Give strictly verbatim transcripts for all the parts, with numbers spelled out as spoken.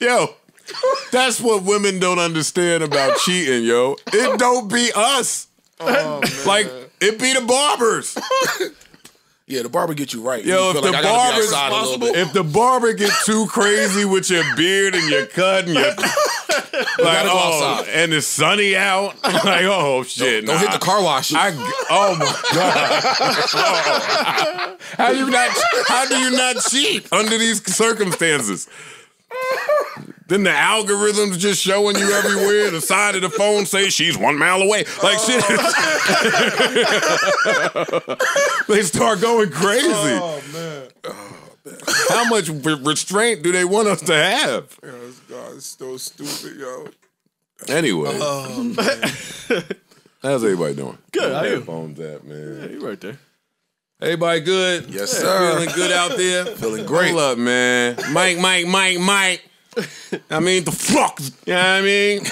Yo, that's what women don't understand about cheating, yo. It don't be us. Oh, man. Like, it be the barbers. Yeah, the barber get you right. Yo, you if, the like, barber's possible, if the barber get too crazy with your beard and your cut and your... Like, oh, and it's sunny out. Like, oh, shit. Don't, don't nah, hit the car wash. I, oh, my God. How do you not, how do you not cheat under these circumstances? Then the algorithm's just showing you everywhere. The side of the phone say she's one mile away. Like, oh. Shit. They start going crazy. Oh, man. Oh. How much restraint do they want us to have? Yo, this God is so stupid, yo. Anyway, oh, how's everybody doing? Good. How you? Phones at, man. Yeah, you right there. Everybody good? Yes, yeah, sir. Feeling good out there? Feeling great. Hold up, man. Mike, Mike, Mike, Mike. I mean, the fuck. You know what I mean?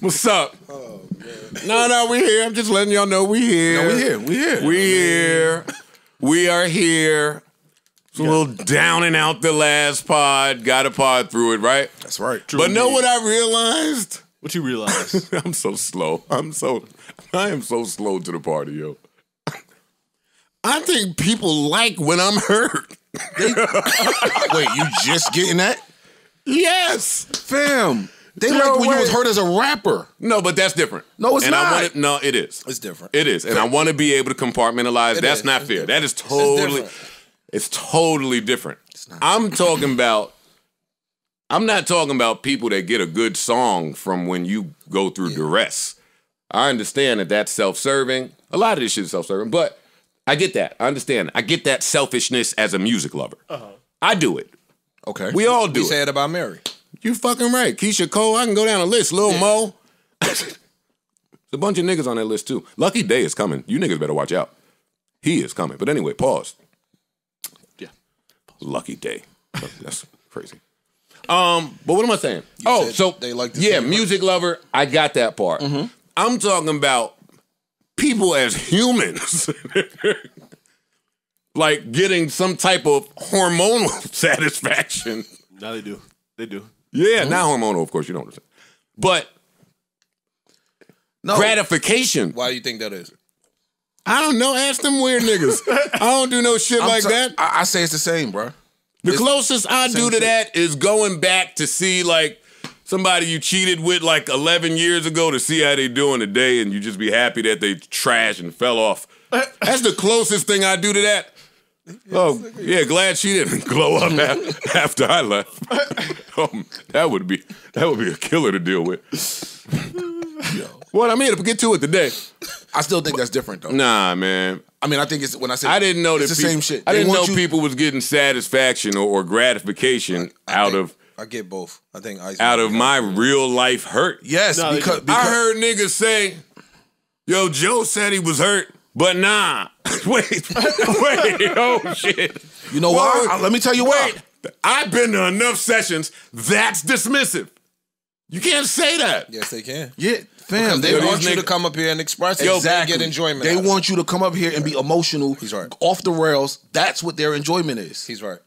What's up? Oh, man. No, no, we here. I'm just letting y'all know we here. No, we here. We here. We here. We are here. It's a yeah. little down and out the last pod. Got a pod through it, right? That's right. True but indeed. Know what I realized? What you realized? I'm so slow. I'm so, I am so slow to the party, yo. I think people like when I'm hurt. Wait, you just getting that? Yes. Fam. They no liked when way. you was hurt as a rapper. No, but that's different. No, it's and not. I wanna, no, it is. It's different. It is. And fair. I want to be able to compartmentalize. It that's is. not it's fair. Different. That is totally... It's totally different. It's I'm talking about, I'm not talking about people that get a good song from when you go through yeah. duress. I understand that that's self-serving. A lot of this shit is self-serving, but I get that. I understand. I get that selfishness as a music lover. Uh-huh. I do it. Okay. We all do we it. You said about Mary. You fucking right. Keisha Cole, I can go down a list. Lil yeah. Mo. There's a bunch of niggas on that list too. Lucky Day is coming. You niggas better watch out. He is coming. But anyway, pause. Lucky Day. That's crazy. Um, but what am I saying? You oh, so they like to yeah, music lover. I got that part. Mm-hmm. I'm talking about people as humans, like getting some type of hormonal satisfaction. Now they do. They do. Yeah, mm-hmm. not hormonal, of course. You don't understand, but no. gratification. Why do you think that is? I don't know. Ask them weird niggas. I don't do no shit I'm like that. I, I say it's the same, bro. The it's closest I do to shit. that is going back to see like somebody you cheated with like eleven years ago to see how they doing today, and you just be happy that they trash and fell off. That's the closest thing I do to that. Oh, yeah, glad she didn't glow up after, after I left. um, that would be that would be a killer to deal with. Yo. Well, I mean, to get to it today. I still think that's different, though. Nah, man. I mean, I think it's when I say I didn't know it's that the people, same shit. They I didn't know you... people was getting satisfaction or, or gratification I, I out think, of. I get both. I think I out of my them. real life hurt. Yes, no, because, because I heard niggas say, "Yo, Joe said he was hurt." But nah, wait, wait, oh shit. You know why? Well, let me tell you why. Wait, I've been to enough sessions, that's dismissive. You can't say that. Yes, they can. Yeah, fam. Because they want you niggas. to come up here and express exactly. yourself and get enjoyment. They want you to come up here and be emotional. He's right. Off the rails, that's what their enjoyment is. He's right.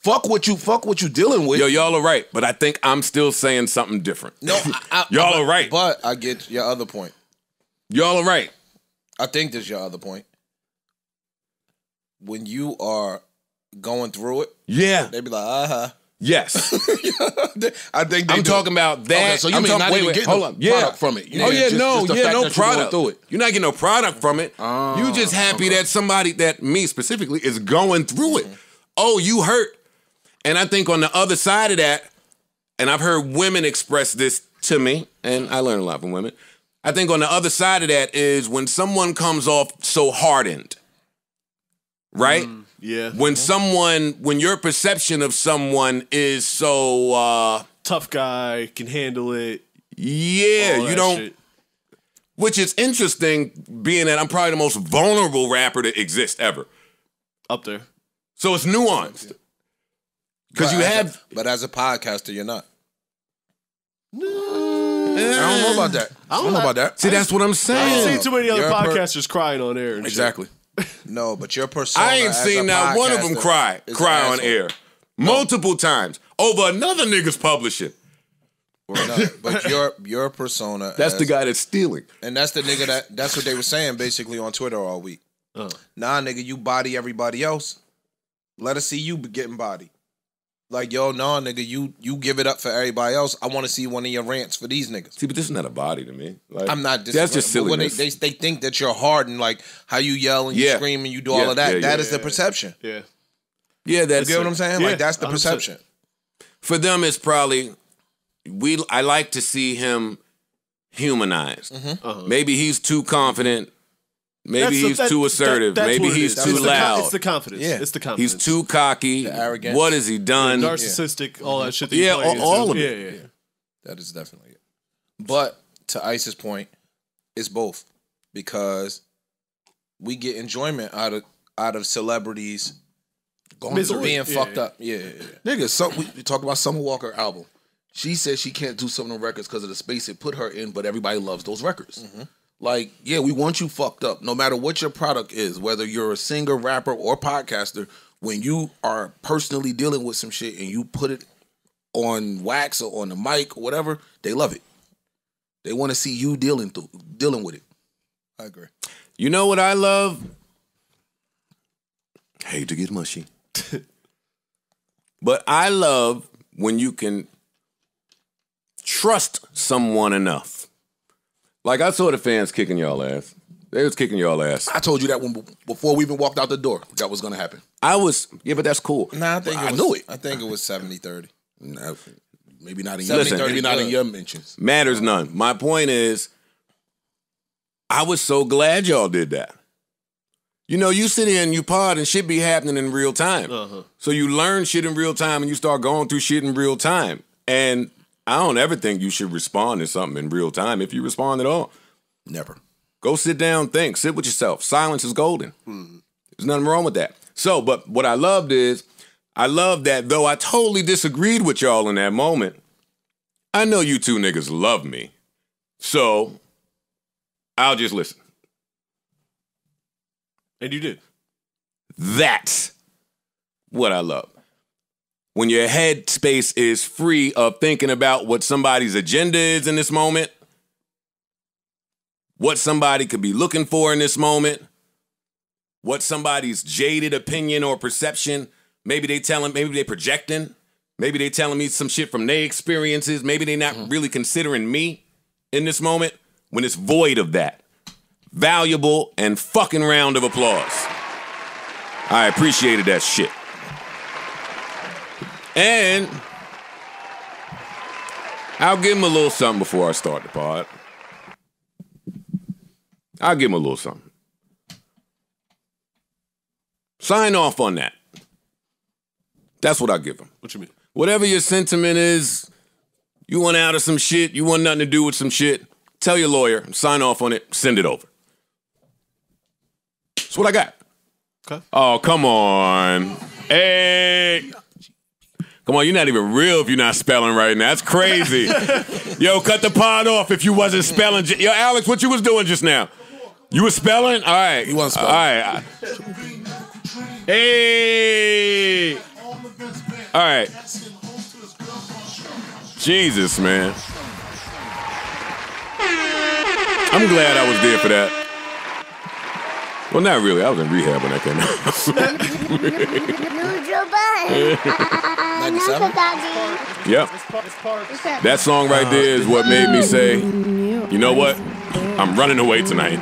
Fuck what you fuck what you dealing with. Yo, y'all are right, but I think I'm still saying something different. No, y'all are right. But I get your other point. Y'all are right. I think this is your other point. When you are going through it, yeah, they be like, uh huh. Yes, I think they I'm do. talking about that. Okay, so you I'm mean talking, not wait, even getting hold on. Yeah. product from it? You oh know, yeah, just, no, just yeah, no product. Through it. You're not getting no product from it. Oh, you just happy okay. that somebody, that me specifically, is going through it. Mm-hmm. Oh, you hurt, and I think on the other side of that, and I've heard women express this to me, and I learn a lot from women. I think on the other side of that is when someone comes off so hardened, right? Mm, yeah. When yeah. someone, when your perception of someone is so... Uh, tough guy, can handle it. Yeah, you don't... Shit. Which is interesting, being that I'm probably the most vulnerable rapper to exist ever. Up there. So it's nuanced. Because you have... A, but as a podcaster, you're not. No. I don't know about that. I don't, I don't know about that. See, that's what I'm saying. I ain't seen too many other podcasters crying on air. And exactly. No, but your persona. I ain't seen not one of them cry, cry on air, multiple times. over another nigga's publishing. Well, no, but your your persona. That's as, the guy that's stealing. And that's the nigga that, that's what they were saying basically on Twitter all week. Uh. Nah, nigga, you body everybody else. Let us see you getting bodied. Like, yo, nah, nigga, you you give it up for everybody else. I want to see one of your rants for these niggas. See, but this is not a body to me. Like, I'm not disagreeing. That's just silly. They, they, they think that you're hard and, like, how you yell and yeah. you scream and you do yeah, all of that. Yeah, that yeah, is yeah, the perception. Yeah. Yeah, that's... You get what I'm saying? Yeah, like, that's the I'm perception. Sick. For them, it's probably... we. I like to see him humanized. Mm-hmm. uh-huh. Maybe he's too confident. Maybe that's he's a, that, too assertive. That, Maybe he's too it's loud. The, it's the confidence. Yeah. It's the confidence. He's too cocky. The arrogance. What has he done? The narcissistic, yeah. all that shit. That yeah, all, all of it. Yeah, yeah, yeah. That is definitely it. But to Ice's point, it's both, because we get enjoyment out of out of celebrities going through being yeah, fucked yeah. up. Yeah, yeah, yeah. Nigga, so we talk about Summer Walker album. She says she can't do some of the records because of the space it put her in, but everybody loves those records. Mm-hmm. Like, yeah, we want you fucked up. No matter what your product is, whether you're a singer, rapper, or podcaster, when you are personally dealing with some shit and you put it on wax or on the mic or whatever, they love it. They want to see you dealing through, dealing with it. I agree. You know what I love? I hate to get mushy. But I love when you can trust someone enough. Like, I saw the fans kicking y'all ass. They was kicking y'all ass. I told you that when before we even walked out the door, that was going to happen. I was, yeah, but that's cool. Nah, I think well, it was, I knew it. I think it was seventy thirty. Nah, maybe not in your, Listen, maybe not in your mentions. Matters none. My point is, I was so glad y'all did that. You know, you sit here and you pod and shit be happening in real time. Uh-huh. So you learn shit in real time and you start going through shit in real time. And I don't ever think you should respond to something in real time if you respond at all. Never. Go sit down, think, sit with yourself. Silence is golden. Mm. There's nothing wrong with that. So, but what I loved is, I loved that though I totally disagreed with y'all in that moment, I know you two niggas love me, so I'll just listen. And you did. That's what I love. When your head space is free of thinking about what somebody's agenda is in this moment, what somebody could be looking for in this moment, what somebody's jaded opinion or perception, maybe they telling, maybe they projecting, maybe they telling me some shit from their experiences, maybe they not mm-hmm. really considering me in this moment, when it's void of that. Valuable and fucking round of applause. I appreciated that shit. And I'll give him a little something before I start the pod. I'll give him a little something. Sign off on that. That's what I give him. What you mean? Whatever your sentiment is, you want out of some shit, you want nothing to do with some shit, tell your lawyer, sign off on it, send it over. That's what I got. Okay. Oh, come on. Hey... Come on, you're not even real if you're not spelling right now. That's crazy. Yo, cut the pod off if you wasn't spelling. Yo, Alex, what you was doing just now? You was spelling? All right. You wasn't spelling. All right. Hey. All right. Jesus, man. I'm glad I was there for that. Well, not really. I was in rehab when I came out. Yep. That song right there is what made me say, you know what? I'm running away tonight.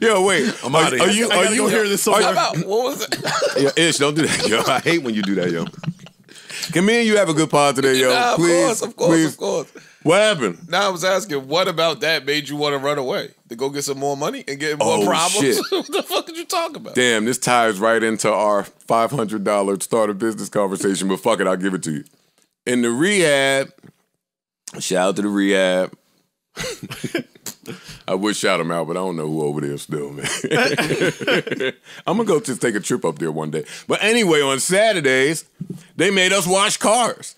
Yo, wait. I'm out of here. Are you, are you hearing this song? What was it? Yo, Ish, don't do that, yo. I hate when you do that, yo. Can me and you have a good pod today, yo? Nah, of please, course, of course, please. of course. What happened? Now I was asking, what about that made you want to run away? To go get some more money and get more oh, problems? Shit. What the fuck did you talk about? Damn, this ties right into our five hundred dollars start a business conversation, but fuck it, I'll give it to you. In the rehab, shout out to the rehab. I would shout him out, but I don't know who over there still, man. I'm going to go just take a trip up there one day. But anyway, on Saturdays, they made us wash cars.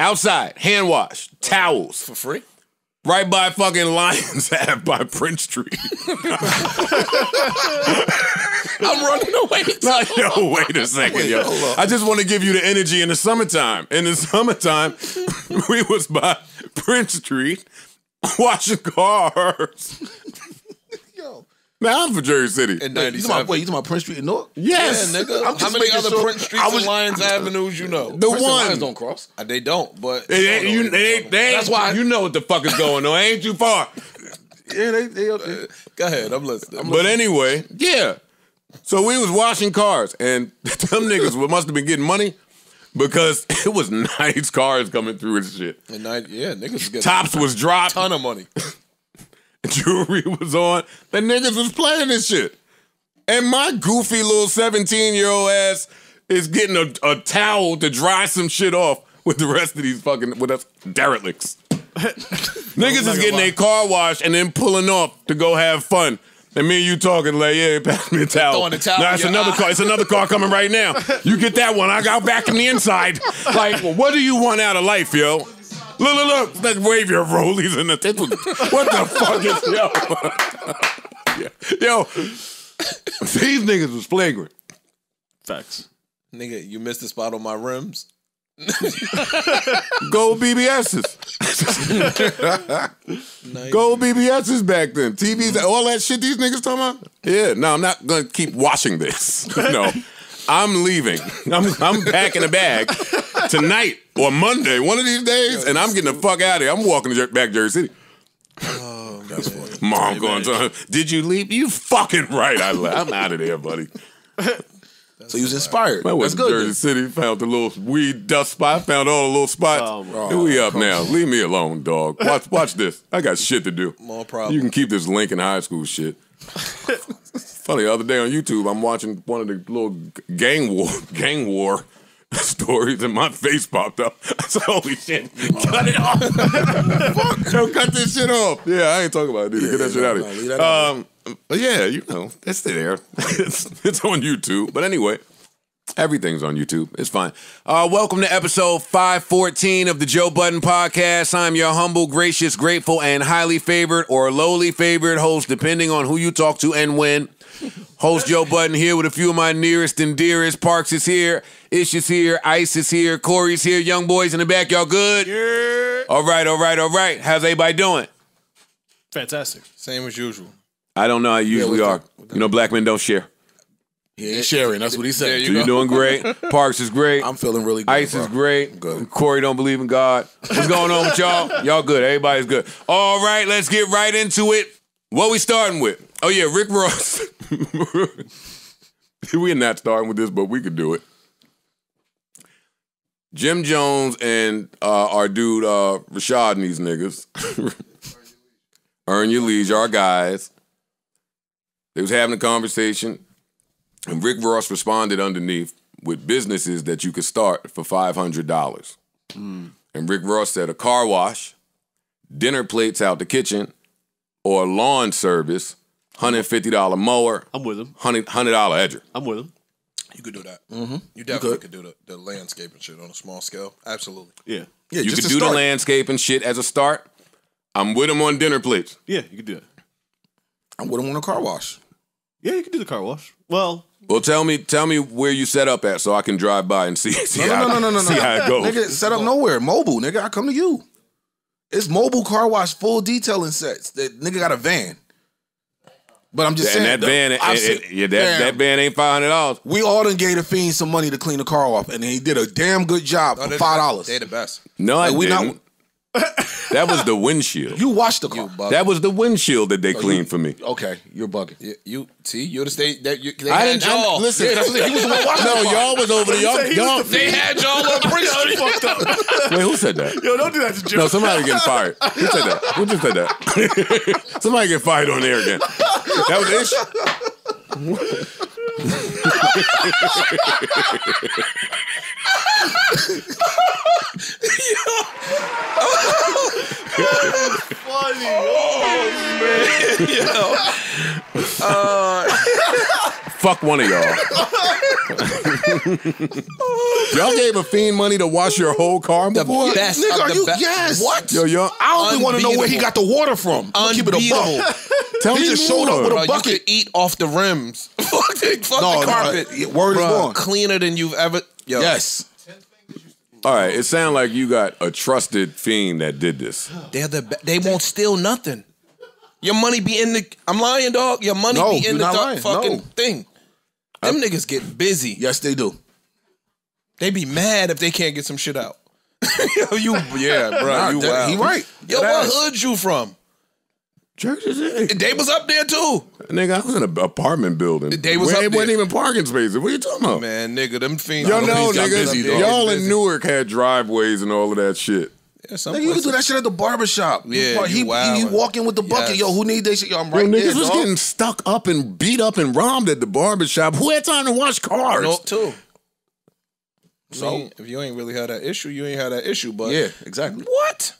Outside, hand wash, towels. For free? Right by fucking Lions Ave by Prince Street. I'm running away. No, yo, wait a second, yo. I just want to give you the energy in the summertime. In the summertime, we was by Prince Street washing cars. Yo. Man, I'm from Jersey City. In ninety-seven. Wait, you talking about Prince Street in Newark? Yes. Yeah, nigga. I'm How many other sure Prince Streets was, and Lions I, Avenues you know? The Prince one. And Lions don't cross. Uh, they don't, but... They, they, you, they, they, they, that's why... I, you know what the fuck is going on. Ain't too far. Yeah, they... they, they uh, go ahead. I'm listening. I'm but listening. Anyway, yeah. So we was washing cars, and them niggas must have been getting money because it was nice cars coming through and shit. And I, yeah, niggas was getting... Tops was dropped. Ton of money. Jewelry was on. The niggas was playing this shit. And my goofy little seventeen-year-old ass is getting a, a towel to dry some shit off with the rest of these fucking, with us derelicts. Niggas is getting their car washed and then pulling off to go have fun. And me and you talking like, yeah, pass me a towel. The towel nah, it's another eye. car. It's another car coming right now. You get that one. I got back in the inside. Like, well, what do you want out of life, yo? Look, look, look. Let's wave your rollies in the table. What the fuck is... Yo. Yo. These niggas was flagrant. Facts. Nigga, you missed the spot on my rims. Gold B B S's. Gold B B S's back then. T Vs, all that shit these niggas talking about? Yeah, no, I'm not going to keep watching this. No. I'm leaving. I'm, I'm packing a bag tonight or Monday, one of these days, and I'm getting the fuck out of here. I'm walking back to Jersey City. Oh, that's funny. Mom going to her, did you leave? You fucking right. I left. I'm out of there, buddy. That's so you was inspired. I went to Jersey City, found the little weed dust spot, found all the little spots. Um, oh, Here we up now. Leave me alone, dog. Watch, watch this. I got shit to do. More problem. You can keep this Lincoln High School shit. Funny, the other day on YouTube, I'm watching one of the little gang war gang war stories, and my face popped up. I said, "Holy shit, cut it off! Fuck, yo, cut this shit off!" Yeah, I ain't talking about it. Dude. Yeah, Get that shit out of here. Um, but yeah, you know, it's there. it's, it's on YouTube. But anyway, everything's on YouTube. It's fine. Uh, welcome to episode five fourteen of the Joe Budden Podcast. I'm your humble, gracious, grateful, and highly favored or lowly favored host, depending on who you talk to and when. Host Joe Budden here with a few of my nearest and dearest. Parks is here, Ish is here, Ice is here, Corey's here, young boys in the back. Y'all good? Yeah. All right, all right, all right. How's everybody doing? Fantastic. Same as usual. I don't know how you yeah, usually are. You know, black men don't share. He ain't sharing. That's what he said. You so you're doing great. Parks is great. I'm feeling really good. Ice bro. is great. Good. Corey don't believe in God. What's going on with y'all? Y'all good. Everybody's good. All right, let's get right into it. What we starting with? Oh, yeah, Rick Ross. We're not starting with this, but we could do it. Jim Jones and uh, our dude uh, Rashad and these niggas. Earn Your Leisure, our guys. They was having a conversation, and Rick Ross responded underneath with businesses that you could start for five hundred dollars. Mm. And Rick Ross said a car wash, dinner plates out the kitchen, or lawn service, one hundred fifty dollar mower. I'm with him. one hundred dollar edger. I'm with him. You could do that. Mm-hmm. You definitely you could. could do the, the landscaping shit on a small scale. Absolutely. Yeah. yeah you could do start. the landscaping shit as a start. I'm with him on dinner plates. Yeah, you could do that. I'm with him on a car wash. Yeah, you could do the car wash. Well... Well, tell me, tell me where you set up at so I can drive by and see, see no, no, how, no, no, no, see no, how no. it goes. Nigga, set up nowhere. Mobile, nigga. I come to you. It's mobile car wash, full detailing sets. That nigga got a van. But I'm just and saying. And that van, it, it, it, yeah, that, that van ain't five hundred dollars. We all done gave the fiend some money to clean the car off, and he did a damn good job no, for five dollars. They're the best. No, like, I we didn't. Not, that was the windshield. You washed the car. That was the windshield that they oh, cleaned you, for me. Okay, you're bugging. You, you see, you're the state that you. They I didn't y'all. Listen, yeah, he was the one washing. No, y'all was over there. Y'all, the they had y'all on Prince Street. Fucked up. Wait, who said that? Yo, don't do that to Joe. No, somebody getting fired. Who said that? Who just said that? Somebody get fired on there again. That was the That is funny. Oh, man. Yo. Uh, fuck one of y'all. Y'all gave a fiend money to wash your whole car before? The best Nigga, of the you, best. Yes. What? Yo, yo. I only want to know where he got the water from. Unbeatable. Keep it a buck. Tell me, just showed up with a bucket. You could eat off the rims. fuck the, fuck no, the carpet. No, word Bruh, is born. Cleaner than you've ever. Yo. Yes. All right. It sounds like you got a trusted fiend that did this. They're the. They won't steal nothing. Your money be in the. I'm lying, dog. Your money no, be in the dark fucking no. thing. Them I, niggas get busy. Yes, they do. They be mad if they can't get some shit out. Yo, you, yeah, bro. Nah, you wild. He right. Yo, what hood you from? Churches. They was up there too. Nigga, I was in an apartment building. They was Where up there. It wasn't even parking spaces. What are you talking about? Man, nigga, them fiends. Y'all know, nigga. Y'all in Newark had driveways and all of that shit. Yeah, nigga, you can do that shit at the barbershop. Yeah, he, he, he walking with the bucket. Yes. Yo, who need that shit? Yo, I'm right Yo, niggas there, was dog. getting stuck up and beat up and robbed at the barbershop. Who had time to wash cars? No, too. So I mean, if you ain't really had that issue, you ain't had that issue, but yeah, exactly. What?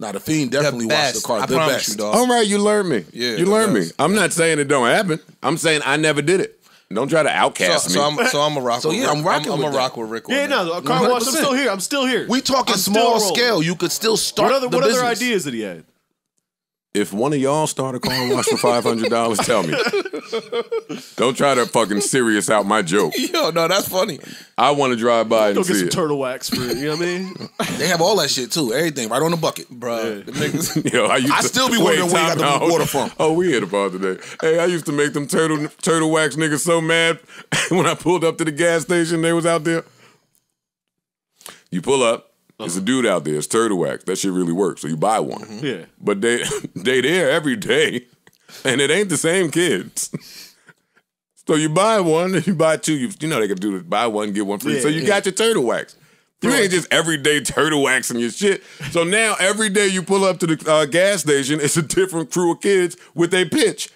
Now the fiend definitely watched the car. I promise you, dog. All right, you learned me. Yeah, you learned me. I'm not saying it don't happen. I'm saying I never did it. Don't try to outcast so, me. So I'm, so I'm a rock. So with yeah, Rick. I'm rocking. I'm, I'm a rock with Rick. Yeah, no, car wash. I'm still here. I'm still here. We talking small scale. You could still start. What other the what business. other ideas did he had? If one of y'all start a car wash for five hundred dollars, tell me. Don't try to fucking serious out my joke. Yo, no, that's funny. I want to drive by and see it. Go get some turtle wax for it, you know what I mean? They have all that shit, too. Everything, right on the bucket. Bro. Yeah. Yo, I, used I to, still be wondering where you got the water from. Oh, we had a bar today. Hey, I used to make them turtle turtle wax niggas so mad when I pulled up to the gas station, they was out there. You pull up. There's a dude out there, it's turtle wax. That shit really works, so you buy one. Mm-hmm. Yeah. But they they there every day, and it ain't the same kids. So you buy one, and you buy two. You, you know they can do it. Buy one, get one free. Yeah, so you yeah. got your turtle wax. You ain't just everyday turtle waxing your shit. So now every day you pull up to the uh, gas station, it's a different crew of kids with a pitch.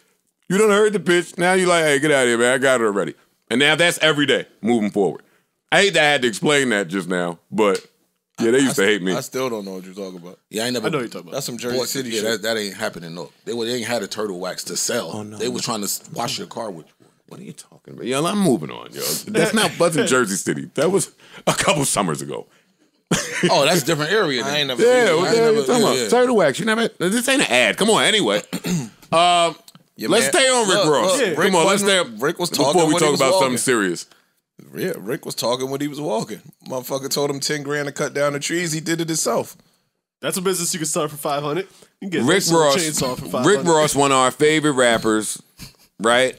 You done heard the pitch. Now you like, hey, get out of here, man. I got it already. And now that's every day moving forward. I hate that I had to explain that just now, but... Yeah, they used I, to hate me. I still don't know what you're talking about. Yeah, I ain't never. I know what you're talking about. That's some Jersey City shit. Yeah, that, that ain't happening, no. They, they ain't had a turtle wax to sell. Oh, no, they no. were trying to wash your car with. What are you talking about? Yo, I'm moving on, yo. That's not buzzing Jersey City. That was a couple summers ago. Oh, that's a different area. Then. I ain't never. Yeah, what the hell you talking yeah, about? Yeah. Turtle wax. You never. This ain't an ad. Come on, anyway. um, yeah, let's man. stay on Rick look, Ross. Look, yeah. Come Rick on, let's stay. On, Rick was talking before we talk about walking. something serious. Yeah, Rick was talking when he was walking. Motherfucker told him ten grand to cut down the trees. He did it himself. That's a business you can start for five hundred. You can get Rick Ross. Chainsaw for five hundred. Rick Ross, one of our favorite rappers, right?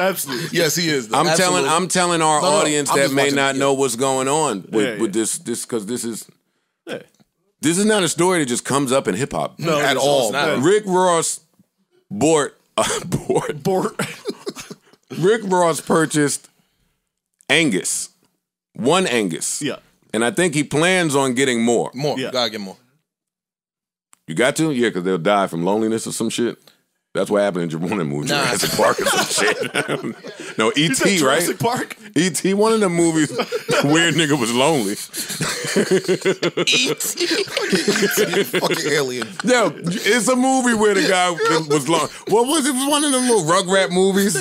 Absolutely. Yes, he is. Though. I'm Absolutely. telling. I'm telling our no, audience no, that may not know what's going on with, yeah, yeah. with this. This because this is. Yeah. This is not a story that just comes up in hip hop no, at all. Not. Rick Ross bought. Uh, bought. Bought. Rick Ross purchased. Angus. One Angus. Yeah. And I think he plans on getting more. More. Yeah. Gotta get more. You got to? Yeah, because they'll die from loneliness or some shit. That's what happened in Jurassic movies. Nah. Jurassic Park or some shit. No, E T, right? Jurassic Park? E T, one of the movies, the weird nigga was lonely. E T Fucking alien. Yo, it's a movie where the guy was lonely. What was it? One of them little Rugrat movies.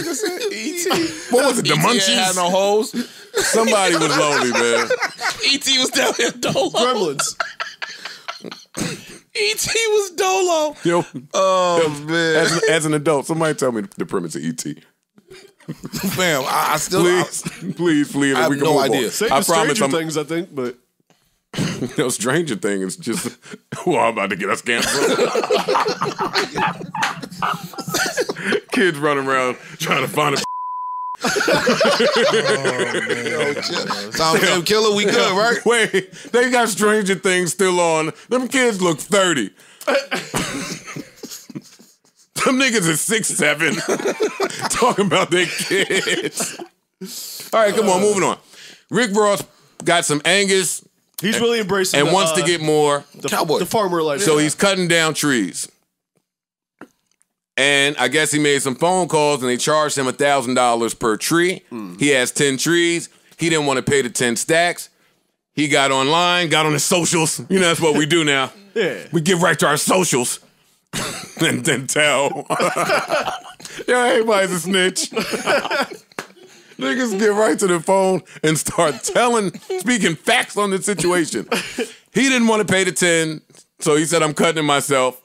What was it? The Munchies? Had no holes. Somebody was lonely, man. E T was down there dolo. Gremlins. E T was dolo. Yo, oh yo, man. As, as an adult, somebody tell me the premise of E T Fam, I, I still please, I, please, please. I have we can no idea. Same I promise. Stranger I'm, Things, I think, but no Stranger Things. Just well, I'm about to get us canceled. Kids running around trying to find a. Oh, Tom Tim Killer, we good, right? Wait, they got Stranger Things still on. Them kids look thirty. Them niggas is six seven. Talking about their kids. Alright, come on, moving on. Rick Ross got some Angus. He's and, really embracing And the, wants uh, to get more the, cowboy. The farmer life. So yeah. he's cutting down trees. And I guess he made some phone calls and they charged him one thousand dollars per tree. Mm. He has ten trees. He didn't want to pay the ten stacks. He got online, got on his socials. You know, that's what we do now. Yeah. We get right to our socials and then tell. Yo, everybody's a snitch. Niggas get right to the phone and start telling, speaking facts on the situation. He didn't want to pay the ten, so he said, I'm cutting it myself.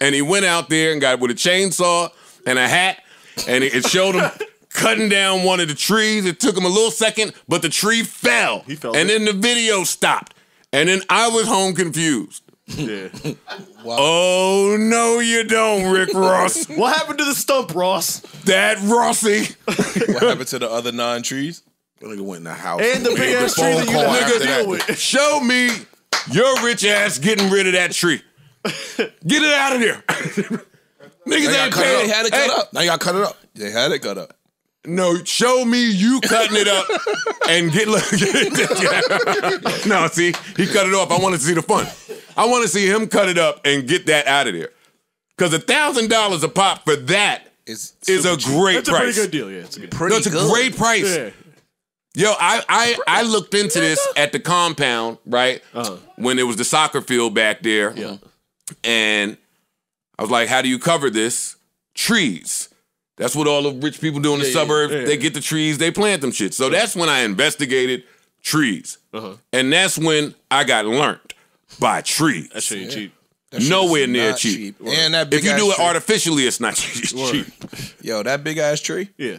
And he went out there and got with a chainsaw and a hat and it, it showed him cutting down one of the trees. It took him a little second, but the tree fell. He fell and it. Then the video stopped. And then I was home confused. Yeah. Wow. Oh, no, you don't, Rick Ross. What happened to the stump, Ross? That Rossi. What happened to the other nine trees? That nigga went in the house. And the big ass tree that you nigga deal with. Show me your rich ass getting rid of that tree. Get it out of there. Niggas ain't paying. They had it cut up. Now you got to cut it up. They had it cut up. No, show me you cutting it up and get look. No, see, he cut it off. I wanted to see the fun. I want to see him cut it up and get that out of there. Because a thousand dollars a pop for that is a great price. It's a pretty good deal, yeah. It's a good price. No, it's a great price. Yeah. Yo, I, I, I looked into this at the compound, right? Uh-huh. When it was the soccer field back there. Yeah. And I was like, how do you cover this? Trees. That's what all the rich people do in the yeah, suburbs. Yeah, yeah. They get the trees, they plant them shit. So that's when I investigated trees. Uh-huh. And that's when I got learnt by trees. That shit ain't cheap. That shit Nowhere near cheap. cheap. And that big if you do it tree. artificially, it's not cheap. Yo, that big ass tree? Yeah.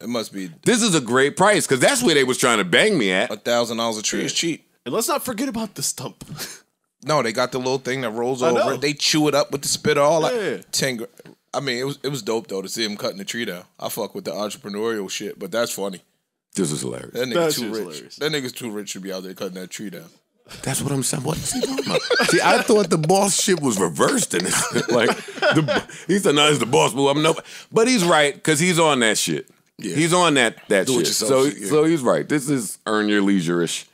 It must be. This is a great price, because that's where they was trying to bang me at. A thousand dollars a tree yeah. is cheap. And let's not forget about the stump. No, they got the little thing that rolls I over. Know. They chew it up with the spitter, all that. Yeah. ten I mean, it was it was dope though to see him cutting the tree down. I fuck with the entrepreneurial shit, but that's funny. This is hilarious. That nigga's too rich. Hilarious. That nigga's too rich to be out there cutting that tree down. That's what I'm saying. What is he talking about? See, I thought the boss shit was reversed in this. Like, the, he said, "No, it's the boss, but I'm no." But he's right because he's on that shit. Yeah. He's on that that Do shit. So yeah. so he's right. This is earn your leisure-ish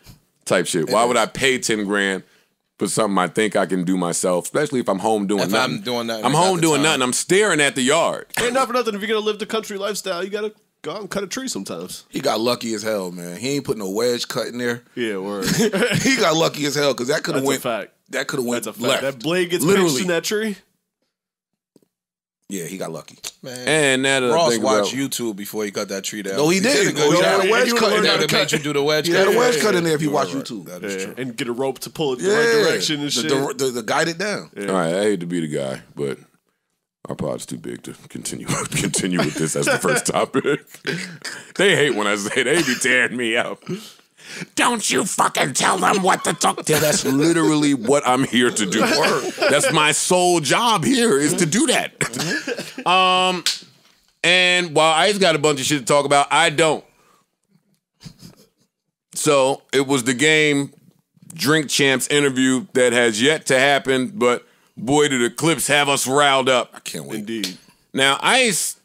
type shit. Why would I pay ten grand? For something I think I can do myself, especially if I'm home doing if nothing. I'm doing nothing. I'm home doing time. nothing. I'm staring at the yard. Ain't not for nothing. If you're gonna live the country lifestyle, you gotta go out and cut a tree sometimes. He got lucky as hell, man. He ain't putting no wedge cut in there. Yeah, word. He got lucky as hell because that could have went. A fact. That could have went That's a fact. left. That blade gets pinched in that tree. Yeah, he got lucky. Man. And Ross watched YouTube before he cut that tree down. No, he, he didn't. Go. He had a wedge cut in there. That made you do the wedge cut. He had a wedge cut in there if you watch YouTube. That is true. And get a rope to pull it the right direction and shit. The guide it down. All right, I hate to be the guy, but our pod's too big to continue continue with this as the first topic. They hate when I say they be tearing me out. Don't you fucking tell them what to talk to. That's literally what I'm here to do. That's my sole job here is to do that. Um, and while I just got a bunch of shit to talk about, I don't. So it was the Game Drink Champs interview that has yet to happen, but boy, do the clips have us riled up. I can't wait. Indeed. Now, Ice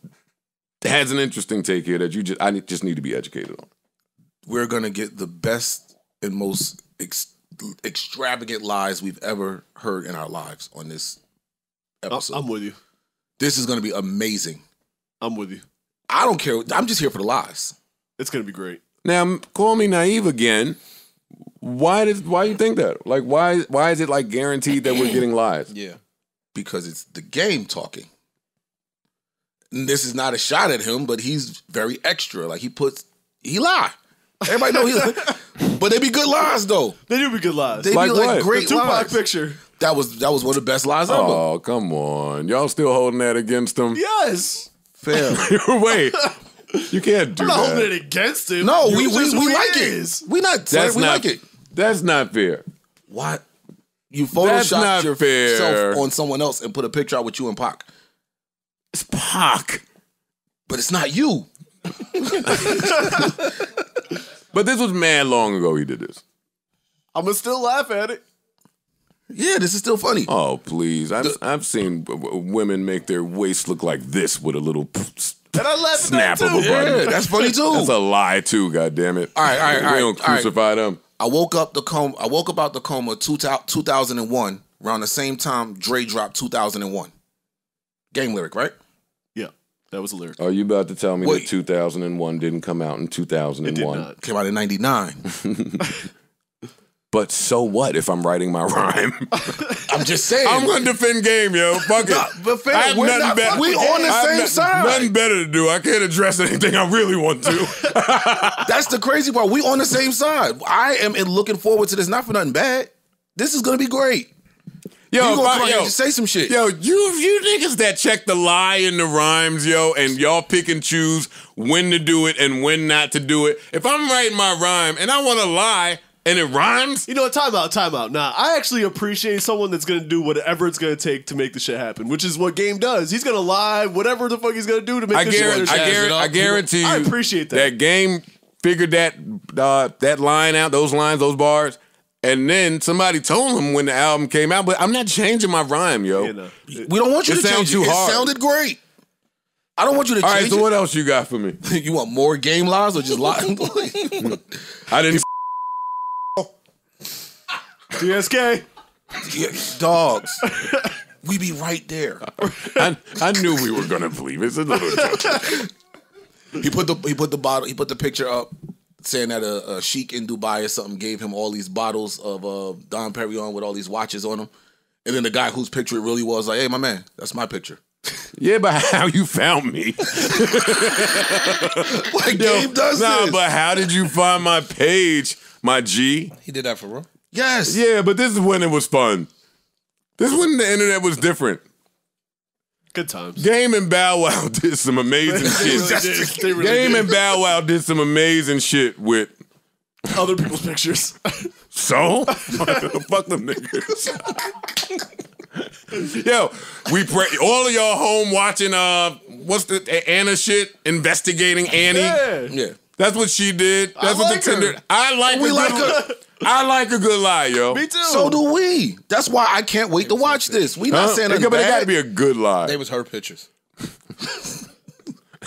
has an interesting take here that you just I just need to be educated on. We're going to get the best and most ex extravagant lies we've ever heard in our lives on this episode. I'm with you. This is going to be amazing. I'm with you. I don't care. I'm just here for the lies. It's going to be great. Now, call me naive again. Why does why do you think that? Like, why why is it like guaranteed that we're getting lies? Yeah. Because it's the Game talking. And this is not a shot at him, but he's very extra. Like, he puts, he lies. Everybody know he's, but they be good lies though. They do be good lies. They like be like what? Great the Tupac lies. Picture that was that was one of the best lies ever. Oh come on, y'all still holding that against him? Yes, fair. Wait, you can't do I'm not that. Holding it against him. No, we, we we we like it. We not. That's we not, like it. That's not fair. What? You photoshopped yourself fair. on someone else and put a picture out with you and Pac. It's Pac, but it's not you. But this was mad long ago he did this. I'm going to still laugh at it. Yeah, this is still funny. Oh, please. I've, the, I've seen women make their waist look like this with a little and I laugh snap at that of a button. Yeah, that's funny, too. That's a lie, too, goddammit. All right, all right, all right. We don't crucify right. them. I woke up the coma, I woke up out the coma two thousand one, around the same time Dre dropped two thousand one. Game lyric, right? That was a lyric. Are you about to tell me Wait. that two thousand one didn't come out in two thousand one? It did not. Came out in ninety-nine. But so what if I'm writing my rhyme? I'm just saying. I'm going to defend Game, yo. Fuck it. No, but fair, I have we're nothing better. We on the same side. Nothing better to do. I can't address anything I really want to. That's the crazy part. We on the same side. I am looking forward to this. Not for nothing bad. This is going to be great. Yo, you gonna come out and just say some shit. Yo, you you niggas that check the lie in the rhymes, yo, and y'all pick and choose when to do it and when not to do it. If I'm writing my rhyme and I want to lie and it rhymes, you know what? Time out, time out. Nah, I actually appreciate someone that's gonna do whatever it's gonna take to make the shit happen, which is what Game does. He's gonna lie, whatever the fuck he's gonna do to make I the shit happen. I guarantee, I guarantee you, I appreciate that. That Game figured that uh, that line out, those lines, those bars. And then somebody told him when the album came out, but I'm not changing my rhyme, yo. Yeah, no. We don't want you it to change too it. Hard. It sounded great. I don't want you to All change right, so it. What else you got for me? You want more Game lies or just lies? I didn't D S K. Dogs. We be right there. I, I knew we were going to believe it. It's a little he put the he put the bottle, he put the picture up. Saying that a, a sheik in Dubai or something gave him all these bottles of uh, Dom Perignon with all these watches on them. And then the guy whose picture it really was like, hey, my man, that's my picture. Yeah, but how you found me? What Game does nah, this? Nah, but how did you find my page, my G? He did that for real? Yes. Yeah, but this is when it was fun. This is when the internet was different. Good times. Game and Bow Wow did some amazing shit. Really did. Really Game did. and Bow Wow did some amazing shit with other people's pictures. So? Fuck them niggas. Yo, we pray. All of y'all home watching, uh, what's the uh, Anna shit? Investigating Annie. Yeah. yeah. That's what she did. That's I what like the Tinder. Her. I like we like her. I like a good lie, yo. Me too. So do we. That's why I can't wait to watch this. We not huh? saying nothing But it got to be a good lie. They was her pictures.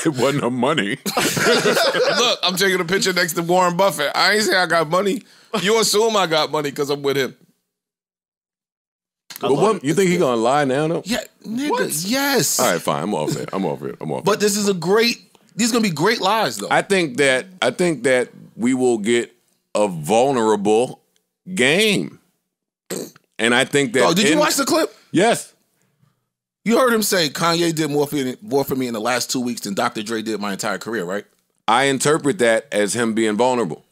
It wasn't her money. Look, I'm taking a picture next to Warren Buffett. I ain't say I got money. You assume I got money because I'm with him. But what, you think he gonna lie now, though? Yeah, nigga, what? Yes. All right, fine. I'm off it. I'm off it. I'm off it. But this is a great, these are going to be great lies, though. I think that, I think that we will get a vulnerable Game, and I think that. Oh, did you watch the clip? Yes. You heard him say Kanye did more for me, more for me in the last two weeks than Doctor Dre did my entire career, right? I interpret that as him being vulnerable.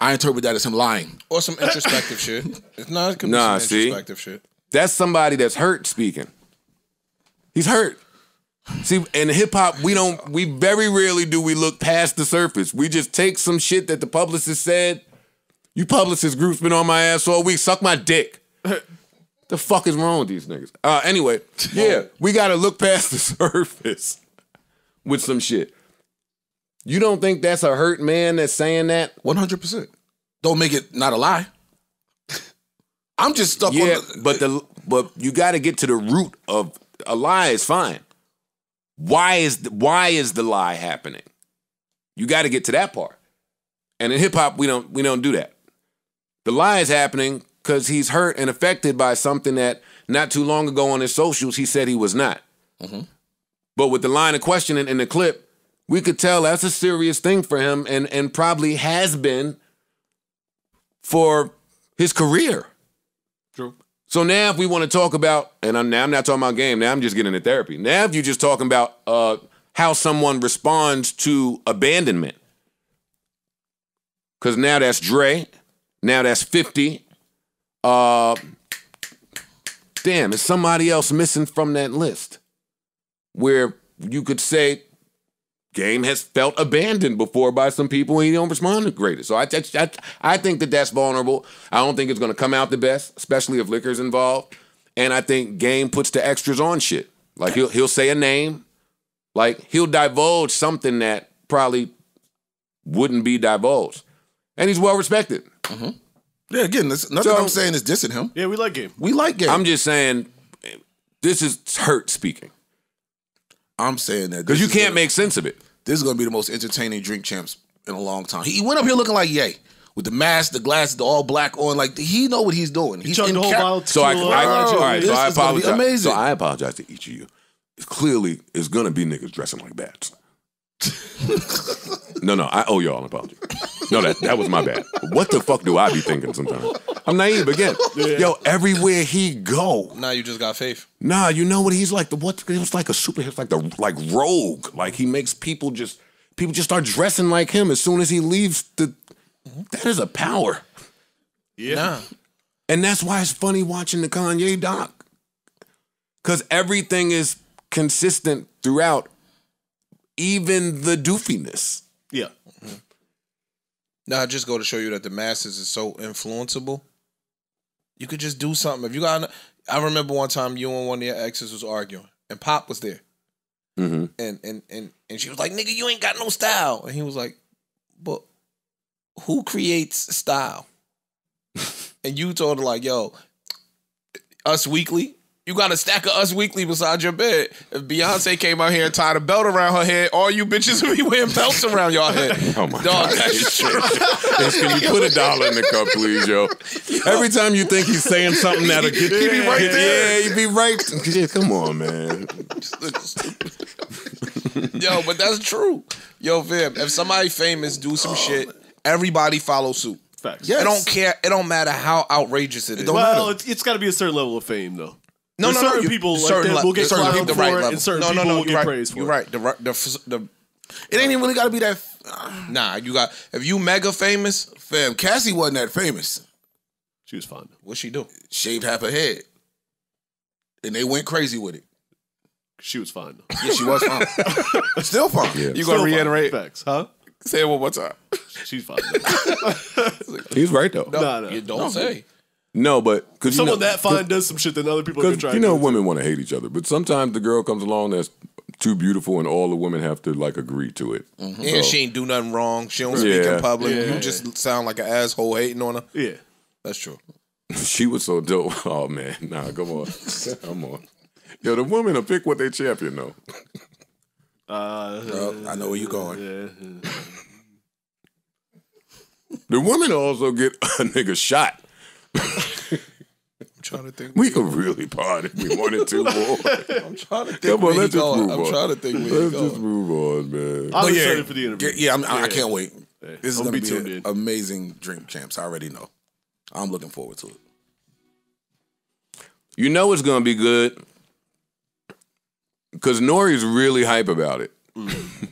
I interpret that as him lying or some introspective shit. It's not. It could be nah, some introspective see, shit. That's somebody that's hurt speaking. He's hurt. See, in hip hop, we don't, we very rarely do we look past the surface. We just take some shit that the publicist said. You publicist group's been on my ass all week. Suck my dick. The fuck is wrong with these niggas? Uh, anyway, yeah, we gotta look past the surface with some shit. You don't think that's a hurt man that's saying that? one hundred percent. Don't make it not a lie. I'm just stuck yeah, on the... But, the, but you gotta get to the root of a lie is fine. Why is the, why is the lie happening? You got to get to that part. And in hip hop, we don't we don't do that. The lie is happening because he's hurt and affected by something that not too long ago on his socials he said he was not. Mm-hmm. But with the line of questioning in the clip, we could tell that's a serious thing for him and and probably has been for his career. True. So now if we want to talk about, and I'm, now I'm not talking about Game, now I'm just getting into therapy. Now if you're just talking about uh, how someone responds to abandonment, because now that's Dre, now that's fifty. Uh, damn, is somebody else missing from that list? Where you could say Game has felt abandoned before by some people and he don't respond to greatest. So I, I, I think that that's vulnerable. I don't think it's going to come out the best, especially if liquor's involved. And I think Game puts the extras on shit. Like he'll, he'll say a name. Like he'll divulge something that probably wouldn't be divulged. And he's well respected. Mm-hmm. Yeah, again, this, nothing so, I'm saying is dissing him. Yeah, we like Game. We like Game. I'm just saying this is hurt speaking. I'm saying that because you can't gonna, make sense of it. This is going to be the most entertaining Drink Champs in a long time. He, he went up here looking like Ye with the mask, the glasses, the all black on. Like he know what he's doing. He's he chugged the whole bottle. So I, I, I, all right, so I apologize. Amazing. So I apologize to each of you. It's clearly, it's going to be niggas dressing like bats. no, no, I owe y'all an apology. No, that that was my bad. What the fuck do I be thinking sometimes? I'm naive again. Yeah. Yo, everywhere he go. Nah, you just got faith. Nah, you know what he's like? The what? He was like a superhero, like the like rogue. Like he makes people just people just start dressing like him as soon as he leaves. The that is a power. Yeah. Nah. And that's why it's funny watching the Kanye doc. Because everything is consistent throughout, even the doofiness. Yeah. Mm-hmm. Now, I just go to show you that the masses is so influenceable. You could just do something. If you got, I remember one time you and one of your exes was arguing, and Pop was there. Mm-hmm. And, and, and, and she was like, nigga, you ain't got no style. And he was like, but who creates style? And you told her like, yo, Us Weekly, you got a stack of Us Weekly beside your bed. If Beyonce came out here and tied a belt around her head, all you bitches would be wearing belts around y'all head. Oh my Dog, God. That's true. Can you put a dollar in the cup, please, yo? yo. Every time you think he's saying something that'll get you. He be right there. Yeah, he be right. Yeah, come on, man. Yo, but that's true. Yo, fam, if somebody famous do some oh, shit, everybody follow suit. Facts. Yes. It don't care. It don't matter how outrageous it is. It well, it's, it's got to be a certain level of fame, though. No, There's no, certain no, people like certain will get certain people the right level. And certain no, no, no, people will get right, praised for. You're right. The, the, the, it ain't even really got to be that. Uh, nah, you got if you mega famous, fam. Cassie wasn't that famous. She was fine. What'd she do? Shaved half her head, and they went crazy with it. She was fine. Yeah, she was fine. Still fine. Yeah. You gonna reiterate facts, huh? Say it one more time. She's fine. He's right though. No, no, no. You don't no, say. No, but cause someone you know, that fine does some shit that other people can try. You know, to women want to hate each other, but sometimes the girl comes along that's too beautiful, and all the women have to like agree to it. Mm-hmm. And so, she ain't do nothing wrong. She don't speak yeah. in public. Yeah. You just sound like an asshole hating on her. Yeah, that's true. She was so dope. Oh man, nah, come on, come on. Yo, the women will pick what they champion though. Uh, well, I know where you're going. Yeah. The women also get a nigga shot. I'm trying to think. We could really party if we wanted to. Boy. I'm trying to think. Come on, let's just going. move I'm on. I'm trying to think. Where let's just going. move on, man. I'm oh, yeah. excited for the interview. Yeah, yeah, I'm, yeah. I can't wait. Yeah. This is going to be an amazing Drink Champs. I already know. I'm looking forward to it. You know it's going to be good. Because Nori's really hype about it. Mm.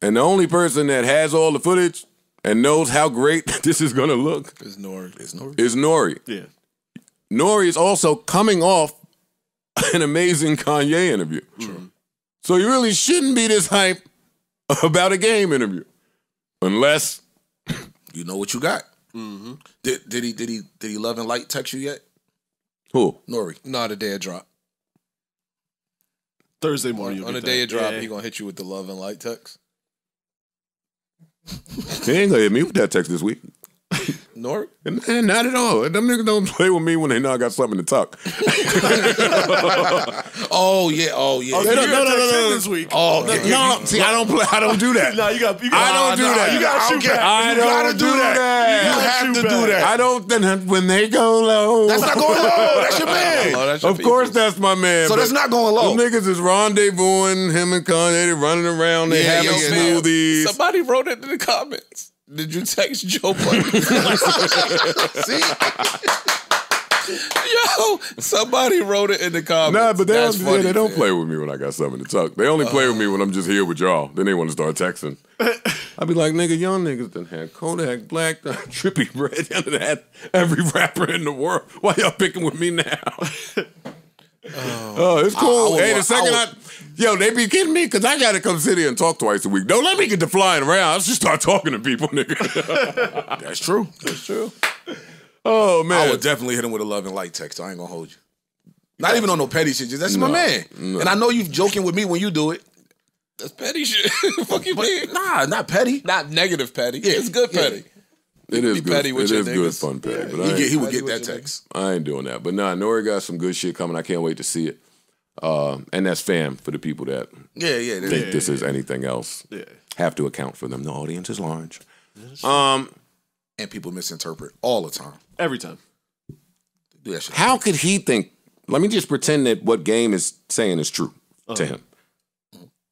And the only person that has all the footage and knows how great this is going to look is Nori. Is Nori. Is Nori. Yeah. Nori is also coming off an amazing Kanye interview. Mm. So you really shouldn't be this hype about a Game interview. Unless you know what you got. Mm-hmm. Did, did he did he did he love and light text you yet? Who? Nori. Not a dare drop. Thursday morning. On the day it drop, yeah. he gonna hit you with the love and light text. He ain't gonna hit me with that text this week. Nor? And, and not at all. Them niggas don't play with me when they know I got something to talk. oh yeah, oh yeah. Oh, no, no, no, no, this week. Oh no, no, no. See, I don't play. I don't do that. No, you got. You got I don't do no, that. You got shoot back. I don't, I don't do that. that. You, you have to back. do that. I don't. Then when they go low, that's not going low. That's your man. Oh, that's your of people. course, that's my man. So that's not going low. Them niggas is rendezvousing. Him and Kanye, they running around. They yeah, having smoothies. Somebody wrote it in the comments. Did you text Joe Budden? See? Yo, somebody wrote it in the comments. Nah, but they, don't, funny, yeah, they don't play with me when I got something to talk. They only uh, play with me when I'm just here with y'all. Then they want to start texting. I be like, nigga, y'all niggas done had Kodak Black, Trippy Red, done had every rapper in the world. Why y'all picking with me now? Oh, oh, it's cool. I, I hey, the second I, I, I yo, they be kidding me because I gotta come sit here and talk twice a week. Don't let me get to flying around. I just start talking to people, nigga. That's true. That's true. Oh man, I would definitely hit him with a love and light text. I ain't gonna hold you. Not yeah. even on no petty shit. Just, that's no, my man. No. And I know you joking with me when you do it. That's petty shit. Fuck you, man. Nah, not petty. Not negative petty. Yeah, it's good petty. Yeah. It is good. It is good fun petty. But I he would get that text. I ain't doing that. But nah, Nori got some good shit coming. I can't wait to see it. Uh, and that's fam for the people that yeah, yeah, think yeah, this yeah, is yeah. anything else. Yeah. Have to account for them. The audience is large. Um, and people misinterpret all the time. Every time. Yeah, sure. How could he think? Let me just pretend that what Game is saying is true uh-huh. to him.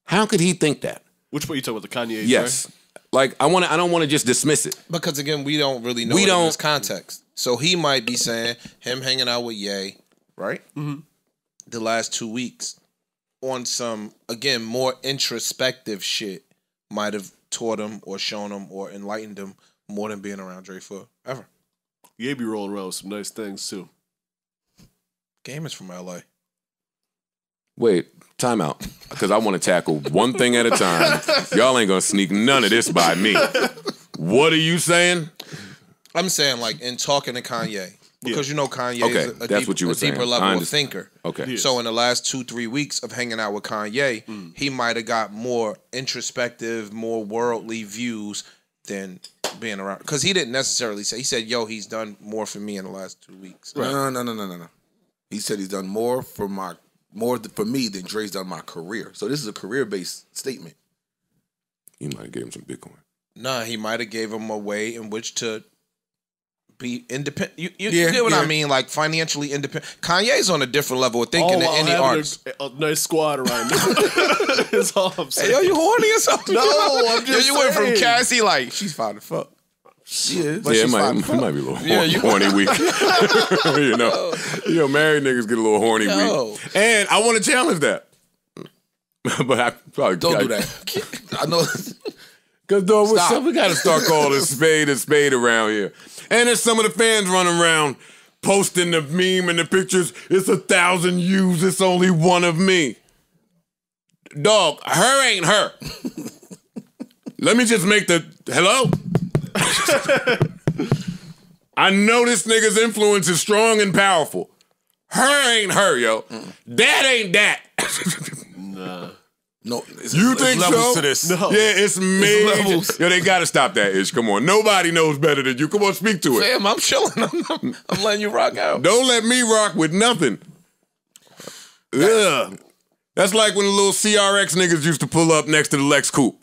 How could he think that? Which way you talking about the Kanye? Yes. Right? Like I want to, I don't want to just dismiss it because again, we don't really know we don't, in this context. So he might be saying him hanging out with Ye, right? Mm-hmm. The last two weeks on some again more introspective shit might have taught him or shown him or enlightened him more than being around Dre forever. Ye be rolling around with some nice things too. Game is from L A. Wait, time out. Because I want to tackle one thing at a time. Y'all ain't going to sneak none of this by me. What are you saying? I'm saying, like, in talking to Kanye. Because yeah. you know Kanye okay, is a, a, that's deep, what you were a saying. deeper level of thinker. Okay. Yes. So in the last two, three weeks of hanging out with Kanye, mm. he might have got more introspective, more worldly views than being around. Because he didn't necessarily say, he said, yo, he's done more for me in the last two weeks. Right. No, no, no, no, no, no. He said he's done more for my more for me than Dre's done my career. So this is a career-based statement. He might have gave him some Bitcoin. Nah, he might have gave him a way in which to be independent. You, you, yeah, you get what yeah. I mean? Like, financially independent. Kanye's on a different level of thinking all than any artist. A, a nice squad around me. That's all I'm saying. Hey, yo, you horny or something? No, I'm just yo, you saying. Went from Cassie like, she's fine to fuck. She is. But yeah, it might, it might be a little yeah, horny, you, horny week. You know, you know, married niggas get a little horny yo. week. And I want to challenge that. But I probably don't I, do that. I know. Because, dog, what's up? We got to start calling a spade a spade around here. And there's some of the fans running around posting the meme and the pictures. It's a thousand views. It's only one of me. Dog, her ain't her. Let me just make the hello. I know this nigga's influence is strong and powerful. Her ain't her, yo. Mm. That ain't that. Nah. No, it's, you it's think levels so? To this. No. Yeah, it's me. Yo, they gotta stop that ish. Come on, nobody knows better than you. Come on, speak to it. Sam, I'm chilling. I'm, I'm letting you rock out. Don't let me rock with nothing. Ugh. That's like when the little C R X niggas used to pull up next to the Lex Coupe.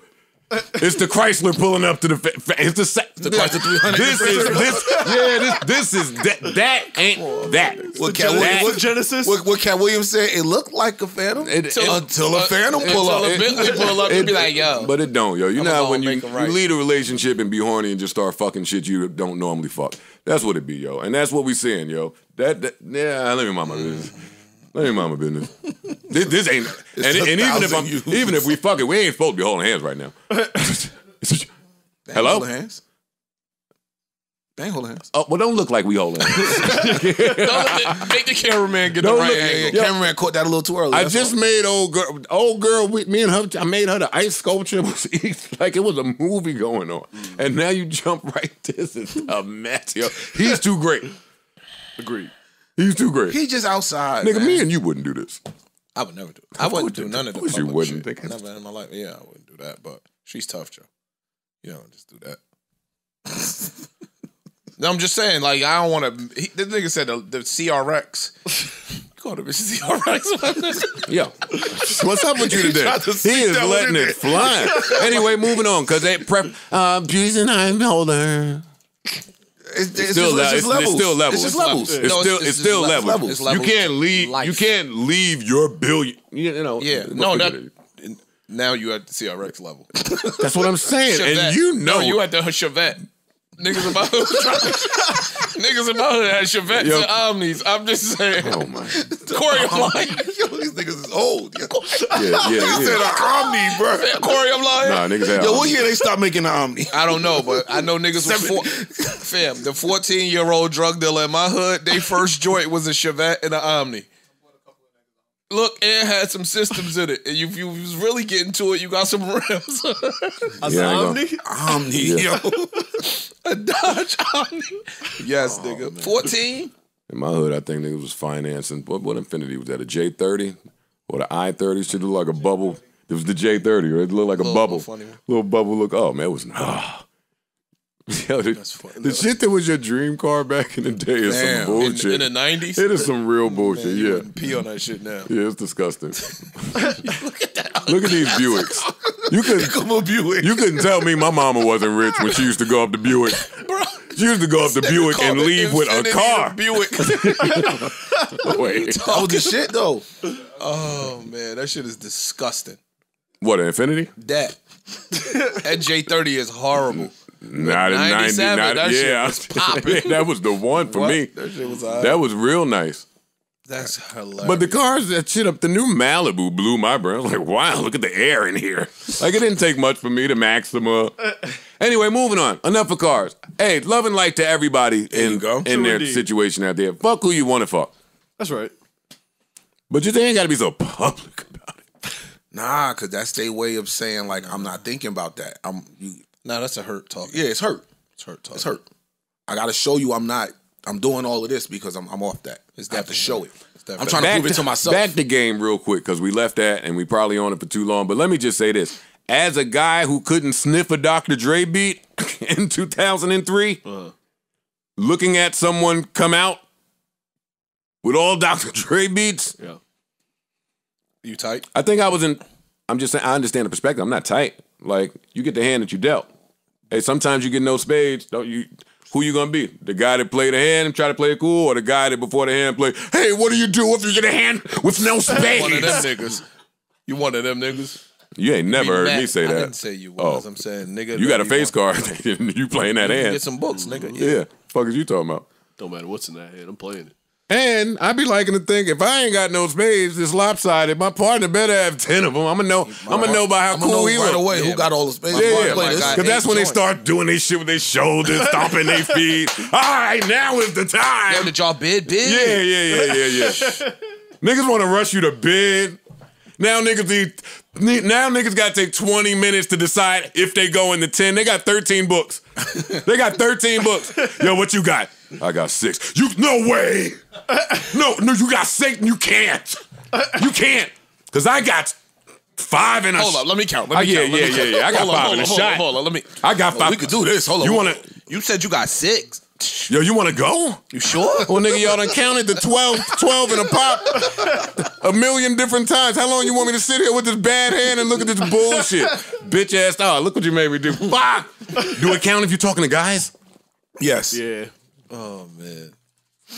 It's the Chrysler pulling up to the. Fa fa it's the, sa the Chrysler three hundred. This is this. Yeah, this, this is that. That ain't that. What Cat Williams, what Genesis? What, what Cat Williams said? It looked like a Phantom it, it, until a Phantom pull up. Until a pull up and be like, yo. But it don't, yo. You I'm know when you, right. you lead a relationship and be horny and just start fucking shit you don't normally fuck. That's what it be, yo. And that's what we saying, yo. That, that yeah. Let me mind my business. Let me mind my business. This, this ain't. And, and even if I'm, years. even if we fuck it, we ain't supposed to be holding hands right now. Hello. Holding hands. They ain't holding hands. Oh well, don't look like we holding hands. Don't make the cameraman get don't the right angle. Yeah, cameraman caught that a little too early. I just all. made old girl. Old girl with me and her. I made her the ice sculpture. Was like it was a movie going on. Mm. And now you jump right. This is a mess, yo. He's too great. Agreed. He's too great. He just outside. Nigga, man. me and you wouldn't do this. I would never do it. I wouldn't do none of that. You wouldn't think never in my life. Yeah, I wouldn't do that. But she's tough, Joe. You don't just do that. No, I'm just saying, like, I don't want to. This nigga said the, the C R X. You called a bitch C R X. Yo, what's up with you today? To he is letting it fly. Anyway, moving on. Because they prep. Uh, Jason, I'm older. It's, it's, still just, it's, just it's, it's still levels. It's just levels. It's, it's, no, it's still it's, it's still levels. levels. It's levels. You can't leave. Life. You can't leave your billion. You know. Yeah. No. That, now you at the C R X level. That's what I'm saying. Chevette. And you know, no, you at the Chevette. Niggas about niggas about to have Chevettes yep. and Omnis. I'm just saying. Oh my. Corey, I'm lying. Yo, these niggas is old. Yo. Yeah, yeah, yeah. They said an Omni, bro. Corey, I'm lying. Nah, niggas had Yo, what year they stopped making an Omni? I don't know, but I know niggas was four. Fam, the fourteen year old drug dealer in my hood, they first joint was a Chevette and an Omni. Look, it had some systems in it. And if you was really getting to it, you got some rims. I said, yeah, Omni? Omni, yeah. Yo. A Dodge Omni? Yes, oh, nigga. Man. fourteen? In my hood, I think niggas was financing. What, what Infinity was that? A J thirty? Or the I thirty? Should look like a bubble. It was the J thirty, right? It looked like a, a little, bubble. Funny. Little bubble look. Oh, man, it was not. Yo, the, That's funny, the shit that was your dream car back in the day is Damn. some bullshit. In, in the nineties? It is some real bullshit, Man, you yeah. pee on that shit now. Yeah, it's disgusting. Look at that. Look at these Buicks. You couldn't, Buick. You couldn't tell me my mama wasn't rich when she used to go up to Buick. Bro, she used to go up to Buick and leave with a car. Buick. Wait. That was the shit, though. Oh, man, that shit is disgusting. What, an Infinity? That. That J thirty is horrible. Not in ninety-seven, that yeah. shit was popping. That was the one for what? me. That shit was hot. That was real nice. That's hilarious. But the cars, that shit up, the new Malibu blew my brain. I was like, wow, look at the air in here. Like, it didn't take much for me to Maxima. Anyway, moving on. Enough of cars. Hey, love and light to everybody in, go. in True their indeed. situation out there. Fuck who you want to fuck. That's right. But you ain't got to be so public about it. Nah, because that's their way of saying, like, I'm not thinking about that. I'm. You, nah, that's a hurt talk. Yeah, it's hurt. It's hurt talk. It's hurt. I got to show you I'm not. I'm doing all of this because I'm, I'm off that. It's I have to show it. I'm trying to prove to, it to myself. Back the game real quick because we left that and we probably on it for too long. But let me just say this. As a guy who couldn't sniff a Doctor Dre beat in two thousand three, uh-huh. looking at someone come out with all Doctor Dre beats. Yeah. You tight? I think I was in, I'm just saying, I understand the perspective. I'm not tight. Like, you get the hand that you dealt. Hey, sometimes you get no spades. Don't you? Who you gonna be? The guy that played a hand and try to play it cool, or the guy that before the hand played, hey, what do you do if you get a hand with no spades? One of them niggas. You one of them niggas? You ain't never heard me say that. I didn't say you was. Oh. I'm saying, nigga. You got a face card. You playing that hand. Get some books, nigga. Yeah. yeah. Fuck is you talking about? Don't matter what's in that hand. I'm playing it. And I be liking to think if I ain't got no spades, it's lopsided. My partner better have ten of them. I'm gonna know. I'm gonna know by how I'ma cool he right was. Away yeah, who got all the spades? Yeah, yeah. Because that's when joints. They start doing they shit with their shoulders, stomping their feet. All right, now is the time. Yeah, did y'all bid? Bid? Yeah, yeah, yeah, yeah, yeah. Niggas want to rush you to bid. Now niggas need. Now niggas gotta take twenty minutes to decide if they go in the ten. They got thirteen books. They got thirteen books. Yo, what you got? I got six. You no way. No, no, you got six. You can't. You can't. Cause I got five in a. Hold up, let me count. Let me oh, yeah, count. Yeah, yeah, yeah, yeah. I got hold five on, in a hold shot. On, hold on, let me. I got five. We could do this. Hold on. You wanna? You said you got six. Yo, you wanna go? You sure? Well, nigga, y'all done counted the twelve, twelve in a pop a million different times. How long you want me to sit here with this bad hand and look at this bullshit, bitch ass? Oh, look what you made me do. Fuck. Do it count if you're talking to guys? Yes. Yeah. Oh, man.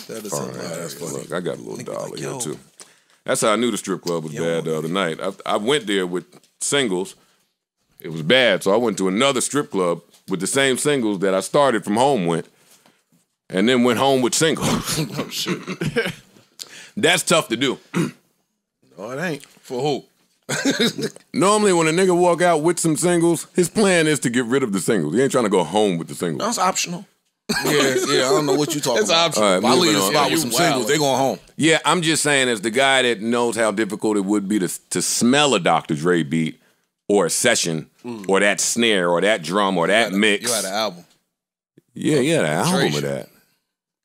That is right, that's funny. Look, I got a little Think dollar like, here, too. That's how I knew the strip club was yo, bad the other night. I, I went there with singles. It was bad, so I went to another strip club with the same singles that I started from home with, and then went home with singles. Oh, shit. That's tough to do. No, it ain't. For who? Normally when a nigga walk out with some singles, his plan is to get rid of the singles. He ain't trying to go home with the singles. That's optional. Yeah, yeah, I don't know what you talking it's about. All right, I leave a spot with some wild. Singles, they going home. Yeah, I'm just saying, as the guy that knows how difficult it would be to to smell a Doctor Dre beat or a session mm. or that snare or that drum or that you mix. A, you had an album. Yeah, you had an album of that.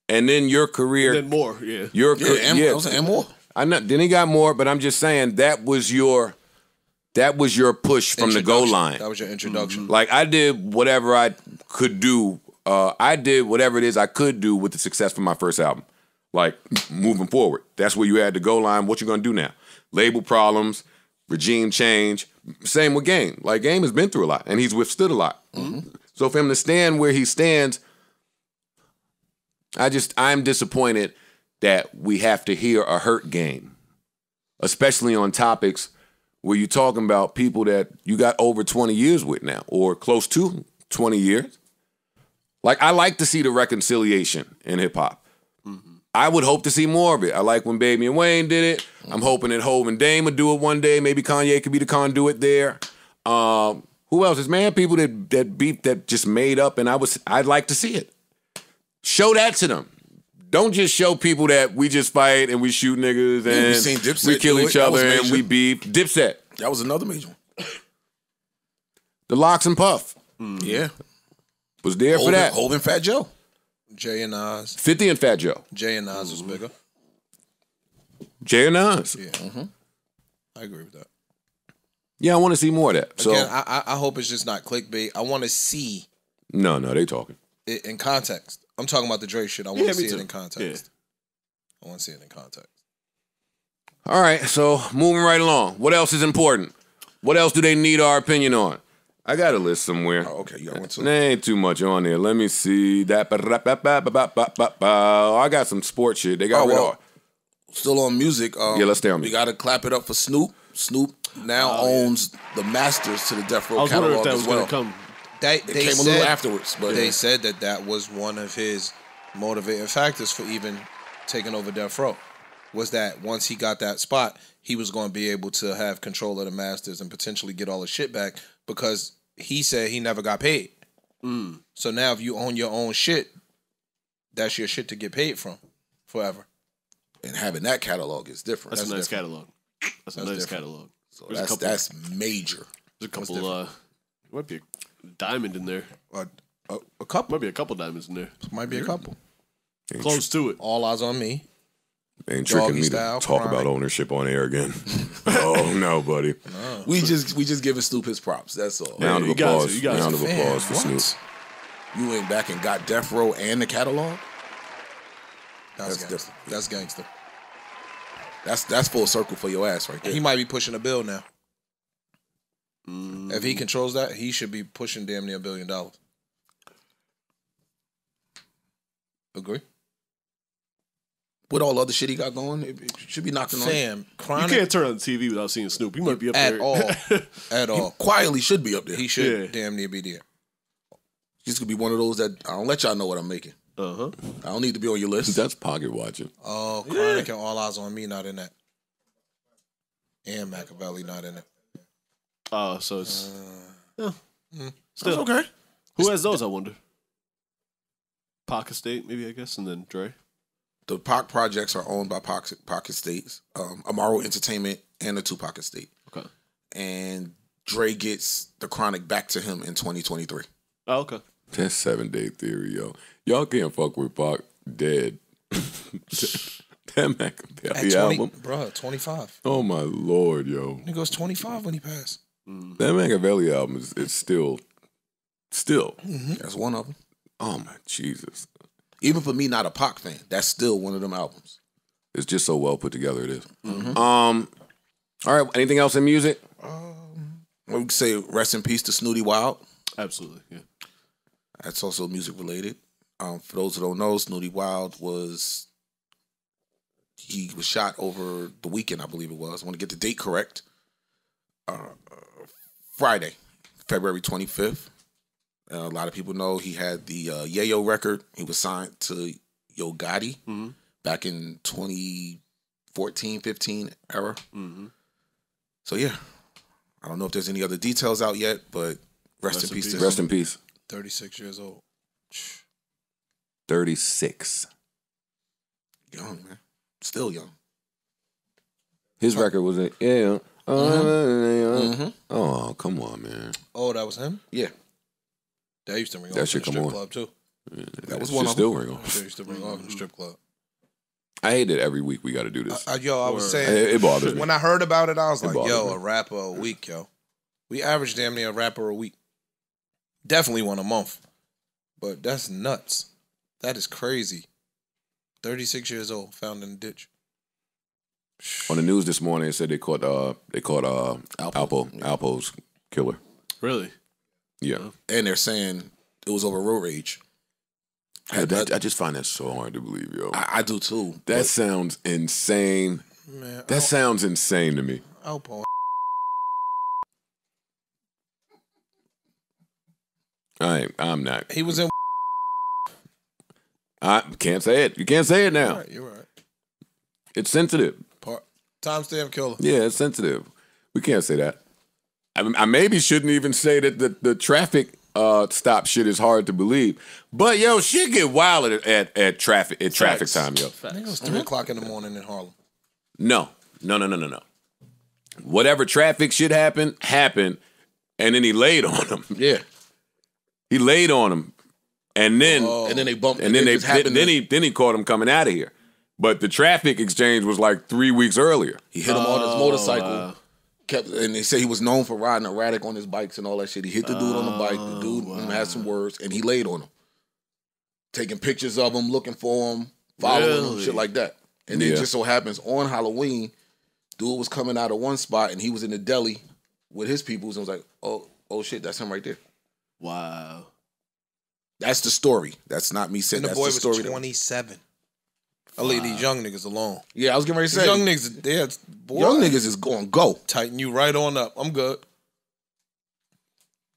And then your career. And then more, yeah. Your yeah, career, and, yeah. I was saying, and more. I know, then he got more, but I'm just saying that was your that was your push from the goal line. That was your introduction. Mm-hmm. Like I did whatever I could do. Uh, I did whatever it is I could do with the success from my first album. Like, moving forward. That's where you had the goal line. What you gonna do now? Label problems, regime change. Same with Game. Like, Game has been through a lot, and he's withstood a lot. Mm-hmm. So for him to stand where he stands, I just, I'm disappointed that we have to hear a hurt Game. Especially on topics where you're talking about people that you got over twenty years with now, or close to twenty years. Like, I like to see the reconciliation in hip-hop. Mm-hmm. I would hope to see more of it. I like when Baby and Wayne did it. Mm-hmm. I'm hoping that Hov and Dame would do it one day. Maybe Kanye could be the conduit there. Um, who else? There's man people that that beat that just made up, and I was, I'd like to see it. Show that to them. Don't just show people that we just fight and we shoot niggas and yeah, we, seen Dipset we kill each other and we beef. Dipset. That was another major one. The Locks and Puff. Mm-hmm. Yeah. Was there Holden, for that. Hov and Fat Joe. Jay and Oz. fifty and Fat Joe. Jay and Oz was bigger. Jay and Oz. Yeah. Mm-hmm. I agree with that. Yeah, I want to see more of that. So again, I, I hope it's just not clickbait. I want to see. No, no, they talking. It in context. I'm talking about the Dre shit. I want yeah, to see too. it in context. Yeah. I want to see it in context. All right, so moving right along. What else is important? What else do they need our opinion on? I got a list somewhere. Oh, okay, you got one too. There ain't too much on there. Let me see. That. I got some sports shit. They got oh, well, still on music. Um, yeah, let's stay on music. We got to clap it up for Snoop. Snoop now oh, owns yeah. the masters to the Death Row catalog as well. Come. They, they it came said, a little afterwards, but they yeah. said that that was one of his motivating factors for even taking over Death Row. Was that once he got that spot, he was going to be able to have control of the masters and potentially get all his shit back because. He said he never got paid. Mm. So now if you own your own shit, that's your shit to get paid from forever. And having that catalog is different. That's, that's a nice different. catalog. That's a that's nice different. catalog. So that's, a couple, that's major. There's a couple, uh, there might be a diamond in there. Uh, a, a couple. Might be a couple diamonds in there. Might be yeah. a couple. Ain't Close to it. All Eyes on Me. Ain't tricking me style, to talk chronic. about ownership on air again. Oh no, buddy. No. We just we just giving Snoop his props. That's all. Round of applause. Round of applause for what? Snoop. You went back and got Death Row and the catalog. That's, that's gangster. different. That's gangster. That's that's full circle for your ass right there. He might be pushing a bill now. Mm. If he controls that, he should be pushing damn near a billion dollars. Agree. With all other shit he got going, it should be knocking Sam, on. Chronic, you can't turn on the T V without seeing Snoop. He might be up at there. All, at all. He quietly should be up there. He should yeah. damn near be there. He's going to be one of those that I don't let y'all know what I'm making. Uh-huh. I don't need to be on your list. That's pocket watching. Oh, Chronic yeah. and All Eyes on Me not in that. And Machiavelli not in it. Oh, uh, so it's... Uh, yeah. Still okay. Who it's, has those, I wonder? Pocket State, maybe, I guess, and then Dre. The Pac projects are owned by Pac, Pac Estates, um, Amaro Entertainment, and the Tupac Estate. Okay. And Dre gets the Chronic back to him in twenty twenty-three. Oh, okay. That's seven-day theory, yo. Y'all can't fuck with Pac dead. that Machiavelli album. Bro, twenty-five. Oh, my Lord, yo. He goes twenty-five when he passed. Mm. That Machiavelli album is it's still, still. Mm-hmm. That's one of them. Oh, my Jesus. Even for me, not a Pac fan, that's still one of them albums. It's just so well put together, it is. Mm-hmm. Um, all right, anything else in music? Um, we could say rest in peace to Snooty Wilde. Absolutely, yeah. That's also music related. Um, for those who don't know, Snooty Wilde was, he was shot over the weekend, I believe it was. I want to get the date correct. Uh, Friday, February twenty-fifth. Uh, a lot of people know he had the uh, Yayo record. He was signed to Yo Gotti mm-hmm. back in twenty fourteen, fifteen era. Mm-hmm. So, yeah. I don't know if there's any other details out yet, but rest, rest in, in peace. peace. To rest him. in peace. thirty-six years old. thirty-six. Young, man. Still young. His oh. record was a... Yeah. Uh, mm-hmm. yeah. Oh, come on, man. Oh, that was him? Yeah. That used to ring that off in the strip on. club, too. Yeah, that, that was one of them. That used to ring off in the strip club. I hate it every week we got to do this. I, I, yo, I was saying... It, it bothers me. When I heard about it, I was it like, yo, me. a rapper a week, yo. We average damn near a rapper a week. Definitely one a month. But that's nuts. That is crazy. thirty-six years old, found in a ditch. On the news this morning, it said they caught, uh, they caught uh, Alpo. Alpo. Alpo's killer. Really? Yeah, and they're saying it was over road rage. I, that, I just find that so hard to believe, yo. I, I do too. That sounds insane. Man, that I'll, sounds insane to me. Alpo. I I'm not. He was in. I can't say it. You can't say it now. You're right. You're right. It's sensitive. Part timestamp killer. Yeah, it's sensitive. We can't say that. I maybe shouldn't even say that the, the traffic uh, stop shit is hard to believe. But, yo, shit get wild at, at, at traffic at traffic time, yo. I think it was three o'clock in the morning in Harlem. No. No, no, no, no, no. Whatever traffic shit happened, happened. And then he laid on him. Yeah. He laid on him. And then... Oh. And then they bumped and then they then, then he Then he caught him coming out of here. But the traffic exchange was like three weeks earlier. He hit him oh, on his motorcycle. Wow. Kept, and they say he was known for riding erratic on his bikes and all that shit. He hit the dude oh, on the bike. The dude wow. had some words, and he laid on him, taking pictures of him, looking for him, following really? him, shit like that. And yeah. then it just so happens on Halloween, dude was coming out of one spot, and he was in the deli with his peoples, and was like, "Oh, oh shit, that's him right there." Wow, that's the story. That's not me saying. And the that's boy the was story twenty-seven. I leave these young niggas alone. Yeah, I was getting ready to say. Young niggas, yeah, boy, young niggas is going to go. Tighten you right on up. I'm good.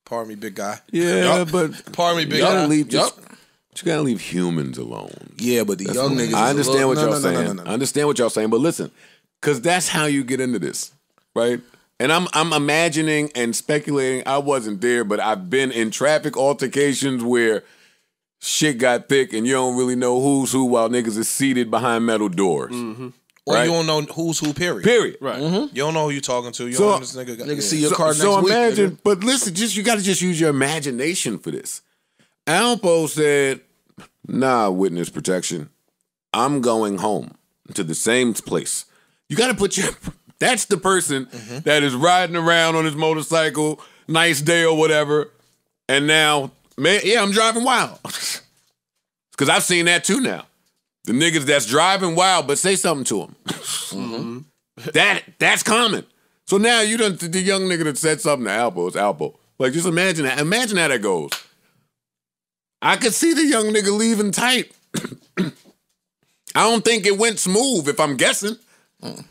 Pardon me, big guy. Yeah, yep. but. Pardon me, big you guy. Leave just, yep. You got to leave humans alone. Yeah, but the that's young niggas. I understand what no, y'all no, saying. No, no, no, no. I understand what y'all saying, but listen, because that's how you get into this, right? And I'm I'm imagining and speculating. I wasn't there, but I've been in traffic altercations where shit got thick and you don't really know who's who while niggas are seated behind metal doors. Mm-hmm. Or right? You don't know who's who, period. Period. Right. Mm-hmm. You don't know who you're talking to. You so, don't know this nigga got, nigga yeah. see your so, card next so week. So imagine, nigga. But listen, just you got to just use your imagination for this. Alpo said, nah, witness protection. I'm going home to the same place. You got to put your... That's the person mm-hmm. that is riding around on his motorcycle, nice day or whatever, and now, man, yeah, I'm driving wild. Because I've seen that too now. The niggas that's driving wild, but say something to him. Mm-hmm. That that's common. So now you done the young nigga that said something to Alpo. It's Alpo. Like just imagine that. Imagine how that goes. I could see the young nigga leaving tight. I don't think it went smooth. If I'm guessing, mm.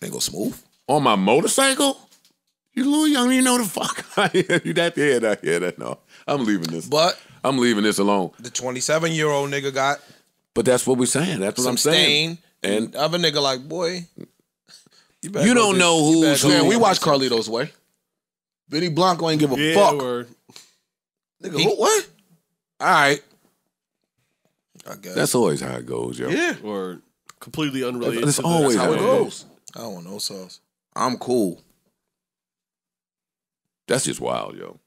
They go smooth on my motorcycle. You little young, you know the fuck. You that yeah, that yeah, that no. I'm leaving this. But I'm leaving this alone. The twenty-seven year old nigga got. But that's what we're saying. That's what Some I'm saying. Stain. And other nigga like, boy, you, you don't this. know who's who. Man, we watch Carlito's Way. Vinny Blanco ain't give a yeah, fuck. Or... Nigga, he... who, what? All right. I guess. That's always how it goes, yo. Yeah. Or completely unrelated. That's, that's always that's how, how it goes. goes. I don't want no sauce. I'm cool. That's just wild, yo.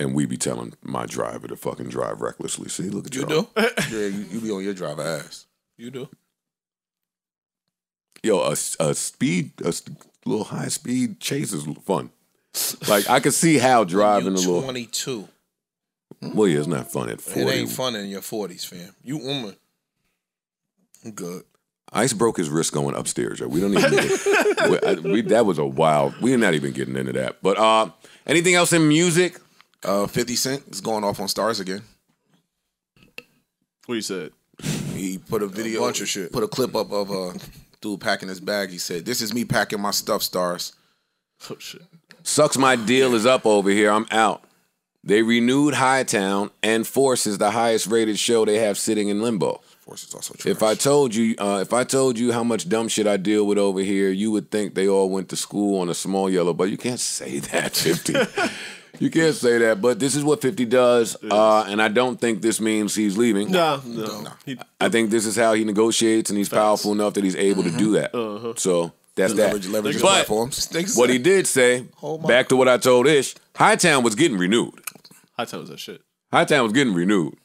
And we be telling my driver to fucking drive recklessly. See, look at you. You do? Yeah, you, you be on your driver ass. You do? Yo, a, a speed, a little high speed chase is fun. Like, I could see how driving a little. twenty-two. Well, yeah, it's not fun at forty. It ain't fun in your forties, fam. You woman. I'm good. Ice broke his wrist going upstairs, yo. We don't even. we, I, we, that was a wild. We're not even getting into that. But uh, anything else in music? Uh, fifty cent is going off on stars again. What he said? He put a video, a bunch of shit. Put a clip up of a dude packing his bag. He said, "This is me packing my stuff, stars." Oh shit! Sucks my deal is up over here. I'm out. They renewed Hightown, and Force is the highest rated show they have sitting in limbo. Force is also trash. If I told you, uh, if I told you how much dumb shit I deal with over here, you would think they all went to school on a small yellow. But you can't say that, fifty. You can't say that, but this is what fifty does, uh, and I don't think this means he's leaving. No, no. no. I think this is how he negotiates, and he's powerful enough that he's able mm-hmm. to do that. Uh-huh. So that's that. Leverage, leverage but what he did say, back to what I told Ish, Hightown was getting renewed. Hightown was that shit. Hightown was getting renewed.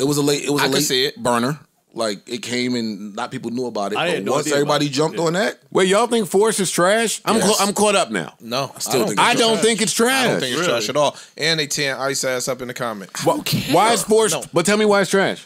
It was a late. It was I a late see it. burner. Like it came and not people knew about it. I but had no once idea everybody jumped yeah. on that. Wait, y'all think Force is trash? I'm yes. I'm caught up now. No, I still I think I don't think it's trash. I don't think it's really. trash at all. And they tearing Ice ass up in the comments. Well, why is Force? No. But tell me why it's trash.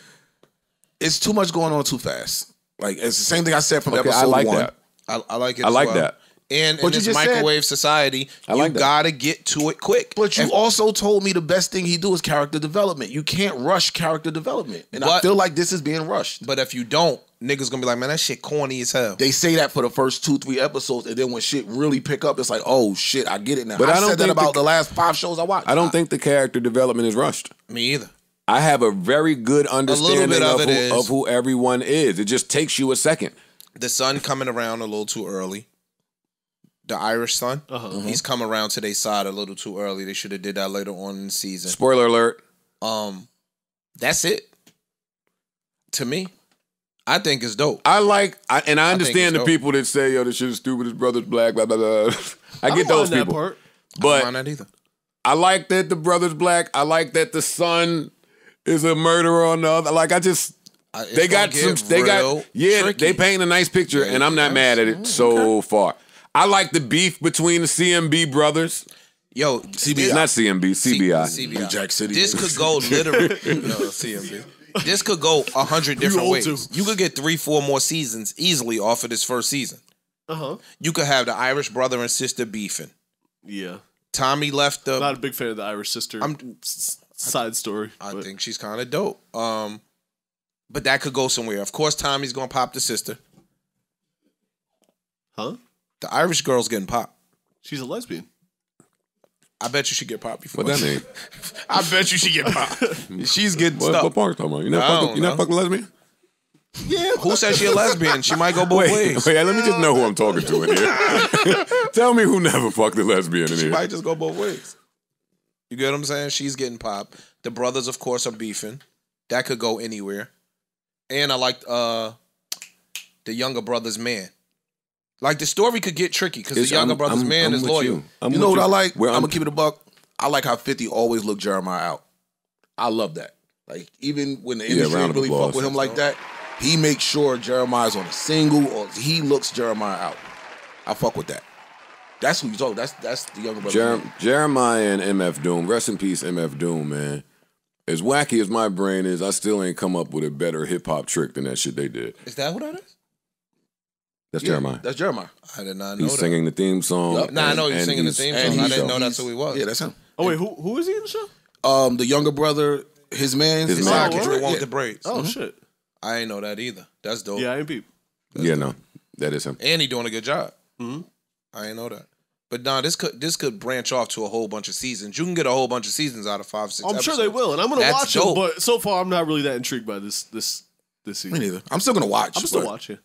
It's too much going on too fast. Like it's the same thing I said from okay, episode I like one. That. I, I like it. I like well. that. And but in this microwave said, society, I like you that. gotta get to it quick. But you and also told me the best thing he do is character development. You can't rush character development, and but, I feel like this is being rushed. But if you don't, niggas gonna be like, man, that shit corny as hell. They say that for the first two, three episodes, and then when shit really pick up, it's like, oh shit, I get it now. But I, I don't said that about the, the last five shows I watched. I don't I, think the character development is rushed. Me either. I have a very good understanding of, of, who, of who everyone is. It just takes you a second. The sun coming around a little too early. The Irish son, uh-huh. mm-hmm. he's come around to their side a little too early. They should have did that later on in the season. Spoiler alert. Um, that's it. To me, I think it's dope. I like, I, and I understand I the people that say, "Yo, this shit is stupid. His brother's black." Blah blah blah. I, I get don't those mind people, that part. But I don't mind that either. I like that the brother's black. I like that the son is a murderer on the other. Like I just. I, they got some. They got yeah. Tricky. They paint a nice picture, yeah, and I'm not nice. mad at it mm, so okay. far. I like the beef between the C M B brothers. Yo, C B I. Not C M B, C B I. C C B I. Jack City. This could go literally. No, C M B. This could go a hundred different ways. Too. You could get three, four more seasons easily off of this first season. Uh huh. You could have the Irish brother and sister beefing. Yeah. Tommy left the. I'm not a big fan of the Irish sister. I'm side story. I but. think she's kind of dope. Um, but that could go somewhere. Of course, Tommy's gonna pop the sister. Huh. The Irish girl's getting popped. She's a lesbian. I bet you she get popped before. What that mean? I bet you she get popped. She's getting what, stuck. What part are you talking about? You're not, no, fucking, you're not fucking lesbian? Yeah. Who said she a lesbian? She might go both wait, ways. Wait, let me just know who I'm talking to in here. Tell me who never fucked a lesbian in she here. She might just go both ways. You get what I'm saying? She's getting popped. The brothers, of course, are beefing. That could go anywhere. And I liked uh, the younger brother's man. Like, the story could get tricky because the younger I'm, brother's I'm, man I'm is loyal. You, you know what you. I like? Where I'm, I'm going to keep it a buck. I like how fifty always looked Jeremiah out. I love that. Like, even when the industry yeah, really fuck with him like that, he makes sure Jeremiah's on a single or he looks Jeremiah out. I fuck with that. That's who you talk. That's that's the younger brother. Jer Jeremiah and M F Doom. Rest in peace, M F Doom, man. As wacky as my brain is, I still ain't come up with a better hip hop trick than that shit they did. Is that what that is? That's yeah, Jeremiah. That's Jeremiah. I did not know he's that. He's singing the theme song. Yep. Nah, and, I know he's singing he's, the theme song. I didn't know that's who he was. Yeah, that's him. Oh, wait, who who is he in the show? Um, the younger brother, his man. His man. Dre want the braids. Oh, mm-hmm. shit. I ain't know that either. That's dope. Yeah, I ain't peep. That's yeah, dope. No. That is him. And he doing a good job. Mm-hmm. I ain't know that. But nah, this could this could branch off to a whole bunch of seasons. You can get a whole bunch of seasons out of five, six I'm episodes. Sure they will, and I'm going to watch dope. It, but so far I'm not really that intrigued by this this this season. Me neither. I'm still going to watch. I'm still watching.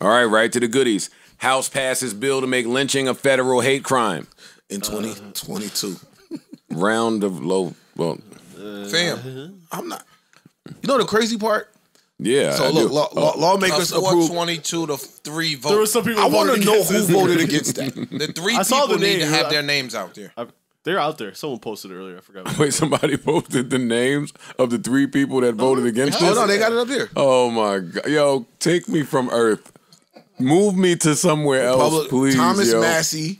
All right, right to the goodies. House passes bill to make lynching a federal hate crime. In twenty twenty-two. Uh, round of low... Well, uh, fam, I'm not... You know the crazy part? Yeah. So I look, law, law, oh. lawmakers approved twenty-two to three votes. There were some people. I want to know who voted against that. The three I people the need name. to have I, their names out there. I, they're out there. Someone posted it earlier. I forgot. Wait, somebody posted the names of the three people that voted oh, against this? Oh no, they got it up here. Oh my god, yo, take me from Earth, move me to somewhere else, Republic, please. Thomas yo. Massey,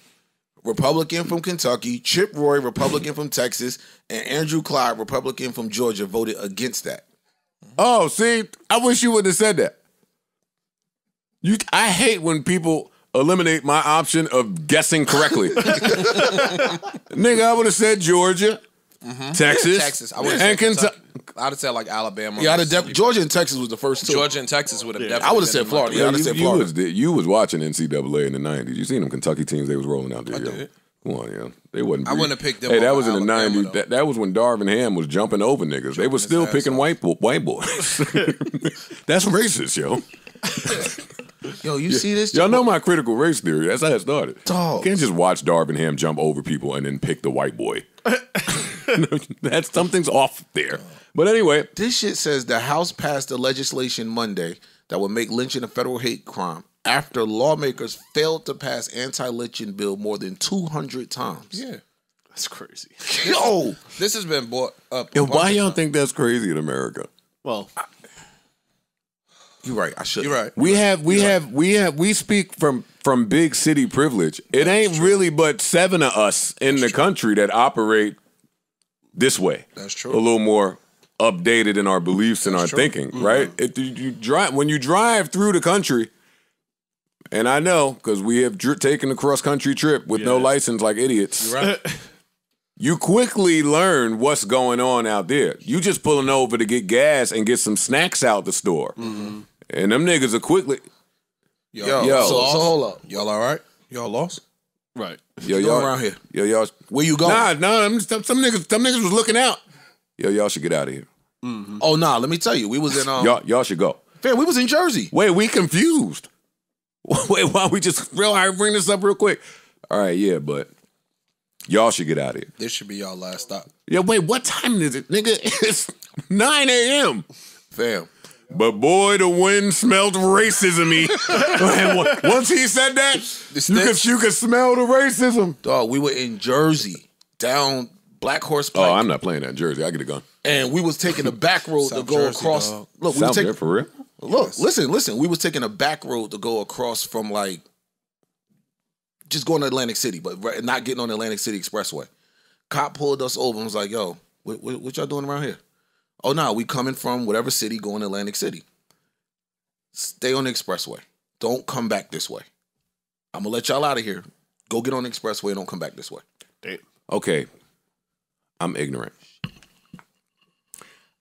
Republican from Kentucky, Chip Roy, Republican from Texas, and Andrew Clyde, Republican from Georgia, voted against that. Oh, see, I wish you wouldn't have said that. You, I hate when people eliminate my option of guessing correctly. Nigga, I would have said Georgia, mm-hmm. Texas, Texas. I would have said I'd have said like Alabama. Yeah, Georgia and Texas was the first two. Georgia and Texas would have yeah. definitely. I would have said Florida. Yeah, I would have said Florida. You was, you was watching N C double A in the nineties. You seen them Kentucky teams they was rolling out there. I yo. did. Come on, yo. They wasn't. I wouldn't have picked them. Hey, that was in the nineties. That, that was when Darvin Ham was jumping over niggas. Jumping they were still picking off. white white boys. That's racist, yo. Yo, you yeah. see this? Y'all know my critical race theory. That's how it started. Dogs. You can't just watch Darvin Ham jump over people and then pick the white boy. That's something's off there. But anyway, this shit says the House passed the legislation Monday that would make lynching a federal hate crime. After lawmakers failed to pass anti-lynching bill more than two hundred times. Yeah. That's crazy. Yo! This has been brought up. And why y'all think that's crazy in America? Well, I, you're right. I should. You're right. We have, we have, right. we have, we speak from, from big city privilege. It that's ain't true. really but seven of us in that's the true. country that operate this way. That's true. A little more updated in our beliefs that's and our true. thinking, mm-hmm. right? If you, you drive, when you drive through the country, and I know, because we have taken a cross-country trip with yeah. no license like idiots. You're right. You quickly learn what's going on out there. You just pulling over to get gas and get some snacks out the store. Mm-hmm. And them niggas are quickly... Yo, yo, yo. So, so hold up. Y'all all right? Y'all lost? Right. Yo, y'all around here. Yo, y'all... Where you going? Nah, nah. I'm just, some, niggas, some niggas was looking out. Yo, y'all should get out of here. Mm-hmm. Oh, nah. Let me tell you. We was in... Um... Y'all should go. Fair, we was in Jersey. Wait, we confused. Wait, why we just real I bring this up real quick? All right, yeah, but y'all should get out of here. This should be y'all last stop. Yeah, wait, what time is it, nigga? It's nine A M Fam. But boy, the wind smelled racism-y. Once he said that, you could, you could smell the racism. Dog, we were in Jersey, down Black Horse Pike. Oh, I'm not playing that in Jersey. I get a gun. And we was taking the back road to go Jersey, across. Dog. Look, we South was taking for real. Look, yes. listen, listen. We was taking a back road to go across from like just going to Atlantic City, but not getting on the Atlantic City Expressway. Cop pulled us over and was like, yo, what, what, what y'all doing around here? Oh, no, nah, we coming from whatever city going to Atlantic City. Stay on the expressway. Don't come back this way. I'm going to let y'all out of here. Go get on the expressway and don't come back this way. Damn. Okay. I'm ignorant.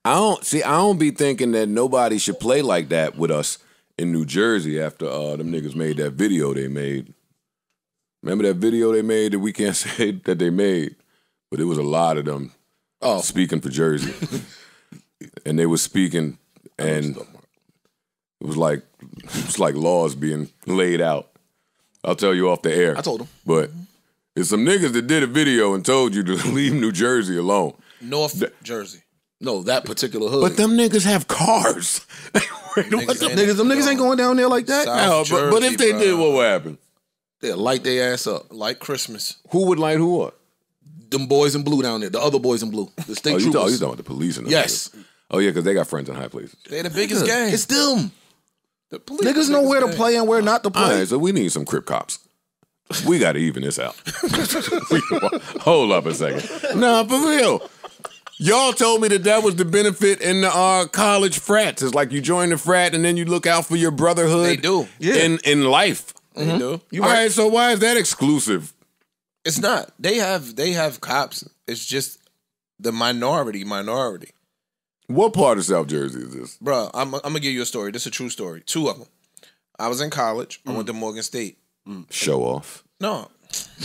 I don't see. I don't be thinking that nobody should play like that with us in New Jersey after uh, them niggas made that video they made. Remember that video they made that we can't say that they made, but it was a lot of them oh. speaking for Jersey, and they were speaking and It was like it was like laws being laid out. I'll tell you off the air. I told him. But it's some niggas that did a video and told you to leave New Jersey alone. North Th Jersey. No, that particular hood. But them niggas have cars. Wait, niggas what the niggas? Them niggas ain't going down there like that. No, Jersey, but, but if they bro. did, what would happen? They'll light their ass up. Like Christmas. Who would light who up? Them boys in blue down there. The other boys in blue. The state oh, troopers. Oh, you talking about the police and the Yes. Niggas. Oh, yeah, because they got friends in high places. They the biggest gang. It's them. The police. Niggas know where to play and where not to play. All right, so we need some Crip cops. We got to even this out. Hold up a second. Nah, for real. Y'all told me that that was the benefit in the uh, college frats. It's like you join the frat and then you look out for your brotherhood. They do. Yeah. In, in life. Mm-hmm. They do. You All right. right, so why is that exclusive? It's not. They have they have cops. It's just the minority minority. What part of South Jersey is this? Bro, I'm, I'm going to give you a story. This is a true story. Two of them. I was in college. Mm. I went to Morgan State. Mm. Show off. No.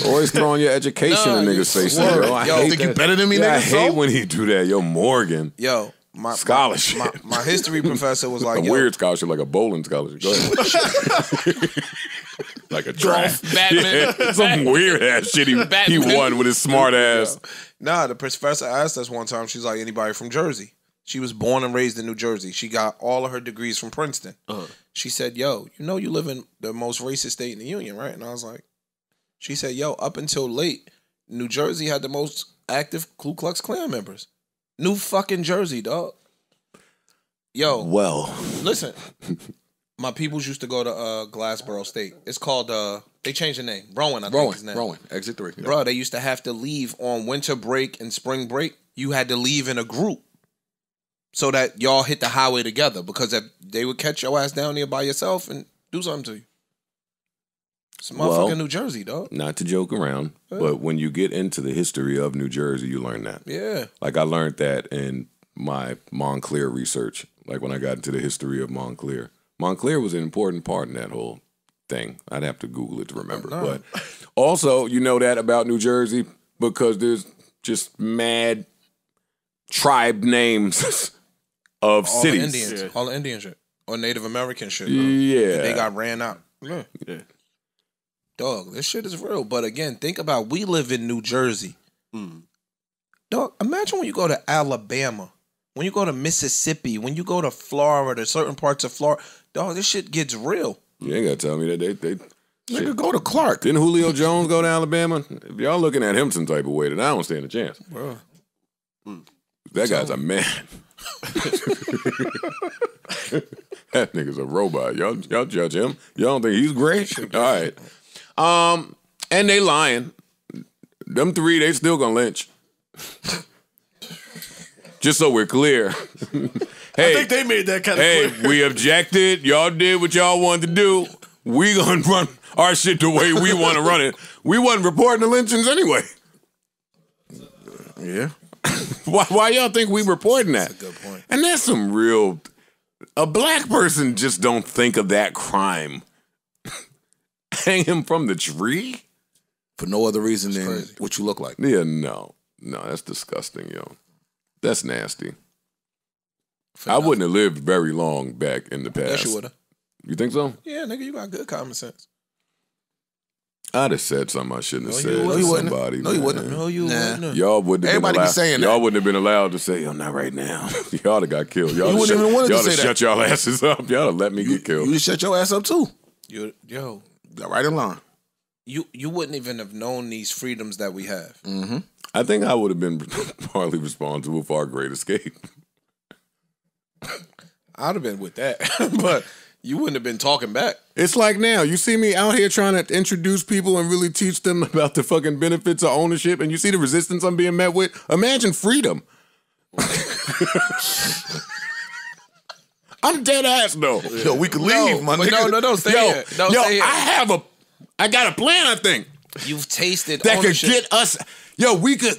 Always throwing your education in no, niggas' face. Yo, I yo, think that. you better than me, yeah, nigga. I hate so? when he do that. Yo, Morgan. Yo. My, scholarship. My, my, my history professor was like, a yo, weird scholarship, like a bowling scholarship. Go ahead. Like a draft. Batman. Yeah, some weird ass shit he, he won with his smart ass. Yo. Nah, the professor asked us one time, she's like, anybody from Jersey? She was born and raised in New Jersey. She got all of her degrees from Princeton. Uh-huh. She said, yo, you know you live in the most racist state in the union, right? And I was like, she said, yo, up until late, New Jersey had the most active Ku Klux Klan members. New fucking Jersey, dog. Yo. Well. Listen. My peoples used to go to uh, Glassboro State. It's called, uh, they changed the name. Rowan, I Rowan, think his name. Rowan, exit three. Yeah. Bro, they used to have to leave on winter break and spring break. You had to leave in a group. So that y'all hit the highway together, because if they would catch your ass down there by yourself and do something to you. It's motherfucking well, New Jersey, dog. Not to joke around, yeah. but when you get into the history of New Jersey, you learn that. Yeah. Like I learned that in my Montclair research, like when I got into the history of Montclair. Montclair was an important part in that whole thing. I'd have to Google it to remember. No. But also, you know that about New Jersey because there's just mad tribe names. Of all cities. Indians, yeah. All the Indian shit. Or Native American shit. Bro. Yeah. And they got ran out. Yeah. yeah. Dog, this shit is real. But again, think about, we live in New Jersey. Mm. Dog, imagine when you go to Alabama, when you go to Mississippi, when you go to Florida, certain parts of Florida. Dog, this shit gets real. You ain't got to tell me that. They, they, they could go to Clark. Didn't Julio Jones go to Alabama? If y'all looking at him some type of way, then I don't stand a chance. Bro. Mm. That so, guy's a man. That nigga's a robot. Y'all, y'all judge him. Y'all don't think he's great? All right. Um, and they lying. Them three, they still gonna lynch. Just so we're clear. Hey, I think they made that kind of hey, clear. We objected. Y'all did what y'all wanted to do. We gonna run our shit the way we want to run it. We wasn't reporting the lynchings anyway. Yeah. Why, why y'all think we reporting that? That's a good point. And that's some real... A black person just don't think of that crime. Hang him from the tree? For no other reason that's than crazy. What you look like. Yeah, no. No, that's disgusting, yo. That's nasty. For I nothing. wouldn't have lived very long back in the past. Yes, you would have. You think so? Yeah, nigga, you got good common sense. I'd have said something I shouldn't no, have said you, to you somebody. No, you wouldn't have. No, you wouldn't have. Y'all wouldn't have been allowed. Y'all wouldn't have been allowed to say, yo, not right now. Y'all have got killed. Y'all wouldn't even want to say that. Y'all shut y'all asses up. Y'all have let me you, get killed. You shut your ass up too. You, yo. Right in line. You, you wouldn't even have known these freedoms that we have. Mm-hmm. I think I would have been partly responsible for our great escape. I'd have been with that. But... you wouldn't have been talking back. It's like now. You see me out here trying to introduce people and really teach them about the fucking benefits of ownership, and you see the resistance I'm being met with? Imagine freedom. I'm dead ass, though. Yeah. Yo, we could leave, no, my nigga. No, no, no, stay yo, here. No, yo, stay here. I have a, I got a plan, I think. You've tasted that ownership. That could get us, yo, we could,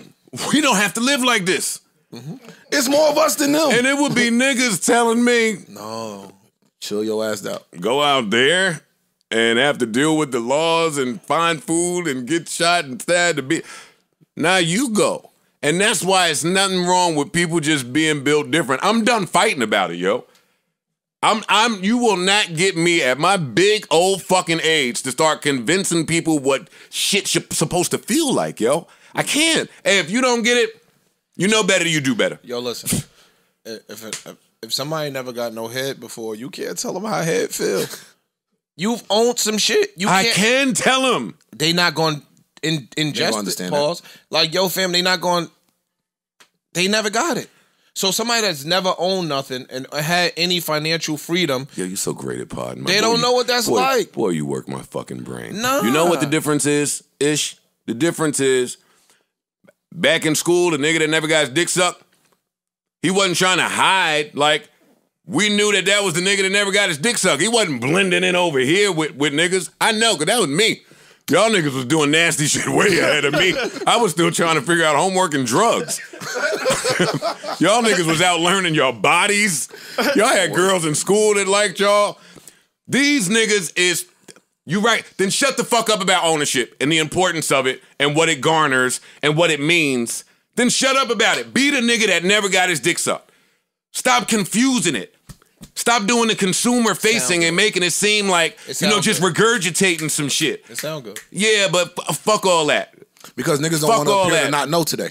we don't have to live like this. Mm-hmm. It's more of us than them. And it would be niggas telling me, no. Chill your ass out. Go out there and have to deal with the laws and find food and get shot and stabbed to be. Now you go. And that's why it's nothing wrong with people just being built different. I'm done fighting about it, yo. I'm, I'm, you will not get me at my big old fucking age to start convincing people what shit's supposed to feel like, yo. I can't. Hey, if you don't get it, you know better, you do better. Yo, listen. if, if if somebody never got no head before, you can't tell them how head feel. You've owned some shit. You can't, I can tell them. They not going to in, ingest it, pause. That. Like, yo, fam, they not going, they never got it. So somebody that's never owned nothing and had any financial freedom. Yo, you're so great at podding. They boy, don't you, know what that's boy, like. Boy, you work my fucking brain. Nah. You know what the difference is, ish? The difference is, back in school, the nigga that never got his dick sucked, he wasn't trying to hide. Like, we knew that that was the nigga that never got his dick sucked. He wasn't blending in over here with, with niggas. I know, because that was me. Y'all niggas was doing nasty shit way ahead of me. I was still trying to figure out homework and drugs. Y'all niggas was out learning your bodies. Y'all had girls in school that liked y'all. These niggas is, you right, then shut the fuck up about ownership and the importance of it and what it garners and what it means. Then shut up about it. Be the nigga that never got his dick sucked. Stop confusing it. Stop doing the consumer facing and making it seem like, it you know, just good. regurgitating some shit. It sound good. Yeah, but f fuck all that. Because niggas don't want to appear to not know today.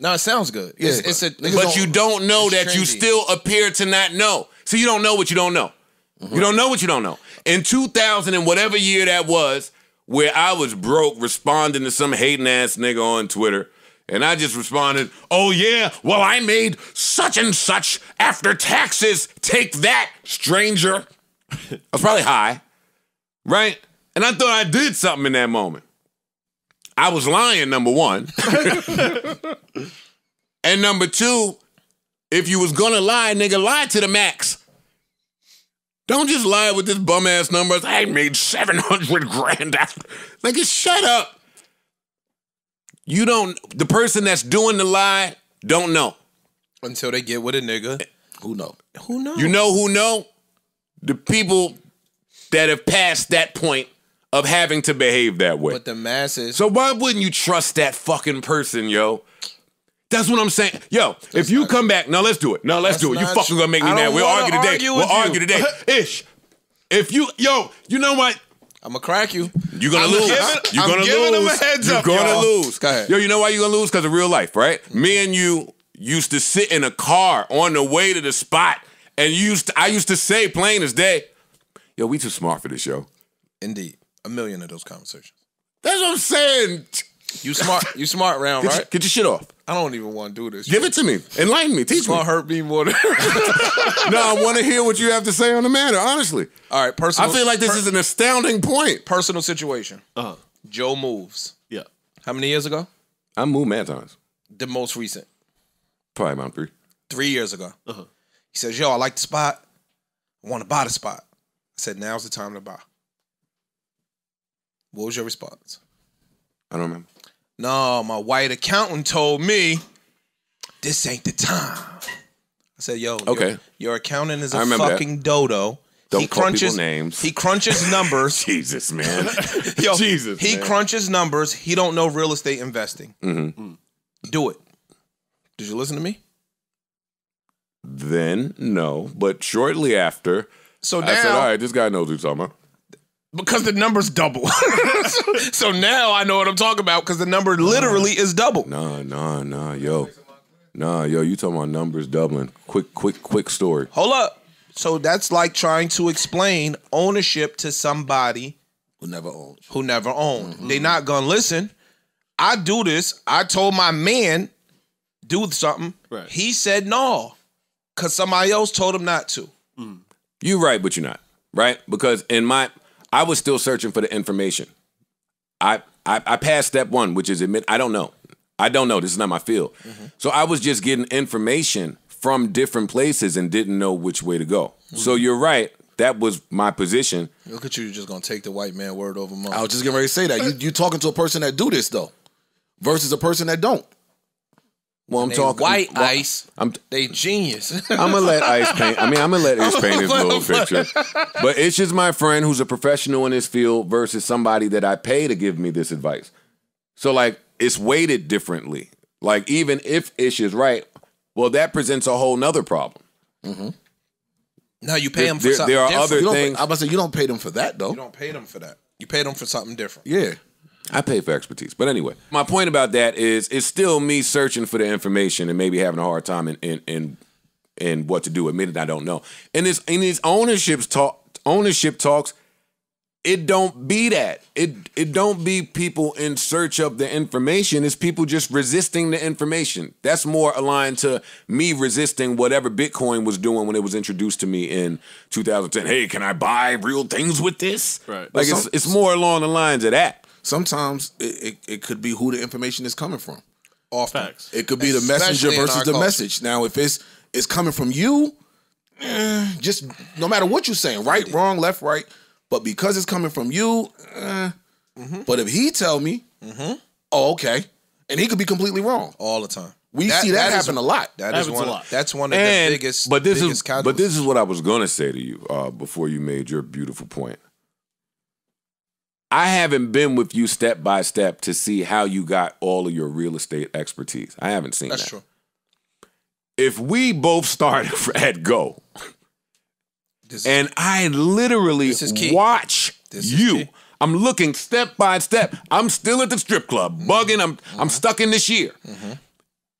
No, it sounds good. Yeah, it's, it's a, but you don't know that trendy. You still appear to not know. So you don't know what you don't know. Mm-hmm. You don't know what you don't know. In two thousand and whatever year that was, where I was broke responding to some hating ass nigga on Twitter. And I just responded, oh, yeah, well, I made such and such after taxes. Take that, stranger. I was probably high, right? And I thought I did something in that moment. I was lying, number one. And number two, if you was going to lie, nigga, lie to the max. Don't just lie with this bum-ass numbers. I made seven hundred grand after. Like, just shut up. You don't, the person that's doing the lie don't know. Until they get with a nigga. Who know? Who know? You know who know? The people that have passed that point of having to behave that way. But the masses. So why wouldn't you trust that fucking person, yo? That's what I'm saying. Yo, that's if you come back, no, let's do it. No, let's do it. You fucking gonna make me mad. We'll argue today. We'll argue today. Ish. If you, yo, you know what? I'm gonna crack you. You're gonna I'm lose. Giving, you're gonna I'm giving lose. Them a heads you're up, gonna lose. Go ahead. Yo, you know why you're gonna lose? Because of real life, right? Mm-hmm. Me and you used to sit in a car on the way to the spot, and used to, I used to say plain as day, yo, we too smart for this, yo. Indeed. A million of those conversations. That's what I'm saying. You smart, you smart round, get right? You, get your shit off. I don't even want to do this. Give shit. It to me. Enlighten me. Teach it's me. It's going to hurt me more than... No, I want to hear what you have to say on the matter, honestly. All right, personal... I feel like this is an astounding point. Personal situation. Uh-huh. Joe moves. Yeah. How many years ago? I moved mad times. The most recent? Probably about three. Three years ago. Uh-huh. He says, yo, I like the spot. I want to buy the spot. I said, now's the time to buy. What was your response? I don't remember. No, my white accountant told me this ain't the time. I said, yo, okay. Your, your accountant is a fucking that. dodo. Don't he call crunches, people names. He crunches numbers. Jesus, man. Yo, Jesus, He man. crunches numbers. He don't know real estate investing. Mm-hmm. Mm. Do it. Did you listen to me? Then, no. But shortly after, so now, I said, all right, this guy knows who he's talking about. Because the number's double. So now I know what I'm talking about because the number literally is double. Nah, nah, nah, yo. Nah, yo, you talking about numbers doubling. Quick, quick, quick story. Hold up. So that's like trying to explain ownership to somebody who never owned. Who never owned. Mm-hmm. They not going to listen. I do this. I told my man, do something. Right. He said no because somebody else told him not to. Mm. You right, but you're not. Right? Because in my... I was still searching for the information. I, I I passed step one, which is admit, I don't know. I don't know. This is not my field. Mm-hmm. So I was just getting information from different places and didn't know which way to go. Mm-hmm. So you're right. That was my position. Look at you. You're just going to take the white man word over mine. I was just getting ready to say that. You, you're talking to a person that do this, though, versus a person that don't. Well, I'm they talking white well, ice. I'm, they genius. I'm gonna let Ice paint. I mean, I'm gonna let Ice paint his little picture. But it's just my friend who's a professional in his field versus somebody that I pay to give me this advice. So like, it's weighted differently. Like even if Ish is right, well, that presents a whole nother problem. Mm-hmm. No, you pay there, them for there, something there are different. Other you things. I was say you don't pay them for that though. You don't pay them for that. You pay them for something different. Yeah. I pay for expertise. But anyway, my point about that is it's still me searching for the information and maybe having a hard time in in in, in what to do. Admitted I don't know. And this in these ownership talk ownership talks, it don't be that. It it don't be people in search of the information. It's people just resisting the information. That's more aligned to me resisting whatever Bitcoin was doing when it was introduced to me in two thousand ten. Hey, can I buy real things with this? Right. Like some, it's it's more along the lines of that. Sometimes it, it, it could be who the information is coming from. Often. Facts. It could be especially the messenger versus the culture. Message. Now, if it's it's coming from you, eh, just no matter what you're saying, right, wrong, left, right. But because it's coming from you, uh, mm-hmm. but if he tell me, mm-hmm. oh, okay. And he could be completely wrong. All the time. We that, see that, that happen is, a lot. That, that is one a lot. Of, that's one of and, the biggest but this biggest is catalysts. But this is what I was going to say to you uh, before you made your beautiful point. I haven't been with you step by step to see how you got all of your real estate expertise. I haven't seen that's that. That's true. If we both started at go... This and is, I literally watch you. I'm looking step by step. I'm still at the strip club, mm-hmm. bugging. I'm mm-hmm. I'm stuck in this year. Mm-hmm.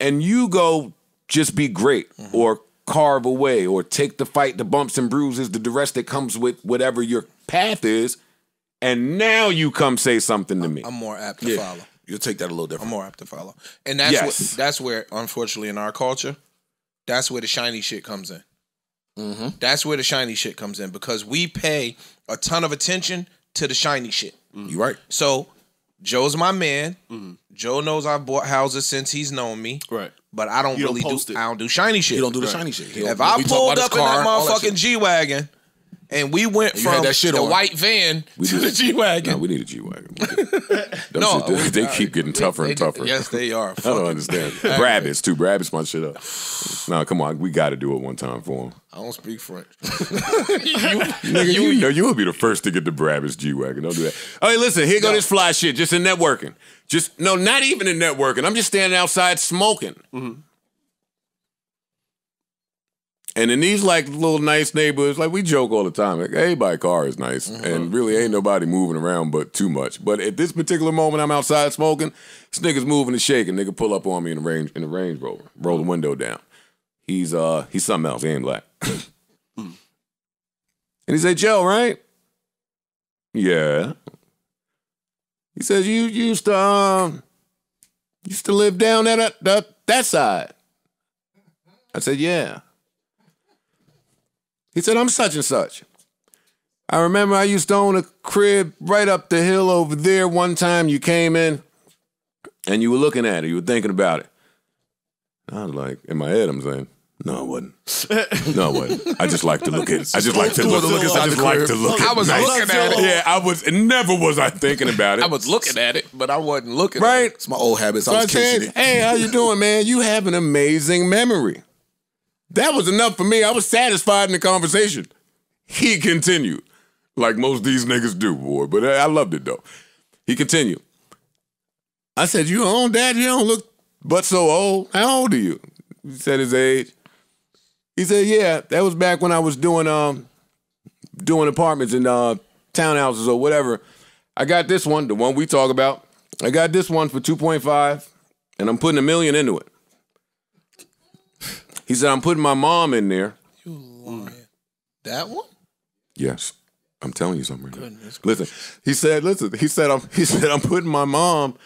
And you go, just be great mm-hmm. or carve away or take the fight, the bumps and bruises, the duress that comes with whatever your path is. And now you come say something to me. I'm more apt to yeah. follow. You'll take that a little different. I'm more apt to follow. And that's yes. what, that's where, unfortunately, in our culture, that's where the shiny shit comes in. Mm-hmm. That's where the shiny shit comes in because we pay a ton of attention to the shiny shit. Mm-hmm. You're right. So Joe's my man. Mm-hmm. Joe knows I've bought houses since he's known me. Right. But I don't you really don't do it. I don't do shiny shit. You don't do the right. shiny shit. If I we pulled up car, in that motherfucking G-Wagon and we went and from that shit the on. White van we to the G-Wagon. No, we need a G-Wagon. no, they, they keep getting tougher they, and tougher. They, yes, they are. I don't understand. Rabbits too. Rabbits my shit up. No, come on. We got to do it one time for him. I don't speak French. you, you, you, you know, you would be the first to get the Brabus G-Wagon. Don't do that. All right, listen, here go no. this fly shit just in networking. Just, no, not even in networking. I'm just standing outside smoking. Mm-hmm. And in these, like, little nice neighborhoods, like, we joke all the time. Like, everybody's car is nice. Mm-hmm. And really ain't nobody moving around but too much. But at this particular moment, I'm outside smoking. This nigga's moving and shaking. Nigga pull up on me in the Range, in the Range Rover. Roll the window down. He's uh he's something else. He ain't black. And he said, Joe, right? Yeah. He says, you, you used to um used to live down that that that side. I said, yeah. He said, I'm such and such. I remember I used to own a crib right up the hill over there. One time you came in and you were looking at it, you were thinking about it. I was like, in my head, I'm saying, no, it wasn't. No, it wasn't. I just like to look at it. I just like to look, look I just like to look at it. I was nice. looking at it. Yeah, I was, never was I thinking about it. I was looking at it, but I wasn't looking right? at it. It's my old habits. So I was catching it. Hey, how you doing, man? You have an amazing memory. That was enough for me. I was satisfied in the conversation. He continued, like most of these niggas do, boy, but I loved it, though. He continued. I said, you own that? You don't look but so old. How old are you? He said his age. He said, yeah, that was back when I was doing um doing apartments and uh townhouses or whatever. I got this one, the one we talk about. I got this one for two point five, and I'm putting a million into it. He said, I'm putting my mom in there. You lying. Mm. That one? Yes. I'm telling you something right Goodness now. Listen. He said, listen, he said I'm he said, I'm putting my mom,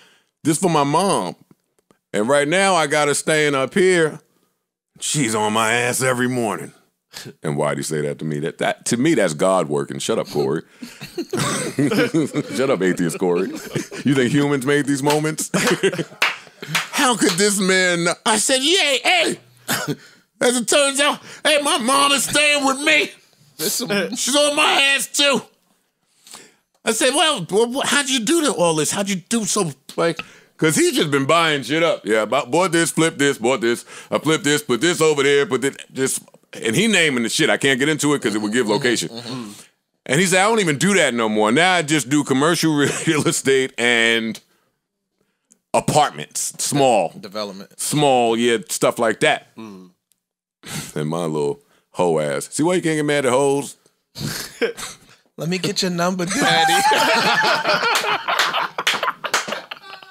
this for my mom. And right now, I got her staying up here. She's on my ass every morning. And why do you say that to me? That, that to me, that's God working. Shut up, Corey. Shut up, atheist Corey. You think humans made these moments? How could this man? I said, yay, hey. As it turns out, hey, my mom is staying with me. She's on my ass, too. I said, well, how'd you do all this? How'd you do so, like... Cause he's just been buying shit up. Yeah, bought this, flipped this, bought this. I flipped this, put this over there, put this, just, and he naming the shit. I can't get into it because it would give location. Mm-hmm. And he said, I don't even do that no more. Now I just do commercial real estate and apartments, small development, small, yeah, stuff like that. Mm. And my little Hoe ass. See why you can't get mad at hoes? Let me get your number, daddy.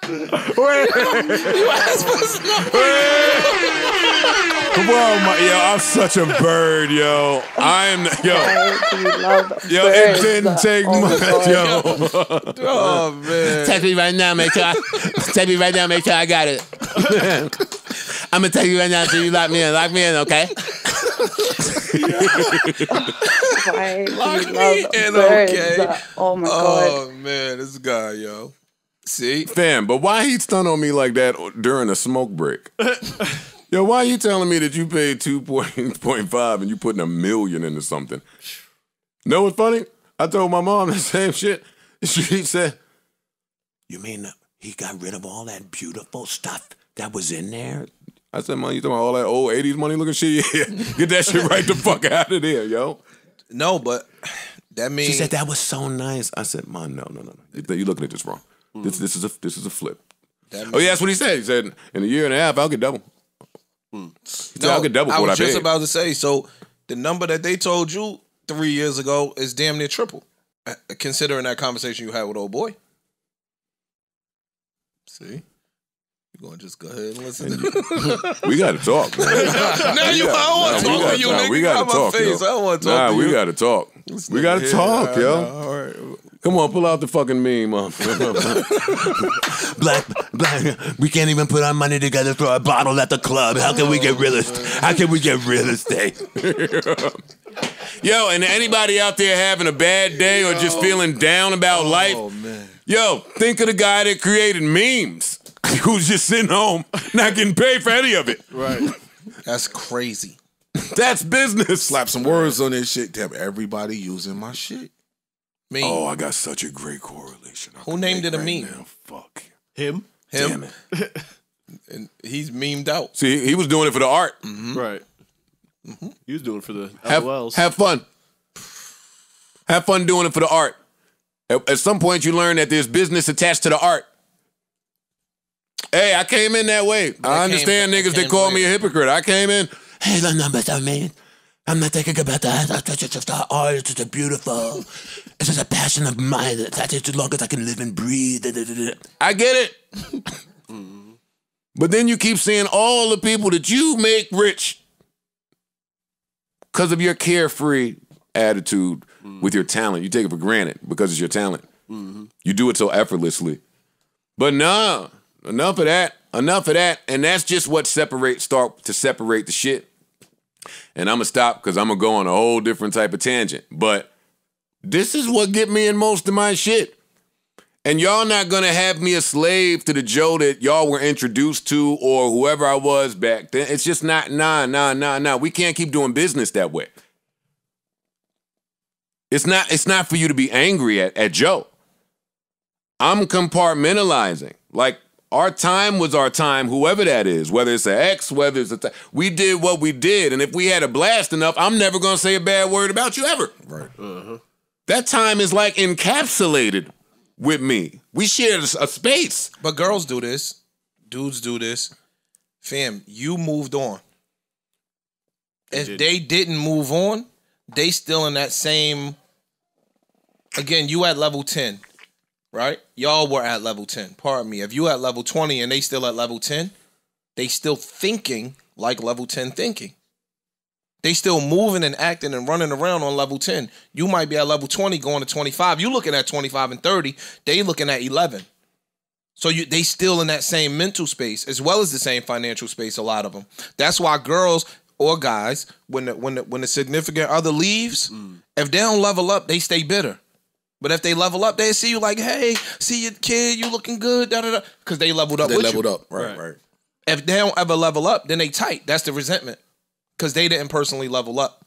Wait. You asked for his number. Come on, my, yo, I'm such a bird, yo. I'm yo, yo, it didn't take much, yo. Oh man, text me right now, make sure. I, text me right now, make sure I got it. I'm gonna text you right now so you lock me in, lock me in, okay? Lock me in, okay? Oh my god. Oh man, this guy, yo. See? Fam, but why he stunned on me like that during a smoke break? Yo, why you telling me that you paid two point five and you putting a million into something? You know what's funny? I told my mom the same shit. She said, you mean he got rid of all that beautiful stuff that was in there? I said, Mom, you talking about all that old eighties money looking shit? Yeah, get that shit right the fuck out of there, yo. No, but that means... She said, that was so nice. I said, Mom, no, no, no. You're you looking at this wrong. This this is a this is a flip. Oh yeah, that's what he said. He said in a year and a half, I'll get double. He said, no, I'll get double. I was what just I paid. about to say. So the number that they told you three years ago is damn near triple, considering that conversation you had with old boy. See, you gonna just go ahead and listen. And to we gotta talk. Man. Now you, I don't want to talk to you, nigga. We gotta talk. Nah, we gotta talk. We gotta talk, yo. All right. Come on, pull out the fucking meme, mom. black, black, we can't even put our money together, throw a bottle at the club. How can we get real estate? How can we get real estate? Yo, and anybody out there having a bad day or just feeling down about oh, life, man. Yo, think of the guy that created memes who's just sitting home not getting paid for any of it. Right. That's crazy. That's business. Slap some words on this shit to have everybody using my shit. Meme. Oh, I got such a great correlation. I Who named it a right meme? Now. Fuck him. Him. Damn it. And he's memed out. See, he was doing it for the art, mm-hmm. right? Mm-hmm. He was doing it for the have, L O Ls. Have fun. Have fun doing it for the art. At, at some point, you learn that there's business attached to the art. Hey, I came in that way. But I, I understand niggas that call me a hypocrite. I came in. Hey, the numbers are mean. I'm not thinking about that. Oh, it's just beautiful. It's just a passion of mine. That's it, as long as I can live and breathe. I get it. But then you keep seeing all the people that you make rich because of your carefree attitude mm. with your talent. You take it for granted because it's your talent. Mm-hmm. You do it so effortlessly. But no, enough of that. Enough of that. And that's just what separates, start to separate the shit. And I'm going to stop because I'm going to go on a whole different type of tangent. But this is what get me in most of my shit. And y'all not going to have me a slave to the Joe that y'all were introduced to or whoever I was back then. It's just not, nah, nah, nah, nah. We can't keep doing business that way. It's not, it's not for you to be angry at, at Joe. I'm compartmentalizing. Like, our time was our time, whoever that is, whether it's an ex, whether it's a... Th we did what we did, and if we had a blast enough, I'm never going to say a bad word about you ever. Right. Uh-huh. That time is, like, encapsulated with me. We shared a space. But girls do this. Dudes do this. Fam, you moved on. They if didn't. they didn't move on, they still in that same... Again, you at level ten. Right? Y'all were at level ten. Pardon me. If you at level twenty and they still at level ten, they still thinking like level ten thinking. They still moving and acting and running around on level ten. You might be at level twenty going to twenty-five. You looking at twenty-five and thirty. They looking at eleven. So you, they still in that same mental space as well as the same financial space, a lot of them. That's why girls or guys, when the, when the, when the significant other leaves, mm. if they don't level up, they stay bitter. But if they level up, they see you like, hey, see your kid, you looking good, da da da, because they leveled up. They with leveled you. up, right, right. If they don't ever level up, then they tight. That's the resentment, because they didn't personally level up.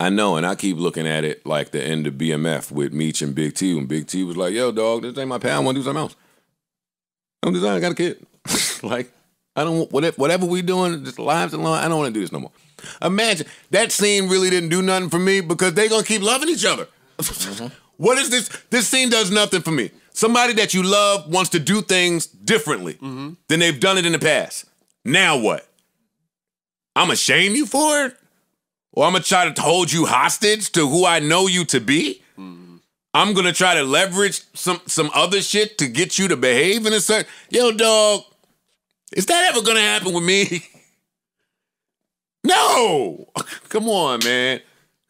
I know, and I keep looking at it like the end of B M F with Meech and Big T. When Big T was like, "Yo, dog, this ain't my pal. I want to do something else. I'm designing. I got a kid. Like, I don't whatever whatever we doing, just lives and I don't want to do this no more." Imagine that scene really didn't do nothing for me because they gonna keep loving each other. Mm-hmm. What is this? This scene does nothing for me. Somebody that you love wants to do things differently mm-hmm. than they've done it in the past. Now what? I'm going to shame you for it? or I'm going to try to hold you hostage to who I know you to be. Mm. I'm going to try to leverage some some other shit to get you to behave in a certain... Yo, dog, is that ever going to happen with me? No! Come on, man.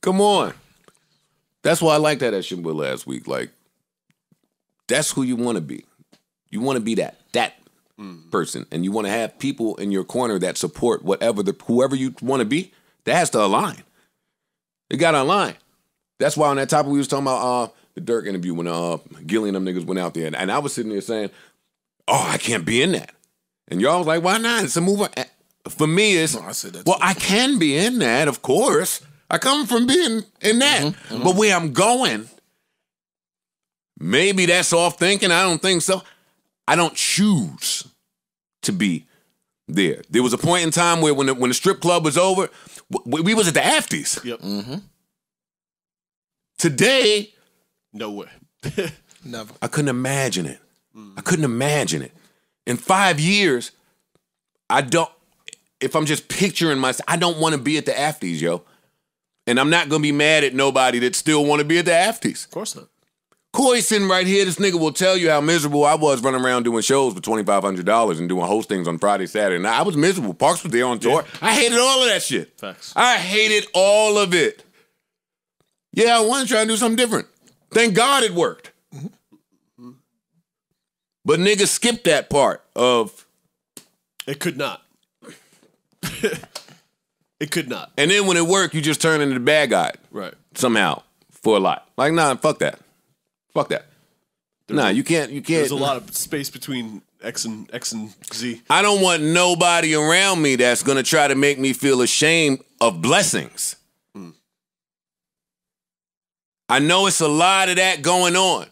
Come on. That's why I like that at Shimbo last week. Like, that's who you want to be. You want to be that that mm. person, and you want to have people in your corner that support whatever the whoever you want to be. That has to align. It got to align. That's why on that topic we was talking about uh, the Dirk interview when uh, Gilly and them niggas went out there, and, and I was sitting there saying, "Oh, I can't be in that," and y'all was like, "Why not?" It's a move. On. For me, it's no, I said that well, I can be in that, of course. I come from being in that, mm-hmm, mm-hmm. But where I'm going. Maybe that's off thinking. I don't think so. I don't choose to be there. There was a point in time where when the, when the strip club was over, we, we was at the afties. Yep. Mm-hmm. Today. No way. Never. I couldn't imagine it. Mm-hmm. I couldn't imagine it. In five years, I don't, if I'm just picturing myself, I don't want to be at the afties, yo. And I'm not going to be mad at nobody that still want to be at the afties. Of course not. Coy sitting right here, this nigga will tell you how miserable I was running around doing shows for twenty-five hundred dollars and doing hostings on Friday, Saturday night. I was miserable. Parks was there on tour. Yeah. I hated all of that shit. Facts. I hated all of it. Yeah, I wanted to try and do something different. Thank God it worked. Mm-hmm. But niggas skipped that part of... It could not. It could not. And then when it worked, you just turn into the bad guy. Right. Somehow. For a lot. Like, nah, fuck that. Fuck that. There's nah, a, you can't. You can't. There's a lot of space between X and X and Z. I don't want nobody around me that's gonna try to make me feel ashamed of blessings. Mm. I know it's a lot of that going on.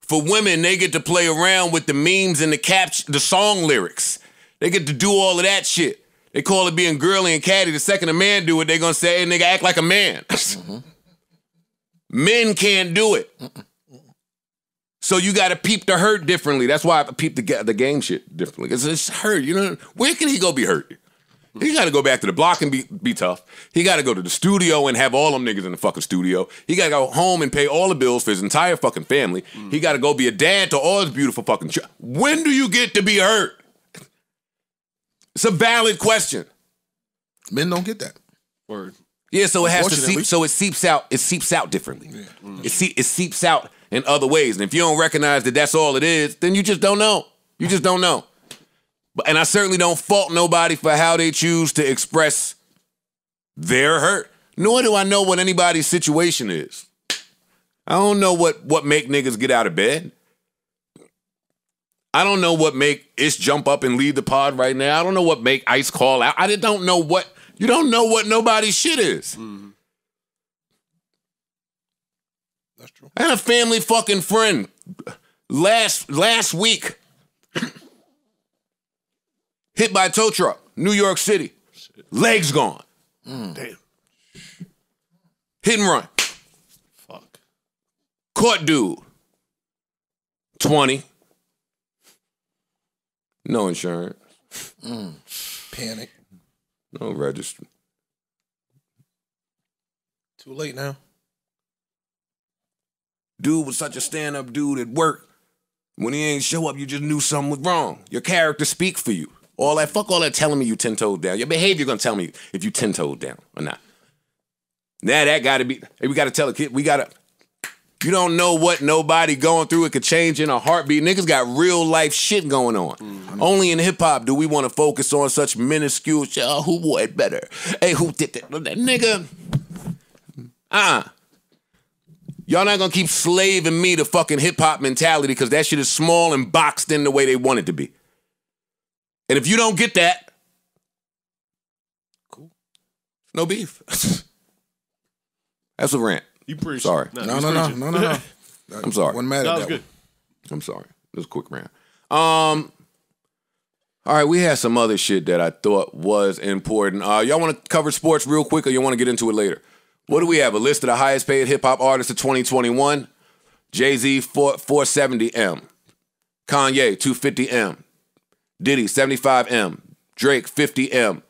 For women, they get to play around with the memes and the caption, the song lyrics. They get to do all of that shit. They call it being girly and catty. The second a man do it, they gonna say, "Hey, nigga, act like a man." Mm-hmm. Men can't do it. Mm-mm. So you got to peep the hurt differently. That's why I peep the, the game shit differently. It's, it's hurt. You know, where can he go be hurt? He got to go back to the block and be, be tough. He got to go to the studio and have all them niggas in the fucking studio. He got to go home and pay all the bills for his entire fucking family. Mm. He got to go be a dad to all his beautiful fucking children. When do you get to be hurt? It's a valid question. Men don't get that. Word. Yeah, so it has to seep. So it seeps out. It seeps out differently. Yeah. Mm. It se- it seeps out. In other ways. And if you don't recognize that that's all it is, then you just don't know. You just don't know. But, and I certainly don't fault nobody for how they choose to express their hurt. Nor do I know what anybody's situation is. I don't know what, what make niggas get out of bed. I don't know what make Ish jump up and leave the pod right now. I don't know what make Ice call out. I don't know what, you don't know what nobody's shit is. Mm-hmm. That's true. I had a family fucking friend last last week hit by a tow truck, New York City. Shit. Legs gone. Mm. Damn. Hit and run. Fuck. Caught dude. twenty. No insurance. Mm. Panic. No registry. Too late now. Dude was such a stand-up dude at work. When he ain't show up, you just knew something was wrong. Your character speak for you. All that, fuck all that telling me you ten-toed down. Your behavior gonna tell me if you ten-toed down or not. Now that gotta be, we gotta tell a kid, we gotta, you don't know what nobody going through. It could change in a heartbeat. Niggas got real life shit going on. Mm-hmm. Only in hip-hop do we want to focus on such minuscule shit. Oh, who wore it better? Hey, who did that? That nigga. Uh-uh. Y'all not gonna keep slaving me to fucking hip-hop mentality because that shit is small and boxed in the way they want it to be. And if you don't get that, cool. No beef. That's a rant. You preach. Sorry. No, no, no, no, no, no, no. I'm sorry. Wasn't mad at that. That was good. One. I'm sorry. It was a quick rant. Um, all right, we had some other shit that I thought was important. Uh, y'all wanna cover sports real quick or you wanna get into it later? What do we have? A list of the highest paid hip-hop artists of twenty twenty-one. Jay-Z, four hundred seventy million. Kanye, two hundred fifty million. Diddy, seventy-five million. Drake, fifty million.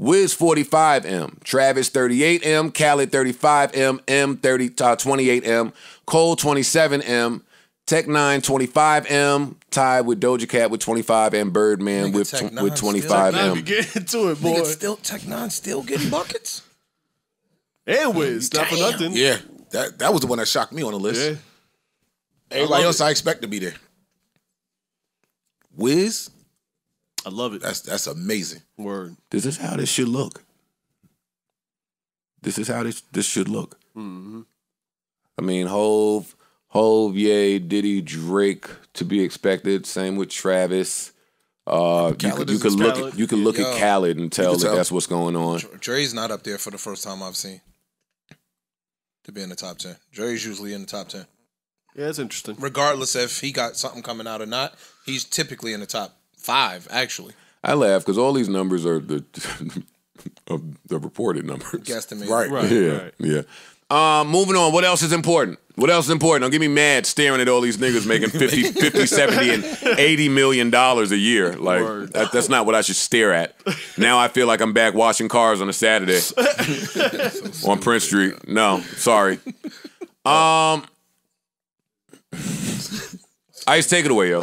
Wiz forty-five M, Travis thirty-eight M, Khaled thirty-five M, M thirty, uh, twenty-eight M, Cole twenty-seven M, Tech Nine twenty-five M, tied with Doja Cat with twenty-five and Birdman nigga, with tw with twenty-five M. Nigga, get into it, boy. Nigga, still Tech Nine still getting buckets. And Wiz, not for nothing. Yeah, that that was the one that shocked me on the list. Yeah. Everybody I else it. I expect to be there. Wiz. I love it. That's that's amazing. Word. This is how this should look. This is how this this should look. Mm-hmm. I mean, Hove, Hove, Ye, Diddy, Drake to be expected. Same with Travis. Uh, you could, you could look at, you could look Yo, at Khaled and tell that tell. that's what's going on. Dre's not up there for the first time I've seen to be in the top ten. Dre's usually in the top ten. Yeah, it's interesting. Regardless if he got something coming out or not, he's typically in the top five, actually. I laugh because all these numbers are the are the reported numbers. Guesstimated. Right, right, yeah, right. yeah. Um, moving on. What else is important? What else is important? Don't get me mad staring at all these niggas making fifty, seventy, and eighty million dollars a year. Like that, that's not what I should stare at. Now I feel like I'm back washing cars on a Saturday so on Prince Street. Yeah. No, sorry. Um, Ice, take it away, yo.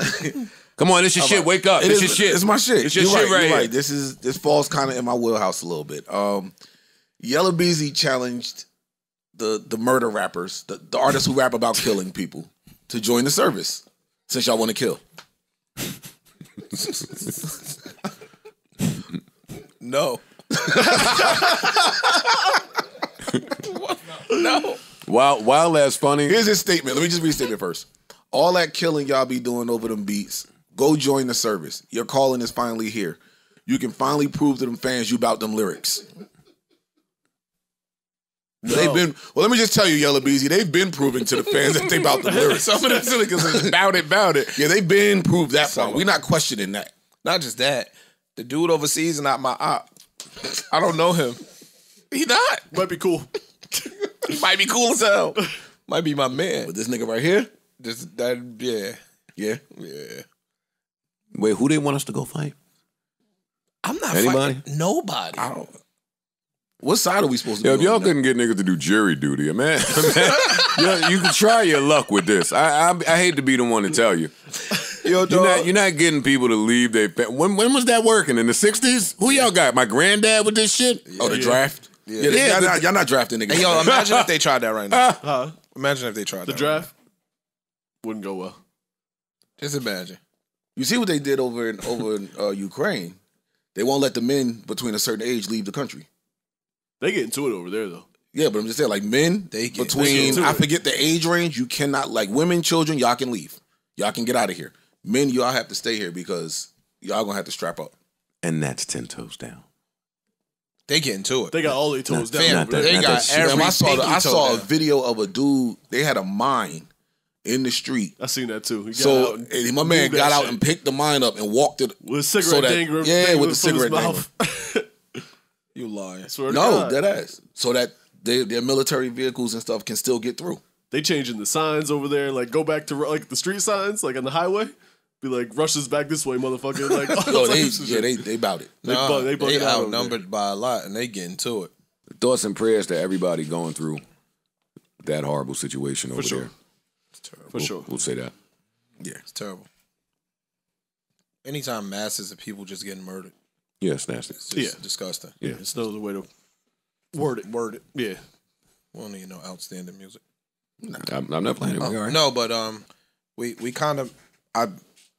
Come on, this your I'm shit. Like, Wake up. It this is, your shit. It's my shit. It's your you're shit right, right, you're right here. This is this falls kind of in my wheelhouse a little bit. Um, Yella Beezy challenged the the murder rappers, the, the artists who rap about killing people, to join the service since y'all want to kill. No. No. While while that's funny. Here's his statement. Let me just read his statement first. All that killing y'all be doing over them beats. Go join the service. Your calling is finally here. You can finally prove to them fans you bout them lyrics. No. They've been, well, let me just tell you, Yella Beezy, they've been proving to the fans that they bout them lyrics. Some of them silly because bout it, bout it. Yeah, they've been proved that part. We're not questioning that. Not just that. The dude overseas is not my op. I don't know him. He not. Might be cool. He might be cool as hell. Might be my man. But this nigga right here? This, that, yeah. Yeah? Yeah. Wait, who they want us to go fight? I'm not Anybody? fighting nobody. I don't, what side are we supposed to yeah, be If y'all couldn't get niggas to do jury duty, man, man yo, you can try your luck with this. I, I I hate to be the one to tell you. Yo, you're, not, you're not getting people to leave their when, when was that working? In the sixties? Who y'all got? My granddad with this shit? Yeah, oh, the yeah. draft? Yeah, yeah, yeah y'all not, y'all not drafting niggas. Hey, yo, imagine if they tried that right now. Huh? Imagine if they tried the that. The draft? Right. Wouldn't go well. Just imagine. You see what they did over in over in uh, Ukraine? They won't let the men between a certain age leave the country. They get into it over there though. Yeah, but I'm just saying, like men they get, between they I forget it. the age range. You cannot like women, children. Y'all can leave. Y'all can get out of here. Men, y'all have to stay here because y'all gonna have to strap up. And that's ten toes down. They get into it. They got all their toes not, down. Not that, they got every. I saw the, I saw a video of a dude. They had a mine in the street. I seen that too. He so and and my man got out shit. and picked the mine up and walked it with a cigarette so that, dangler, yeah, with a cigarette dangler. You lying? I swear no, that ass. So that they, their military vehicles and stuff can still get through. They changing the signs over there. Like go back to like the street signs, like on the highway. Be like rushes back this way, motherfucker. Like no, they, yeah, they they bout it. They, nah, bu they, bu they out outnumbered there. by a lot, and they getting to it. Thoughts and prayers to everybody going through that horrible situation For over sure. there. Terrible. For sure. We'll say that. Yeah. It's terrible. Anytime masses of people just getting murdered. Yeah, it's nasty. It's just yeah. disgusting. Yeah. It's no other way to word it. Word it. Yeah. We don't need no outstanding music. Nah. I'm, I'm not playing it. Oh, no, but um, we, we kind of, I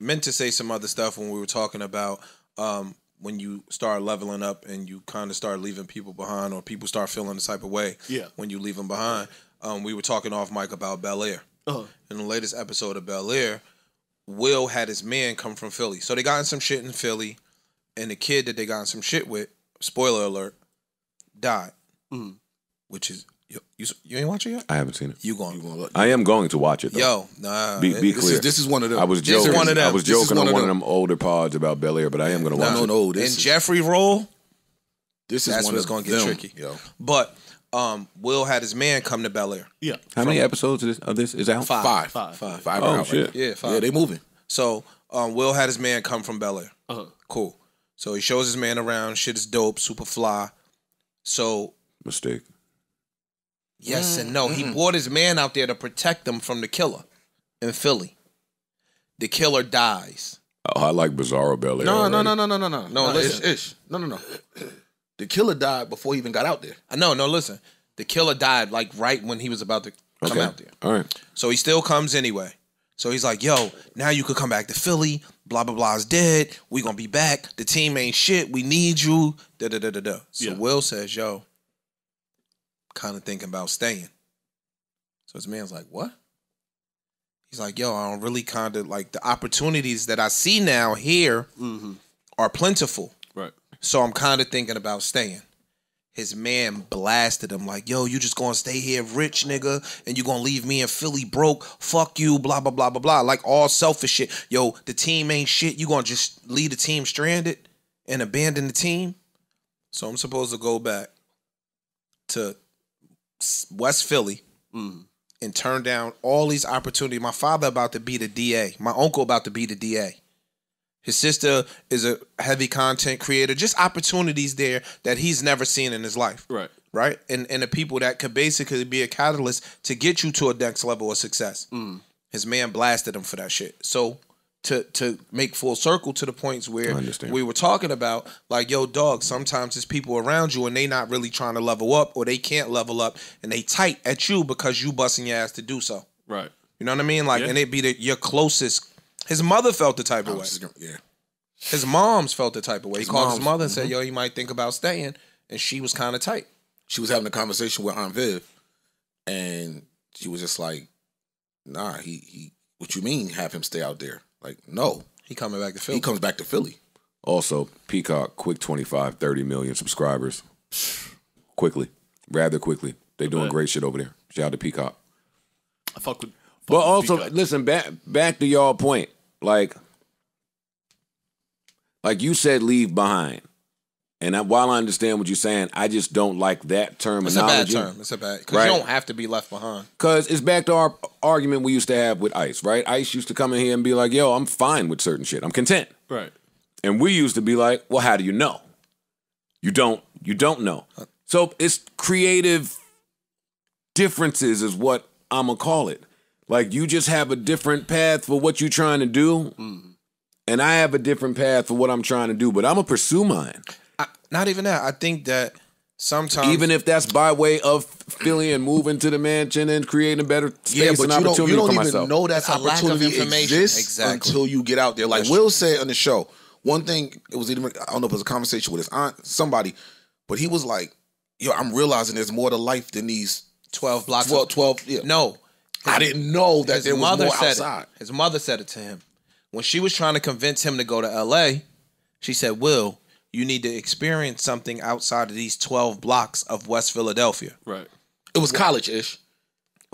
meant to say some other stuff when we were talking about um when you start leveling up and you kind of start leaving people behind or people start feeling the type of way yeah. when you leave them behind. Um, we were talking off mic about Bel Air. Uh-huh. In the latest episode of Bel Air, Will had his man come from Philly. So they got in some shit in Philly, and the kid that they got in some shit with, spoiler alert, died. Mm. Which is, you, you you ain't watch it yet? I haven't seen it. You going to look. I am going to watch it, though. Yo, nah. Be, be this clear. Is, this is one of them. I was joking, this is one of them. I was joking on one of them. them older pods about Bel Air, but I am going to nah, watch no, it. No, no, this And Jeffrey Roll, this is that's one that's going to get tricky. Yo. But... Um, Will had his man come to Bel Air. Yeah. How many episodes of this, of this is out? Five. Five. Five. Five. Five oh, shit. Right? Yeah, five. Yeah, they moving. So, um, Will had his man come from Bel Air. Uh-huh. Cool. So he shows his man around. Shit is dope, super fly. So mistake. Yes mm, and no. Mm. He brought his man out there to protect them from the killer in Philly. The killer dies. Oh, I like Bizarro Bel Air. No, no, no, no, no, no, no, no. Listen, ish, ish. no, no, no. The killer died before he even got out there. No, no, listen. The killer died like right when he was about to come okay. out there. All right. So he still comes anyway. So he's like, yo, now you could come back to Philly. Blah, blah, blah's dead. We gonna be back. The team ain't shit. We need you. Da, da, da, da, da. So yeah. Will says, yo, kind of thinking about staying. So his man's like, what? He's like, yo, I don't really kind of like the opportunities that I see now here mm-hmm. are plentiful. Right. So I'm kind of thinking about staying. His man blasted him like, yo, you just gonna stay here rich, nigga, and you gonna leave me in Philly broke. Fuck you, blah, blah, blah, blah, blah. Like all selfish shit. Yo, the team ain't shit. You gonna just leave the team stranded and abandon the team? So I'm supposed to go back to West Philly mm. and turn down all these opportunities. My father about to be the D A. My uncle about to be the D A. His sister is a heavy content creator. Just opportunities there that he's never seen in his life. Right. Right? And and the people that could basically be a catalyst to get you to a next level of success. Mm. His man blasted him for that shit. So to to make full circle to the points where we were talking about, like, yo, dog, sometimes there's people around you and they not really trying to level up or they can't level up and they tight at you because you busting your ass to do so. Right. You know what I mean? Like, yeah. and it be the, your closest. His mother felt the type of way. Gonna, yeah. His mom's felt the type of way. His he called mom's, his mother and mm-hmm. said, yo, you might think about staying. And she was kind of tight. She was having a conversation with Aunt Viv. And she was just like, nah, he, he what you mean have him stay out there? Like, no. He coming back to Philly. He comes back to Philly. Also, Peacock, quick twenty-five, thirty million subscribers. Quickly. Rather quickly. They doing bad. Great shit over there. Shout out to Peacock. I fuck with But also, Peacock. Listen, back back to y'all point. Like, like you said, leave behind. And I, while I understand what you're saying, I just don't like that terminology. It's a bad term. It's a bad because right? you don't have to be left behind. Because it's back to our argument we used to have with Ice, right? Ice used to come in here and be like, "Yo, I'm fine with certain shit. I'm content." Right. And we used to be like, "Well, how do you know? You don't. You don't know." So it's creative differences, is what I'm gonna call it. Like, you just have a different path for what you're trying to do, mm. and I have a different path for what I'm trying to do, but I'm going to pursue mine. I, not even that. I think that sometimes... Even if that's by way of Philly and moving to the mansion and creating a better space yeah, but and you opportunity don't, you don't for even myself. Know that's a lack of information exactly. until you get out there. Like that's Will said on the show, one thing, it was even, I don't know if it was a conversation with his aunt, somebody, but he was like, yo, I'm realizing there's more to life than these... twelve blocks. twelve, twelve yeah. No. His, I didn't know that there was more said outside. It. His mother said it to him. When she was trying to convince him to go to L A, she said, Will, you need to experience something outside of these twelve blocks of West Philadelphia. Right. It was college-ish.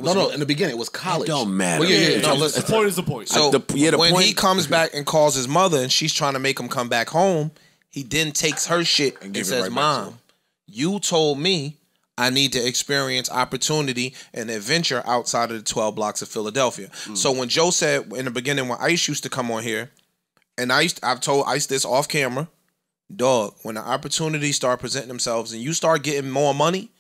No, no, in the beginning, it was college. It don't matter. Well, yeah, yeah, yeah. No, listen. The point is the point. So the, yeah, the when point. he comes back and calls his mother and she's trying to make him come back home, he then takes her shit and, and says, right Mom, you told me I need to experience opportunity and adventure outside of the twelve blocks of Philadelphia. Mm. So when Joe said in the beginning, when Ice used to come on here, and I used to, I've told Ice this off camera, dog, when the opportunities start presenting themselves and you start getting more money,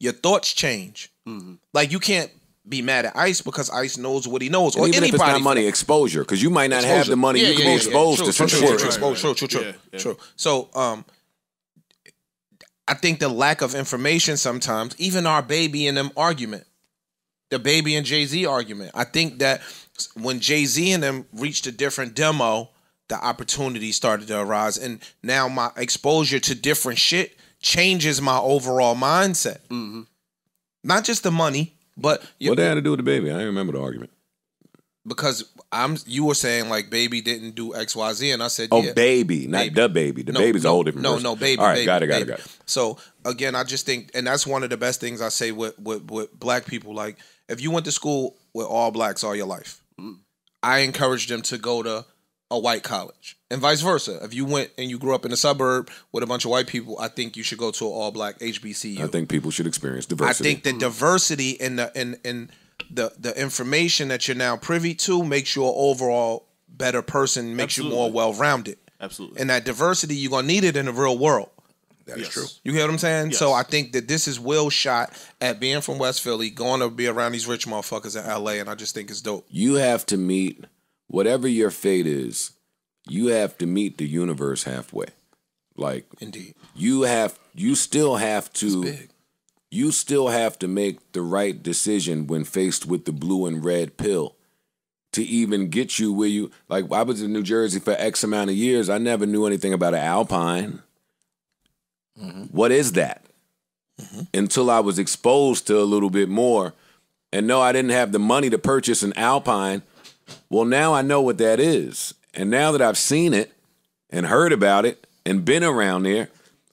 your thoughts change. Mm-hmm. Like, you can't be mad at Ice because Ice knows what he knows. And or even anybody if it's not money, exposure, because you might not exposure. have the money. Yeah, you yeah, can yeah, be exposed yeah, yeah. True, to some shit. True, true, true, true, yeah, yeah. true. So, um... I think the lack of information sometimes, even our Baby and them argument, the Baby and Jay-Z argument. I think that when Jay-Z and them reached a different demo, the opportunity started to arise. And now my exposure to different shit changes my overall mindset. Mm-hmm. Not just the money, but... What that had to do with the Baby? I didn't remember the argument. Because I'm, you were saying like Baby didn't do X, Y, Z, and I said, yeah, oh, Baby, not baby. the Baby. The no, Baby's no, a whole different no, person. No, no, Baby. All right, baby, got it, got baby. it, got it. So again, I just think, and that's one of the best things I say with with, with black people. Like, if you went to school with all blacks all your life, mm. I encourage them to go to a white college, and vice versa. If you went and you grew up in a suburb with a bunch of white people, I think you should go to an all black H B C U. I think people should experience diversity. I think the mm. diversity in the in in The the information that you're now privy to makes you an overall better person, makes Absolutely. you more well-rounded. Absolutely. And that diversity, you're going to need it in the real world. That yes. is true. You hear what I'm saying? Yes. So I think that this is Will's shot at being from West Philly, going to be around these rich motherfuckers in L A, and I just think it's dope. You have to meet, whatever your fate is, you have to meet the universe halfway. Like, indeed. You have, you still have to, you still have to make the right decision when faced with the blue and red pill to even get you where you, like, I was in New Jersey for X amount of years. I never knew anything about an Alpine. Mm-hmm. What is that? Mm-hmm. Until I was exposed to a little bit more. And no, I didn't have the money to purchase an Alpine. Well, now I know what that is. And now that I've seen it and heard about it and been around there,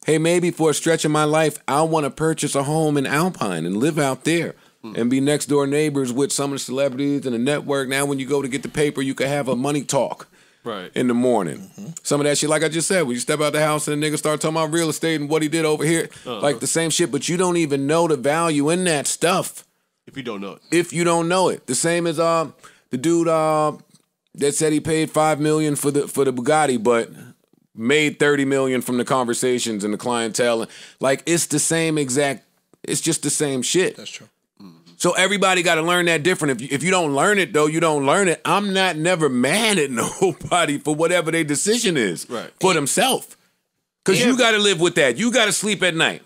hey, maybe for a stretch of my life, I want to purchase a home in Alpine and live out there mm. and be next door neighbors with some of the celebrities and the network. Now, when you go to get the paper, you can have a money talk. Right. In the morning. Mm-hmm. Some of that shit, like I just said, when you step out the house and the nigga start talking about real estate and what he did over here, uh-huh. like the same shit, but you don't even know the value in that stuff. If you don't know it. If you don't know it. The same as uh, the dude uh, that said he paid five million dollars for the, for the Bugatti, but made thirty million dollars from the conversations and the clientele. Like, it's the same exact, it's just the same shit. That's true. So everybody got to learn that different. If you, if you don't learn it, though, you don't learn it. I'm not never mad at nobody for whatever their decision is right. for themselves. Because yeah. you got to live with that. You got to sleep at night.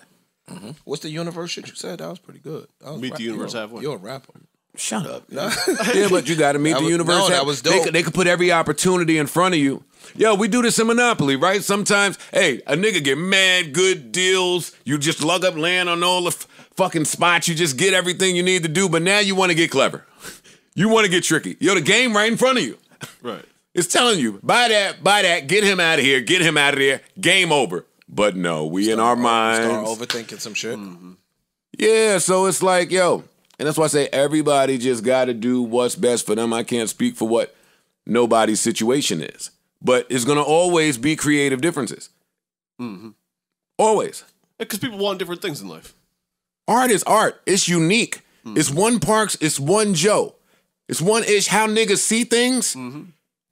Mm-hmm. What's the universe shit you said? That was pretty good. Was meet the universe you're, halfway. You're a rapper. Shut up. No. Yeah, but you got to meet was, the universe. No, that was dope. They could, they could put every opportunity in front of you. Yo, we do this in Monopoly, right? Sometimes, hey, a nigga get mad good deals. You just lug up land on all the f fucking spots. You just get everything you need to do. But now you want to get clever. You want to get tricky. Yo, the game right in front of you. Right. It's telling you, buy that, buy that, get him out of here, get him out of there, game over. But no, we start in our minds. Start overthinking some shit. Mm-hmm. Yeah, so it's like, yo, and that's why I say everybody just got to do what's best for them. I can't speak for what nobody's situation is. But it's going to always be creative differences. Mm-hmm. Always. Because people want different things in life. Art is art. It's unique. Mm-hmm. It's one Parks. It's one Joe. It's one ish. How niggas see things mm-hmm.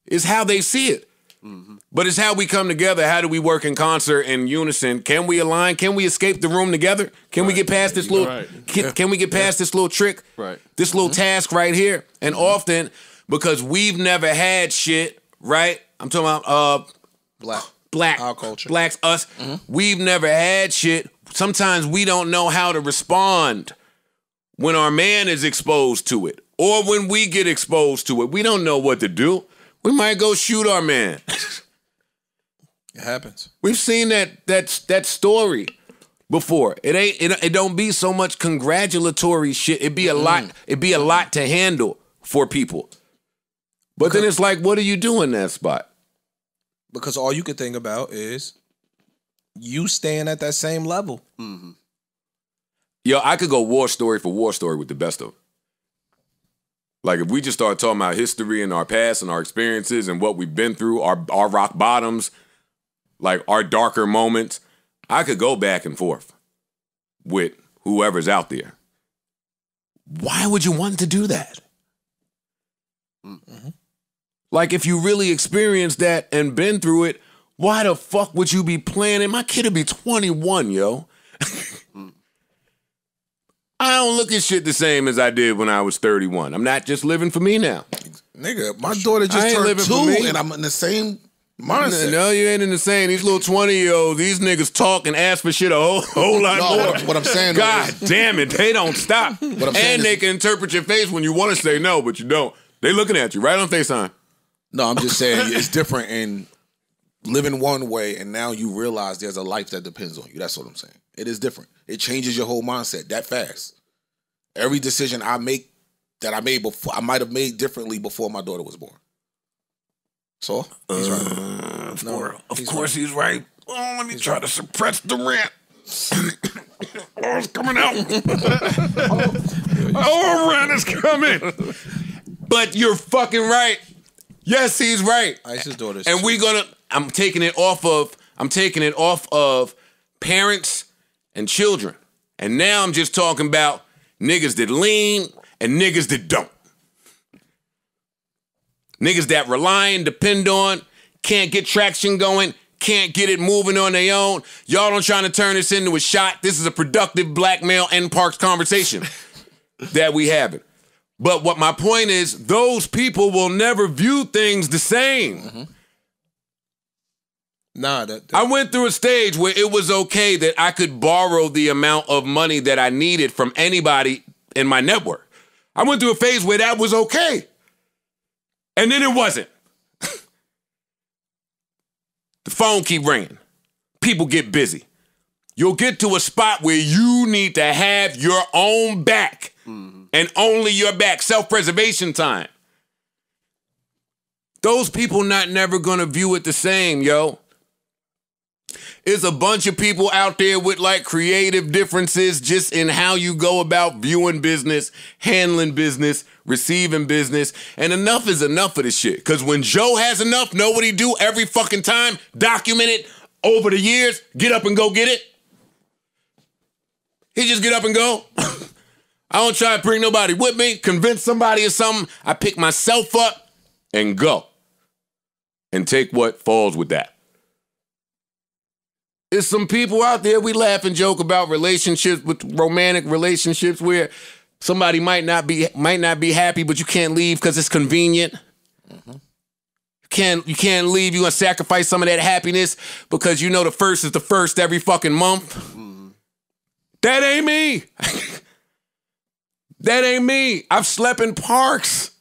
is how they see it. Mm-hmm. But it's how we come together. How do we work in concert in unison? Can we align? Can we escape the room together? Can right. we get past this little right. can, can we get past yeah. this little trick? Right. This little mm-hmm. task right here. And mm-hmm. often, because we've never had shit, right? I'm talking about uh, black, black, our culture, blacks, us. Mm-hmm. We've never had shit. Sometimes we don't know how to respond when our man is exposed to it, or when we get exposed to it. We don't know what to do. We might go shoot our man. It happens. We've seen that that that story before. It ain't. It, it don't be so much congratulatory shit. It be a mm-hmm. lot. It be a lot to handle for people. But then it's like, what do you do in that spot? Because all you can think about is you staying at that same level. Mm-hmm. Yo, I could go war story for war story with the best of them. Like, if we just start talking about history and our past and our experiences and what we've been through, our, our rock bottoms, like our darker moments, I could go back and forth with whoever's out there. Why would you want to do that? Mm-hmm. Like, if you really experienced that and been through it, why the fuck would you be planning? My kid would be twenty-one, yo. mm. I don't look at shit the same as I did when I was thirty-one. I'm not just living for me now. Nigga, my daughter just turned two and I'm in the same mindset. No, you ain't in the same. These little twenty-year-olds, these niggas talk and ask for shit a whole, whole lot no, more. What I'm, what I'm saying God is, damn it, they don't stop. What I'm saying and they can interpret your face when you want to say no, but you don't. They looking at you right on FaceTime. No, I'm just saying it's different in living one way, and now you realize there's a life that depends on you. That's what I'm saying. It is different. It changes your whole mindset that fast. Every decision I make that I made before, I might have made differently before my daughter was born. So he's right. Uh, of no, course, of he's, course right. he's right. Oh, let me he's try right. to suppress the rant. Oh, it's coming out. oh, oh rant is coming. But you're fucking right. Yes, he's right. Ice's daughter. And we're gonna. I'm taking it off of. I'm taking it off of parents and children. And now I'm just talking about niggas that lean and niggas that don't. Niggas that rely and depend on can't get traction going, can't get it moving on their own. Y'all don't trying to turn this into a shot. This is a productive black male and parks conversation that we having. But what my point is, those people will never view things the same. Mm-hmm. Nah, that, that. I went through a stage where it was okay that I could borrow the amount of money that I needed from anybody in my network. I went through a phase where that was okay. And then it wasn't. The phone keep ringing. People get busy. You'll get to a spot where you need to have your own back. Mm-hmm. And only your back. Self-preservation time. Those people not never gonna view it the same, yo. It's a bunch of people out there with like creative differences just in how you go about viewing business, handling business, receiving business. And enough is enough of this shit. Because when Joe has enough, know what he do every fucking time, document it over the years, get up and go get it. He just get up and go. I don't try to bring nobody with me, convince somebody or something. I pick myself up and go. And take what falls with that. There's some people out there, we laugh and joke about relationships, with romantic relationships where somebody might not be might not be happy, but you can't leave because it's convenient. Mm-hmm. You can't you can't leave. You gonna sacrifice some of that happiness because you know the first is the first every fucking month. Mm-hmm. That ain't me. That ain't me. I've slept in parks.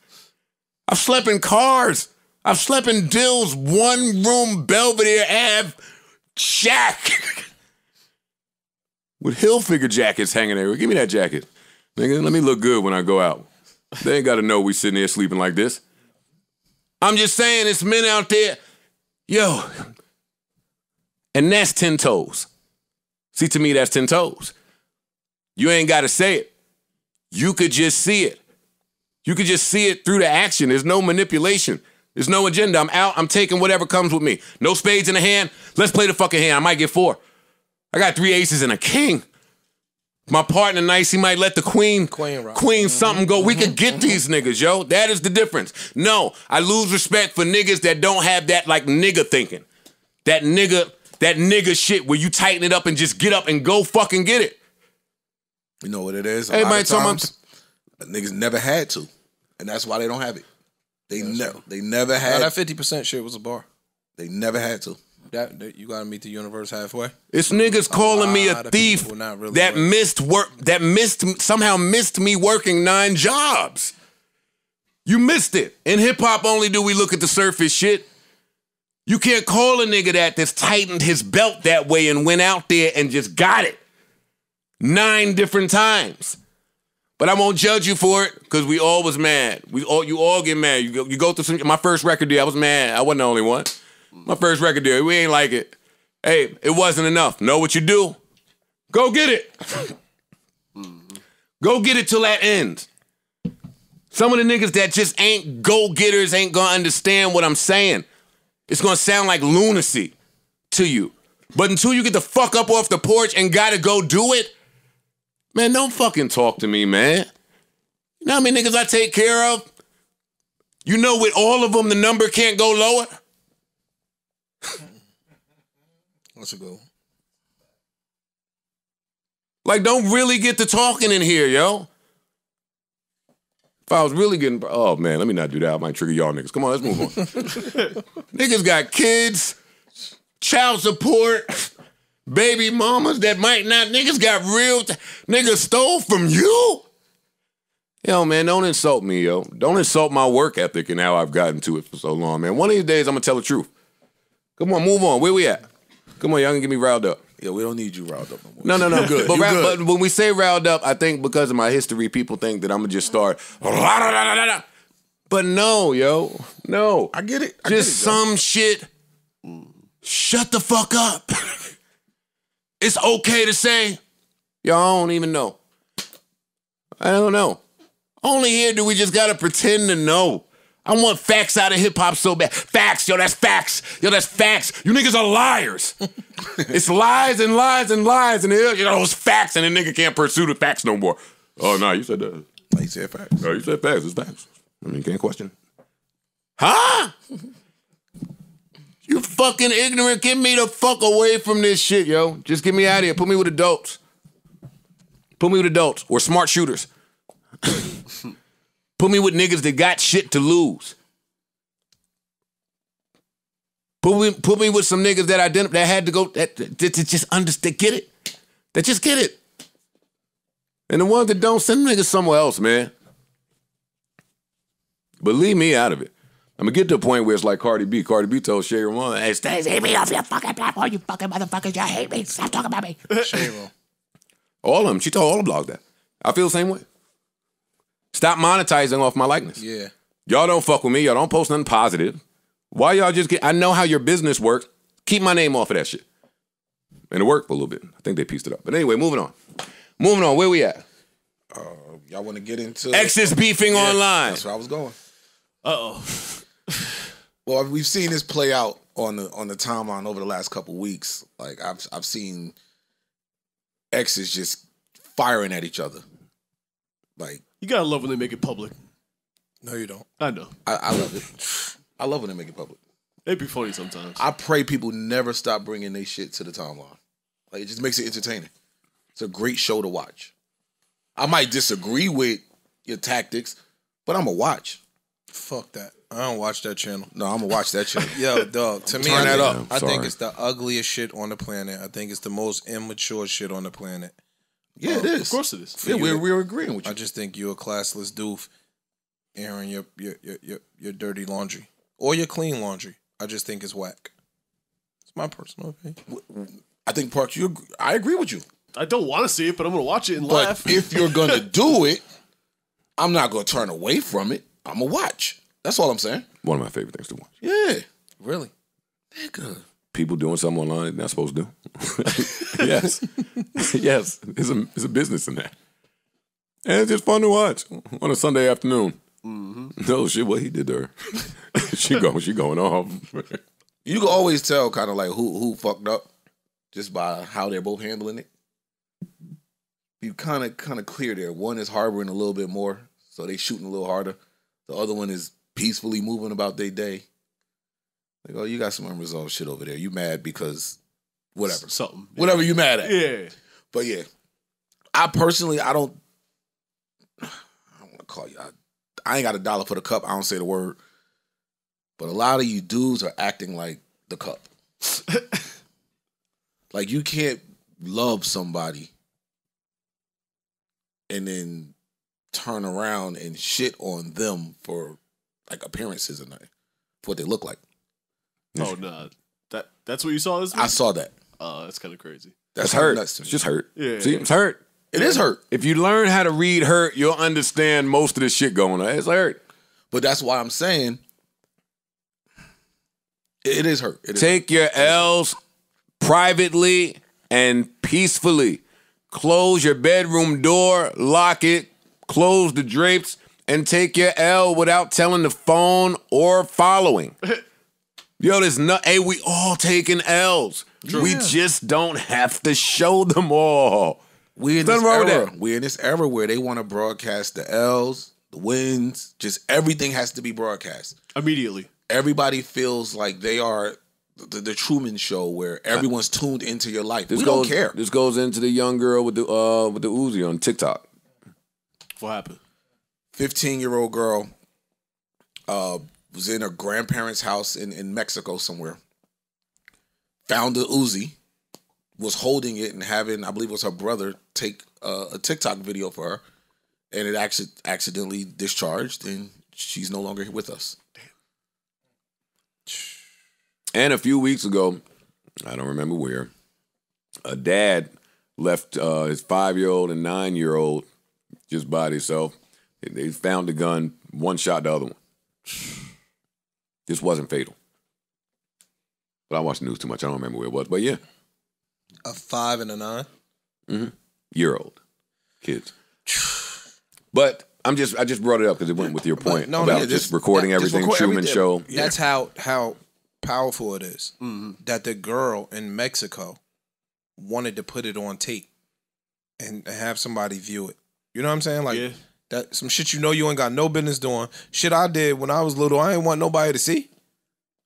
I've slept in cars. I've slept in Dill's one room Belvedere Avenue shack with Hilfiger jackets hanging there. Give me that jacket, nigga. Let me look good when I go out. They ain't gotta know we sitting there sleeping like this. I'm just saying, it's men out there, yo. And that's ten toes. See, to me, that's ten toes. You ain't gotta say it. You could just see it. You could just see it through the action. There's no manipulation. There's no agenda. I'm out. I'm taking whatever comes with me. No spades in the hand. Let's play the fucking hand. I might get four. I got three aces and a king. My partner nice. He might let the queen, queen, queen something go. We could get these niggas, yo. That is the difference. No, I lose respect for niggas that don't have that like nigga thinking. That nigga, that nigga shit where you tighten it up and just get up and go fucking get it. You know what it is? A lot of times, niggas never had to. And that's why they don't have it. They never, they never had. Now that fifty percent shit was a bar. They never had to. That, that you gotta meet the universe halfway. It's niggas calling me a thief really that work. missed work. That missed somehow missed me working nine jobs. You missed it. In hip hop, only do we look at the surface shit. You can't call a nigga that that's tightened his belt that way and went out there and just got it nine different times. But I won't judge you for it, because we all was mad. We all, you all get mad. You go, you go through some, my first record deal, I was mad. I wasn't the only one. My first record deal, we ain't like it. Hey, it wasn't enough. Know what you do? Go get it. Go get it till that ends. Some of the niggas that just ain't go-getters ain't gonna understand what I'm saying. It's gonna sound like lunacy to you. But until you get the fuck up off the porch and gotta go do it, man, don't fucking talk to me, man. You know how many niggas I take care of? You know with all of them, the number can't go lower? That's a good one. Like, don't really get to talking in here, yo. If I was really getting... Oh, man, let me not do that. I might trigger y'all niggas. Come on, let's move on. Niggas got kids, child support... Baby mamas that might not, niggas got real, niggas stole from you. Yo, man, don't insult me, yo. Don't insult my work ethic and how I've gotten to it for so long, man. One of these days, I'm going to tell the truth. Come on, move on. Where we at? Come on, y'all can get me riled up. Yeah, we don't need you riled up no more. No, no, no. Good. But, good. But when we say riled up, I think because of my history, people think that I'm going to just start. But no, yo. No. I get it. I just get it, some shit. Mm. Shut the fuck up. It's okay to say, y'all don't even know. I don't know. Only here do we just gotta pretend to know. I want facts out of hip hop so bad. Facts, yo, that's facts. Yo, that's facts. You niggas are liars. It's lies and lies and lies. And you know, it's facts, and a nigga can't pursue the facts no more. Oh, no, you said that. No, you said facts. No, you said facts. It's facts. I mean, you can't question. Huh? You fucking ignorant. Get me the fuck away from this shit, yo. Just get me out of here. Put me with adults. Put me with adults or smart shooters. Put me with niggas that got shit to lose. Put me, put me with some niggas that identi- that had to go, that, that, that just understand, get it? That just get it. And the ones that don't, send niggas somewhere else, man. But leave me out of it. I'm going to get to a point where it's like Cardi B. Cardi B told Shay Ramon, hey, stay, leave me off your fucking platform, you fucking motherfuckers. Y'all hate me. Stop talking about me. Shay Ramon. All of them. She told all the blogs that. I feel the same way. Stop monetizing off my likeness. Yeah. Y'all don't fuck with me. Y'all don't post nothing positive. Why y'all just get... I know how your business works. Keep my name off of that shit. And it worked for a little bit. I think they pieced it up. But anyway, moving on. Moving on. Where we at? Uh, y'all want to get into... Exes beefing yeah, online. That's where I was going. Uh-oh. Well, we've seen this play out on the on the timeline over the last couple weeks. Like, I've I've seen exes just firing at each other. Like... You gotta love when they make it public. No, you don't. I know. I, I love it. I love when they make it public. It'd be funny sometimes. I pray people never stop bringing their shit to the timeline. Like, it just makes it entertaining. It's a great show to watch. I might disagree with your tactics, but I'm gonna watch. Fuck that. I don't watch that channel. No, I'm gonna watch that channel. Yo, dog. To me, turn that up. I think it's the ugliest shit on the planet. I think it's the most immature shit on the planet. Yeah, oh, it is. Of course it is. For yeah, we're, we're agreeing with you. I just think you're a classless doof airing your your, your your your dirty laundry. Or your clean laundry. I just think it's whack. It's my personal opinion. I think, Parks, you agree. I agree with you. I don't want to see it, but I'm going to watch it and but laugh. If you're going to do it, I'm not going to turn away from it. I'm going to watch. That's all I'm saying. One of my favorite things to watch. Yeah. Really? Nigga. People doing something online they're not supposed to do. Yes. Yes. There's a, there's a business in that. And it's just fun to watch on a Sunday afternoon. Mm-hmm. No shit, what he did to her. she, go, she going off. You can always tell kind of like who who fucked up just by how they're both handling it. You kind of kind of clear there. One is harboring a little bit more, so they shooting a little harder. The other one is peacefully moving about their day. Like, oh, you got some unresolved shit over there. You mad because whatever. Something. Yeah. Whatever you mad at. Yeah. But yeah, I personally, I don't, I don't want to call you. I, I ain't got a dollar for the cup. I don't say the word. But a lot of you dudes are acting like the cup. Like, you can't love somebody and then turn around and shit on them for, like, appearances and nothing. For what they look like. Oh, no. Nah. That, that's what you saw this week? I saw that. Oh, uh, that's kind of crazy. That's hurt. Nuts to me. It's just hurt. Yeah. See, it's hurt. It is hurt. If you learn how to read hurt, you'll understand most of the shit going on. It's hurt. But that's why I'm saying it is hurt. It Take is your hurt. L's privately and peacefully. Close your bedroom door, lock it, close the drapes, and take your L without telling the phone or following. Yo, there's no, hey, we all taking L's. True. We yeah. just don't have to show them all. We're in, this era. We're in this era where they want to broadcast the L's, the wins, just everything has to be broadcast. Immediately. Everybody feels like they are the, the Truman Show where everyone's tuned into your life. This we goes, don't care. This goes into the young girl with the uh, with the Uzi on TikTok. What happened? fifteen-year-old girl uh, was in her grandparents' house in, in Mexico somewhere. Found the Uzi. Was holding it and having, I believe it was her brother, take uh, a TikTok video for her, and it actually accidentally discharged, and she's no longer with us. Damn. And a few weeks ago, I don't remember where, a dad left uh, his five-year-old and nine-year-old just by themselves. They found the gun, one shot the other one. This wasn't fatal. But I watched the news too much. I don't remember where it was, but yeah. A five and a nine? Mm-hmm. Year old kids. But I'm just I just brought it up because it went with your point no, about no, yeah, just recording that, everything, just record Truman everything. Show. That's yeah. how how powerful it is mm-hmm. that the girl in Mexico wanted to put it on tape and have somebody view it. You know what I'm saying? Like yeah. that some shit you know you ain't got no business doing. Shit I did when I was little, I ain't want nobody to see.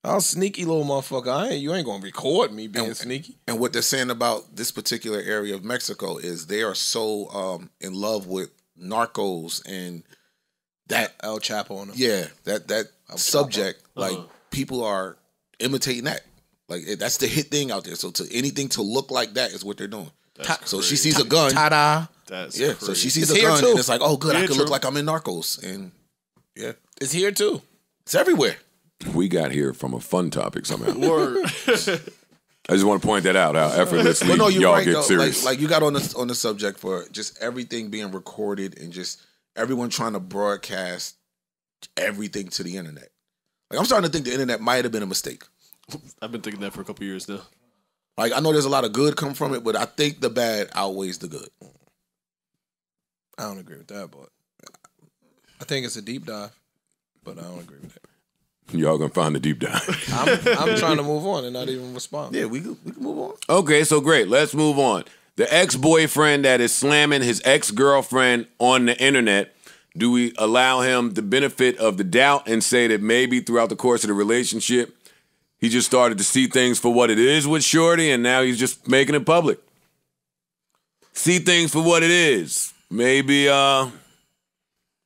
I'm sneaky little motherfucker. I ain't, you ain't going to record me being and, sneaky. And what they're saying about this particular area of Mexico is they are so um, in love with Narcos and that. El Chapo on them. Yeah, that, that subject. Like, uh-huh. people are imitating that. Like, that's the hit thing out there. So to anything to look like that is what they're doing. That's so crazy. She sees a gun. Ta-da. That's yeah, crazy. So she sees it's a gun too. And it's like, oh, good, yeah, I can true. look like I'm in Narcos. And yeah. It's here too. It's everywhere. We got here from a fun topic somehow. Word. I just want to point that out, how effortlessly well, no, y'all right, get though. serious. Like, like you got on the, on the subject for just everything being recorded and just everyone trying to broadcast everything to the internet. Like, I'm starting to think the internet might have been a mistake. I've been thinking that for a couple years now. Like, I know there's a lot of good come from it, but I think the bad outweighs the good. I don't agree with that, but I think it's a deep dive, but I don't agree with that. Y'all gonna find the deep dive. I'm, I'm trying to move on and not even respond. Yeah, we can, we can move on. Okay, so great. Let's move on. The ex-boyfriend that is slamming his ex-girlfriend on the internet, do we allow him the benefit of the doubt and say that maybe throughout the course of the relationship, he just started to see things for what it is with Shorty, and now he's just making it public? See things for what it is. Maybe, uh...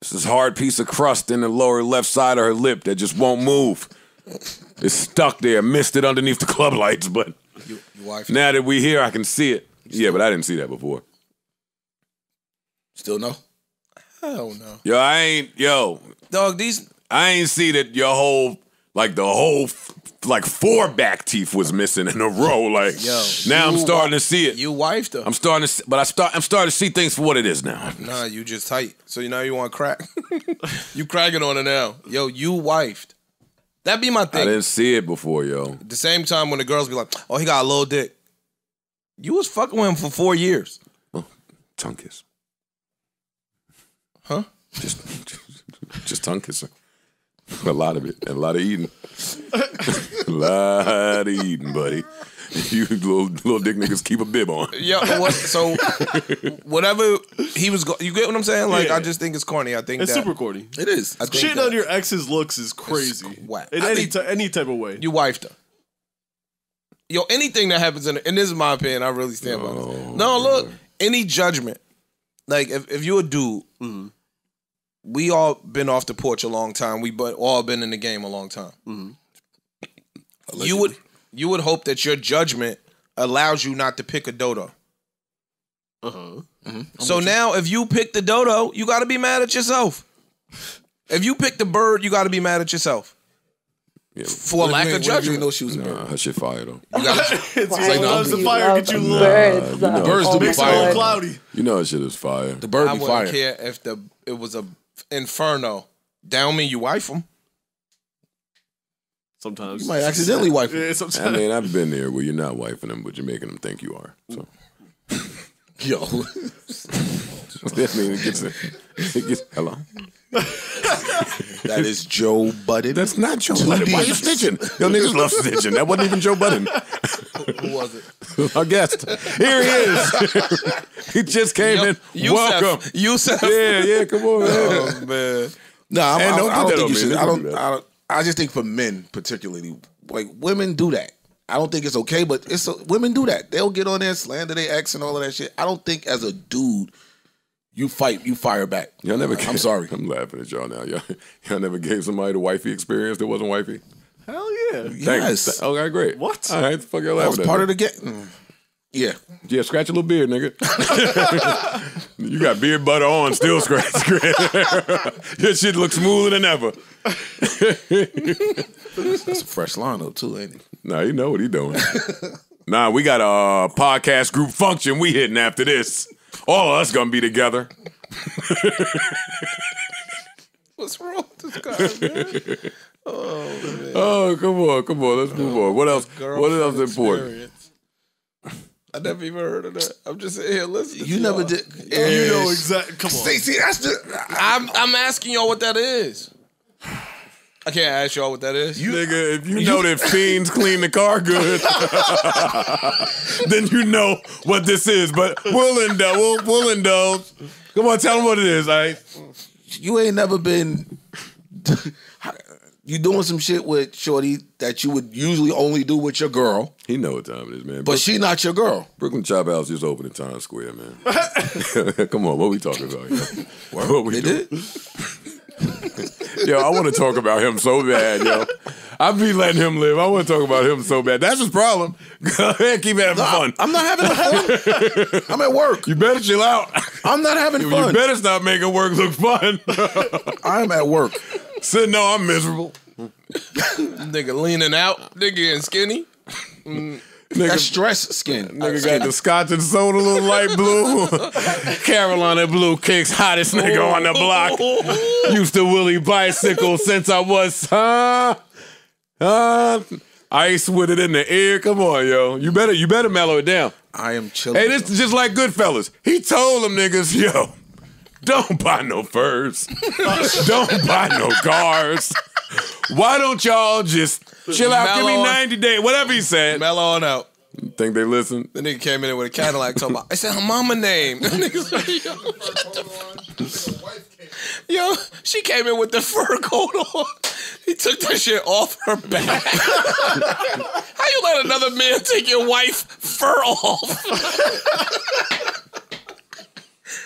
this hard piece of crust in the lower left side of her lip that just won't move. It's stuck there. Missed it underneath the club lights, but you, now that we here, I can see it. Yeah, but I didn't see that before. Still no? Hell no. Yo, I ain't, yo. Dog, these. I ain't see that your whole, like the whole, like four back teeth was missing in a row. Like, yo, now I'm starting to see it. You wifed though. I'm starting to, see, but I start. I'm starting to see things for what it is now. Nah, you just tight. So now you want crack. You cracking on it now. Yo, you wifed. That be my thing. I didn't see it before, yo. At the same time when the girls be like, "Oh, he got a little dick." You was fucking with him for four years. Oh, tongue kiss. Huh? Just, just, just tongue kissing. A lot of it, and a lot of eating. A lot of eating, buddy. You little, little dick niggas keep a bib on. Yeah, what, so whatever he was going, you get what I'm saying? Like, yeah. I just think it's corny. I think it's that, super corny. It is. I Shitting that, on your ex's looks is crazy. Whack. In any, think, any type of way. You wifed her. Yo, anything that happens, in, and this is my opinion, I really stand oh, by this. No, look, any judgment. Like, if, if you're a dude, mm-hmm. we all been off the porch a long time. We but all been in the game a long time. Mm-hmm. You would you would hope that your judgment allows you not to pick a dodo. Uh huh. Mm-hmm. So now, you. if you pick the dodo, you got to be mad at yourself. If you pick the bird, you got to be mad at yourself. Yeah. For what lack mean, of judgment, you know she was a bird. Nah, her shit fire though. You got it. Like, no, the fire get you nah, birds. You know, the birds do be fire. Cloudy. You know her shit is fire. The bird I be fire. I wouldn't care if the it was a. Inferno. That don't mean you wife them. Sometimes you might accidentally wife them. Yeah, I mean, I've been there where you're not wifing them, but you're making them think you are. So, yo, I mean, it gets, a, it gets hello. That is Joe Budden. That's not Joe Budden. Why are you snitching? Yo, niggas love snitching. That wasn't even Joe Budden. Who was it? Our guest. Here he is. He just came Yo, in. Yusef. Welcome, Yusef. Yeah, yeah. Come on, man. Oh, man. No, I'm, I, don't, I don't think you should. I don't, do I don't. I just think for men, particularly, like women do that. I don't think it's okay, but it's a, women do that. They'll get on there and slander their ex and all of that shit. I don't think as a dude. You fight, you fire back. Y'all never. Gave, I'm sorry. I'm laughing at y'all now. Y'all, y'all never gave somebody the wifey experience that wasn't wifey? Hell yeah. Thanks. Yes. Okay, great. What? All right, the fuck y'all laughing at. That was part of the game. Yeah. Yeah, scratch a little beard, nigga. You got beard butter on, still scratch. Your shit looks smoother than ever. That's a fresh lineup too, ain't it? Nah, you know what he doing. Nah, we got a podcast group function we hitting after this. All of us gonna be together. What's wrong with this guy, man? Oh, man. Oh, come on, come on. Let's move oh, on. What else? What else is important? I never even heard of that. I'm just sitting here listening. You never did. Yeah. You know exactly. Come on. See, see, that's the. I'm, I'm asking y'all what that is. I can't ask y'all what that is. You, Nigga, if you, you know that fiends clean the car good, then you know what this is. But we'll indulge. We'll, we'll indulge. Come on, tell them what it is, all right? You ain't never been... you doing some shit with Shorty that you would usually only do with your girl. He know what time it is, man. But Brooklyn, she not your girl. Brooklyn Chop House just opened in Times Square, man. Come on, what we talking about here? What we did? Yo, I want to talk about him so bad, yo. I be letting him live. I want to talk about him so bad. That's his problem. Go ahead, keep having no, fun. I'm not having fun. I'm at work. You better chill out. I'm not having you, fun. You better stop making work look fun. I'm at work. Sitting no, I'm miserable. Nigga leaning out. Nigga getting skinny. Mm. Nigga, that's stress skin. Nigga skin. Got the scotch and soda, little light blue. Carolina Blue Kicks, hottest nigga oh. on the block. Used to Willie bicycle since I was, huh? Uh, ice with it in the air. Come on, yo. You better, you better mellow it down. I am chilling. Hey, this is just like Goodfellas. He told them niggas, yo, don't buy no furs. Don't buy no cars. Why don't y'all just chill out? Mellow, give me ninety days. Whatever he said. Mellow on out. Think they listen? The nigga came in there with a Cadillac talking about, I said her mama name. The nigga's like, yo, what the fuck? Yo, she came in with the fur coat on. He took that shit off her back. How you let another man take your wife's fur off?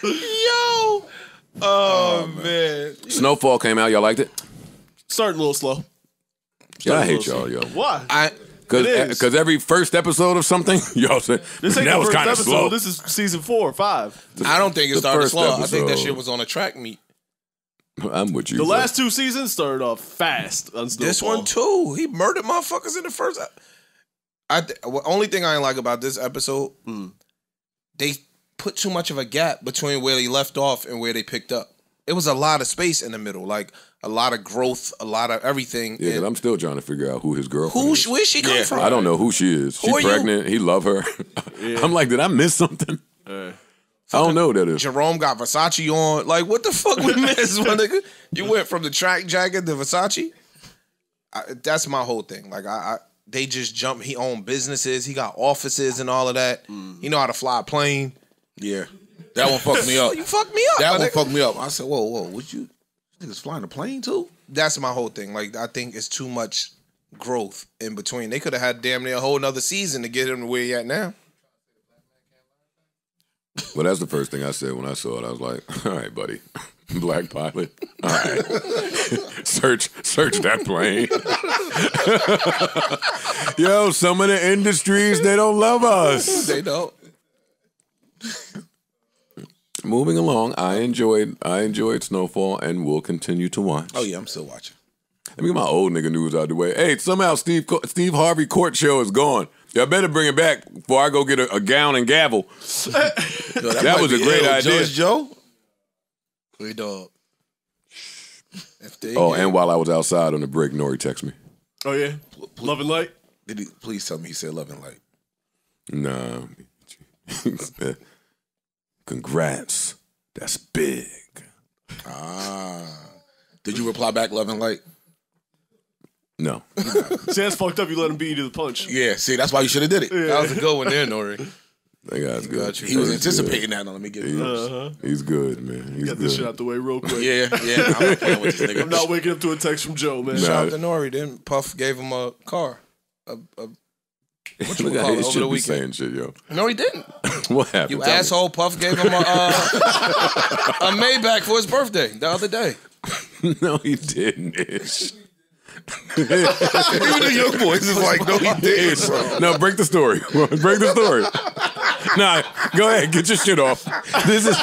Yo. Oh, oh man. man. Snowfall came out. Y'all liked it? Started a little slow. Yo, I hate y'all, yo. Why? I Because every first episode of something, y'all say, this ain't that was kind of slow. This is season four or five. The, I don't think it started slow. Episode. I think that shit was on a track meet. I'm with you. The bro. last two seasons started off fast. On this one, too. He murdered motherfuckers in the first. I th only thing I ain't like about this episode, mm. they put too much of a gap between where they left off and where they picked up. It was a lot of space in the middle, like a lot of growth, a lot of everything. Yeah, and I'm still trying to figure out who his girlfriend who, is. Where she come yeah. from? I don't know who she is. Who she pregnant. You? He love her. Yeah. I'm like, did I miss something? Uh, I don't know that is. Jerome got Versace on. Like, what the fuck we missed, my nigga? You went from the track jacket to Versace? I, that's my whole thing. Like, I, I they just jumped. He owned businesses. He got offices and all of that. Mm. He know how to fly a plane. Yeah. That one fucked me up. You fucked me up. That one fucked me up. I said, whoa, whoa, what you niggas flying a plane too? That's my whole thing. Like, I think it's too much growth in between. They could have had damn near a whole nother season to get him to where he at now. Well, that's the first thing I said when I saw it. I was like, all right, buddy. Black pilot. All right. search search that plane. Yo, some of the industries, they don't love us. They don't. Moving along, I enjoyed I enjoyed Snowfall and will continue to watch. Oh yeah, I'm still watching. Let me get my old nigga news out of the way. Hey, somehow Steve Steve Harvey court show is gone. Y'all better bring it back before I go get a, a gown and gavel. Yo, that that was a great L. idea. Judge Joe? Hey, dog. Oh, and while I was outside on the break, Nori texted me. Oh yeah? Please. Love and light? Did he please tell me he said love and light? Nah. Congrats. That's big. Ah. Did you reply back love and light? No. See, that's fucked up. You let him beat you to the punch. Yeah, see, that's why you should have did it. Yeah. That was a good one there, Nori. That guy's good. He was anticipating that. Let me get it. Uh-huh. He's good, man. He's Got this good. shit out the way real quick. Yeah, yeah. I'm not playing with this nigga. I'm not waking up to a text from Joe, man. Nah. Shout out to Nori. Then Puff gave him a car. A, a What you call it over the weekend? Shit, yo. No, he didn't. What happened? You Tell asshole! Me. Puff gave him a, uh, a Maybach for his birthday the other day. No, he didn't. Ish. Even the young boys is like, no, he did. No, break the story. Break the story. Nah, go ahead. Get your shit off. This is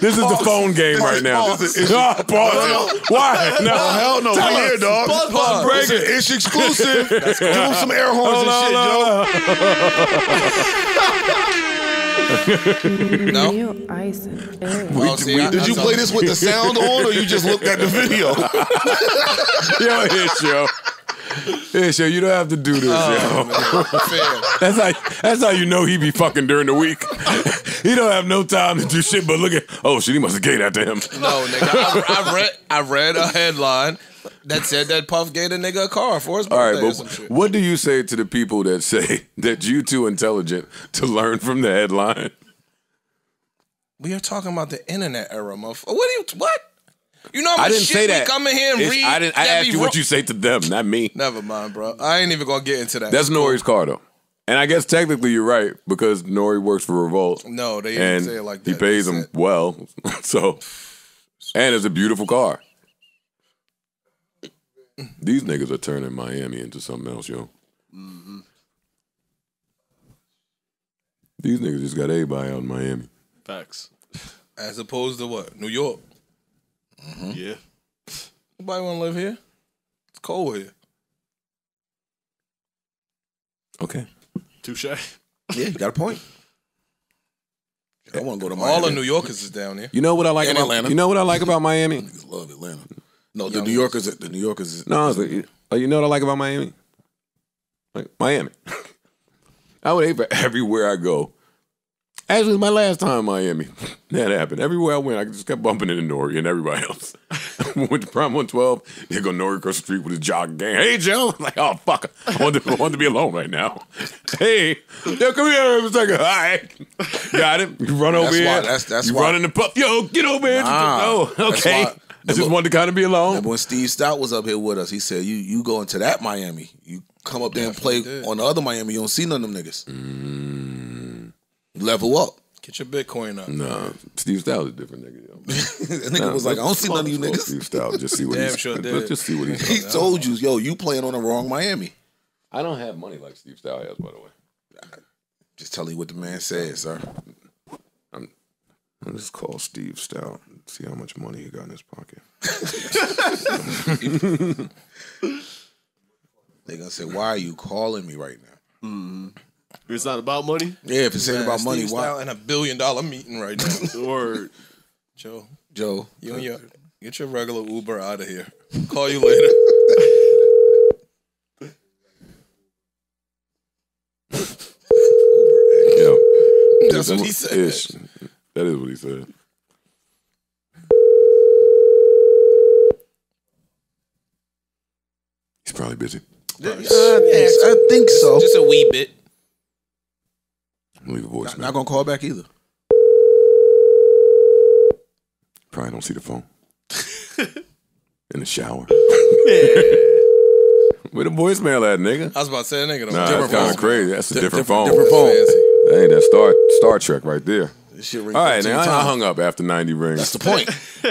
this is pause. the phone game this right now. Pause. Is, oh, pause. No, no. Why? No, no, hell no. Tell here, dog. Pause, pause. Break it. It's exclusive. Give him some air horns oh, and no, shit, no, no. yo. No. We, well, see, we, I, did I, you I play this with the sound on, or you just looked at the video? Yo, it's yo. Yeah, sure, you don't have to do this, oh, yo. That's how, that's how you know he be fucking during the week. He don't have no time to do shit but look at, oh shit, he must have gave that to him. No, nigga, I, I, read, I read a headline that said that Puff gave a nigga a car for his birthday. All right, but what do you say to the people that say that you too intelligent to learn from the headline? We are talking about the internet era, motherfucker. What do you, what? You know how much shit we come in here and it's, read? I didn't I asked you what you say to them, not me. Never mind, bro. I ain't even gonna get into that. That's Nori's car though. And I guess technically you're right, because Nori works for Revolt. No, they didn't say it like that. He pays them well. So and it's a beautiful car. These niggas are turning Miami into something else, yo. Mm-hmm. These niggas just got everybody out in Miami. Facts. As opposed to what? New York. Mm-hmm. Yeah. Nobody want to live here. It's cold here. Okay. Touche. Yeah, you got a point. I want to go to Miami. All of New Yorkers is down there. You know what I like and about Atlanta. You know what I like about Miami? Niggas love Atlanta. No, the Young New Yorkers. Yorkers. The New Yorkers. Is, no, like, you know what I like about Miami? Like Miami. I would hate for everywhere I go. Actually, it was my last time in Miami. That happened. Everywhere I went, I just kept bumping into Nori and everybody else. Went to Prime one twelve. Here go Nori across the street with his jog gang. Hey, Joe. I'm like, oh, fuck. I wanted to, I wanted to be alone right now. Hey. Yo, come here. It's like, all right. Got it. You run that's over why, here. That's, that's you why. Run in the puff. Yo, get over here. Nah, oh, okay. That's why. I just wanted to kind of be alone. Remember when Steve Stout was up here with us, he said, you you go into that Miami. You come up there and play did. on the other Miami. You don't see none of them niggas. Mm. Level up. Get your Bitcoin up. Nah, Steve Stout is a different nigga, yo. That nigga nah, was like, I don't see none of you niggas. Steve Stout, just see what he's sure did. Let's just see what he's He told you, yo, you playing on the wrong Miami. I don't have money like Steve Stout has, by the way. Just tell you what the man said, sir. I'm, I'm just call Steve Stout. See how much money he got in his pocket. They're gonna say, why are you calling me right now? Mm. It's not about money? Yeah, if it's ain't about Steve money, Style why? In a billion dollar meeting right now. Word. Joe. Joe. You and your, get your regular Uber out of here. Call you later. Yo, that's, that's what he said. Ish. That is what he said. He's probably busy. Uh, yes, I think so. Just a wee bit. Leave a voicemail. Not, not gonna call back either. Probably don't see the phone. In the shower. Where the voicemail at, nigga? I was about to say, nigga. Nah, that's kind of crazy. That's a D different, different phone. Different phone. That ain't that Star Star Trek right there. This shit ring all right, now I hung up after ninety rings. That's the point. if,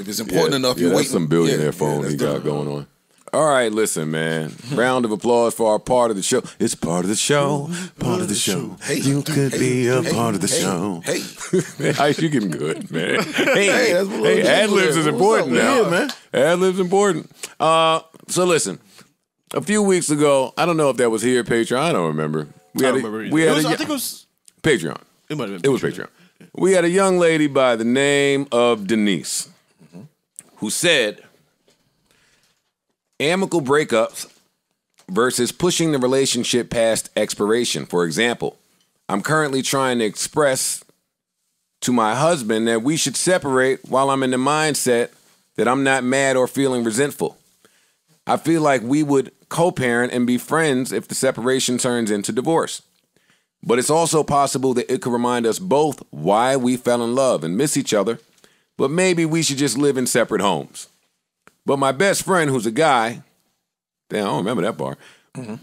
if it's important yeah, enough, yeah, you wait. Some billionaire yeah, phone yeah, he got going on. All right, listen, man. Round of applause for our part of the show. It's part of the show. Part of the show. Hey, you could hey, be a hey, part of the hey, show. Hey, hey. Ice, you getting good, man. Hey, hey, that's what hey ad libs is important now. Yeah, man. Ad libs important. Uh, so listen, a few weeks ago, I don't know if that was here, Patreon. I don't remember. We had I don't a, remember. We had was, a, I think it was Patreon. It might have been. It was Patreon. Yeah. We had a young lady by the name of Denise, mm-hmm. who said. Amicable breakups versus pushing the relationship past expiration. For example, I'm currently trying to express to my husband that we should separate while I'm in the mindset that I'm not mad or feeling resentful. I feel like we would co-parent and be friends if the separation turns into divorce. But it's also possible that it could remind us both why we fell in love and miss each other, but maybe we should just live in separate homes. But my best friend, who's a guy, damn, I don't remember that bar. Mm-hmm.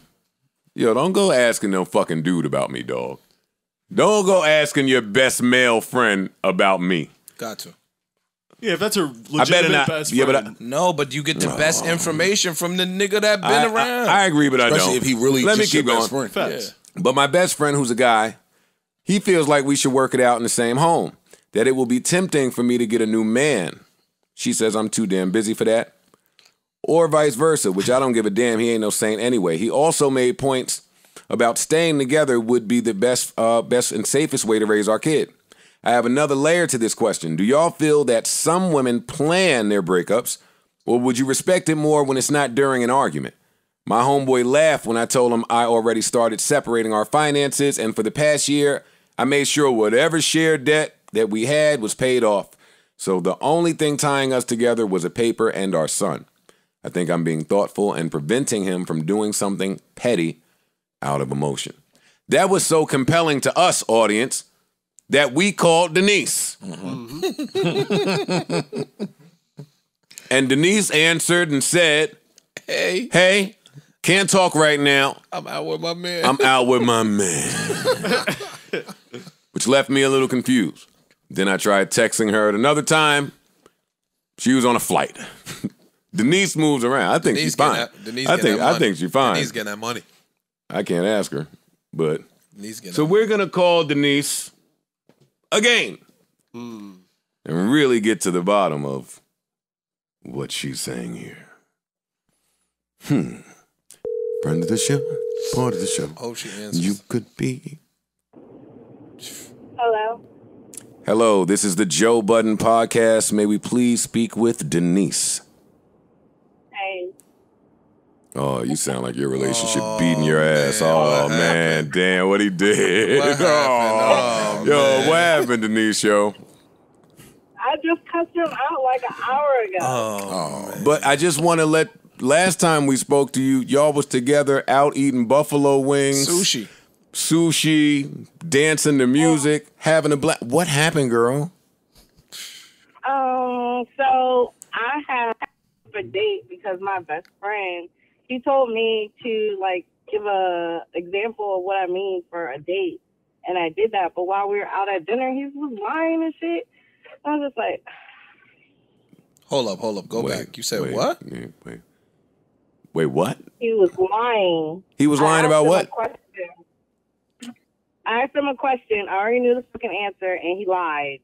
Yo, don't go asking no fucking dude about me, dog. Don't go asking your best male friend about me. Gotcha. Yeah, if that's her legitimate not, best friend. Yeah, but I, no, but you get the no. best information from the nigga that been I, around. I, I agree, but Especially I don't. Especially if he really Let just me keep your best going. Friend. Facts. Yeah. But my best friend, who's a guy, he feels like we should work it out in the same home. That it will be tempting for me to get a new man. She says I'm too damn busy for that. Or vice versa, which I don't give a damn. He ain't no saint anyway. He also made points about staying together would be the best, uh, best and safest way to raise our kid. I have another layer to this question. Do y'all feel that some women plan their breakups, or would you respect it more when it's not during an argument? My homeboy laughed when I told him I already started separating our finances, and for the past year, I made sure whatever shared debt that we had was paid off. So the only thing tying us together was a paper and our son. I think I'm being thoughtful and preventing him from doing something petty out of emotion. That was so compelling to us, audience, that we called Denise. Mm-hmm. And Denise answered and said, hey, hey, can't talk right now. I'm out with my man. I'm out with my man. Which left me a little confused. Then I tried texting her at another time. She was on a flight. Denise moves around. I think Denise she's fine. That, Denise I think I think she's fine. Denise getting that money. I can't ask her, but Denise so we're money. gonna call Denise again mm. and really get to the bottom of what she's saying here. Hmm. Friend of the show, part of the show. Oh, she answers. You could be. Hello. Hello, this is the Joe Budden Podcast. May we please speak with Denise? Hey. Oh, you sound like your relationship oh, beating your ass. Man, oh, man. Happened? Damn, what he did. What oh, oh, yo, man. What happened, Denise, yo? I just cussed him out like an hour ago. Oh, oh But I just want to let, last time we spoke to you, y'all was together out eating buffalo wings. Sushi. Sushi, dancing to music, yeah. having a black. What happened, girl? Um, so I had a date because my best friend, he told me to like give a example of what I mean for a date, and I did that. But while we were out at dinner, he was lying and shit. I was just like, hold up, hold up, go wait, back. You said wait, what? Wait, wait, wait, what? He was lying. He was lying about what? I asked him a question. I already knew the fucking answer, and he lied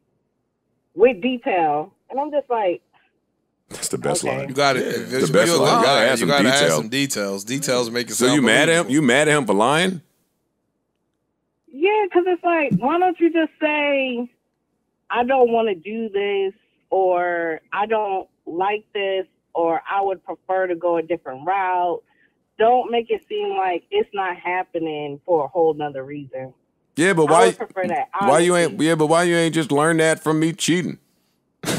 with detail. And I'm just like, that's the best okay. lie. You got it. Yeah, the best lie. You gotta, ask you gotta add some details. Details make it. So sound you mad at him? You mad at him for lying? Yeah, because it's like, why don't you just say, I don't want to do this, or I don't like this, or I would prefer to go a different route. Don't make it seem like it's not happening for a whole nother reason. Yeah, but why? I would prefer that, why you ain't? Yeah, but why you ain't just learn that from me cheating? I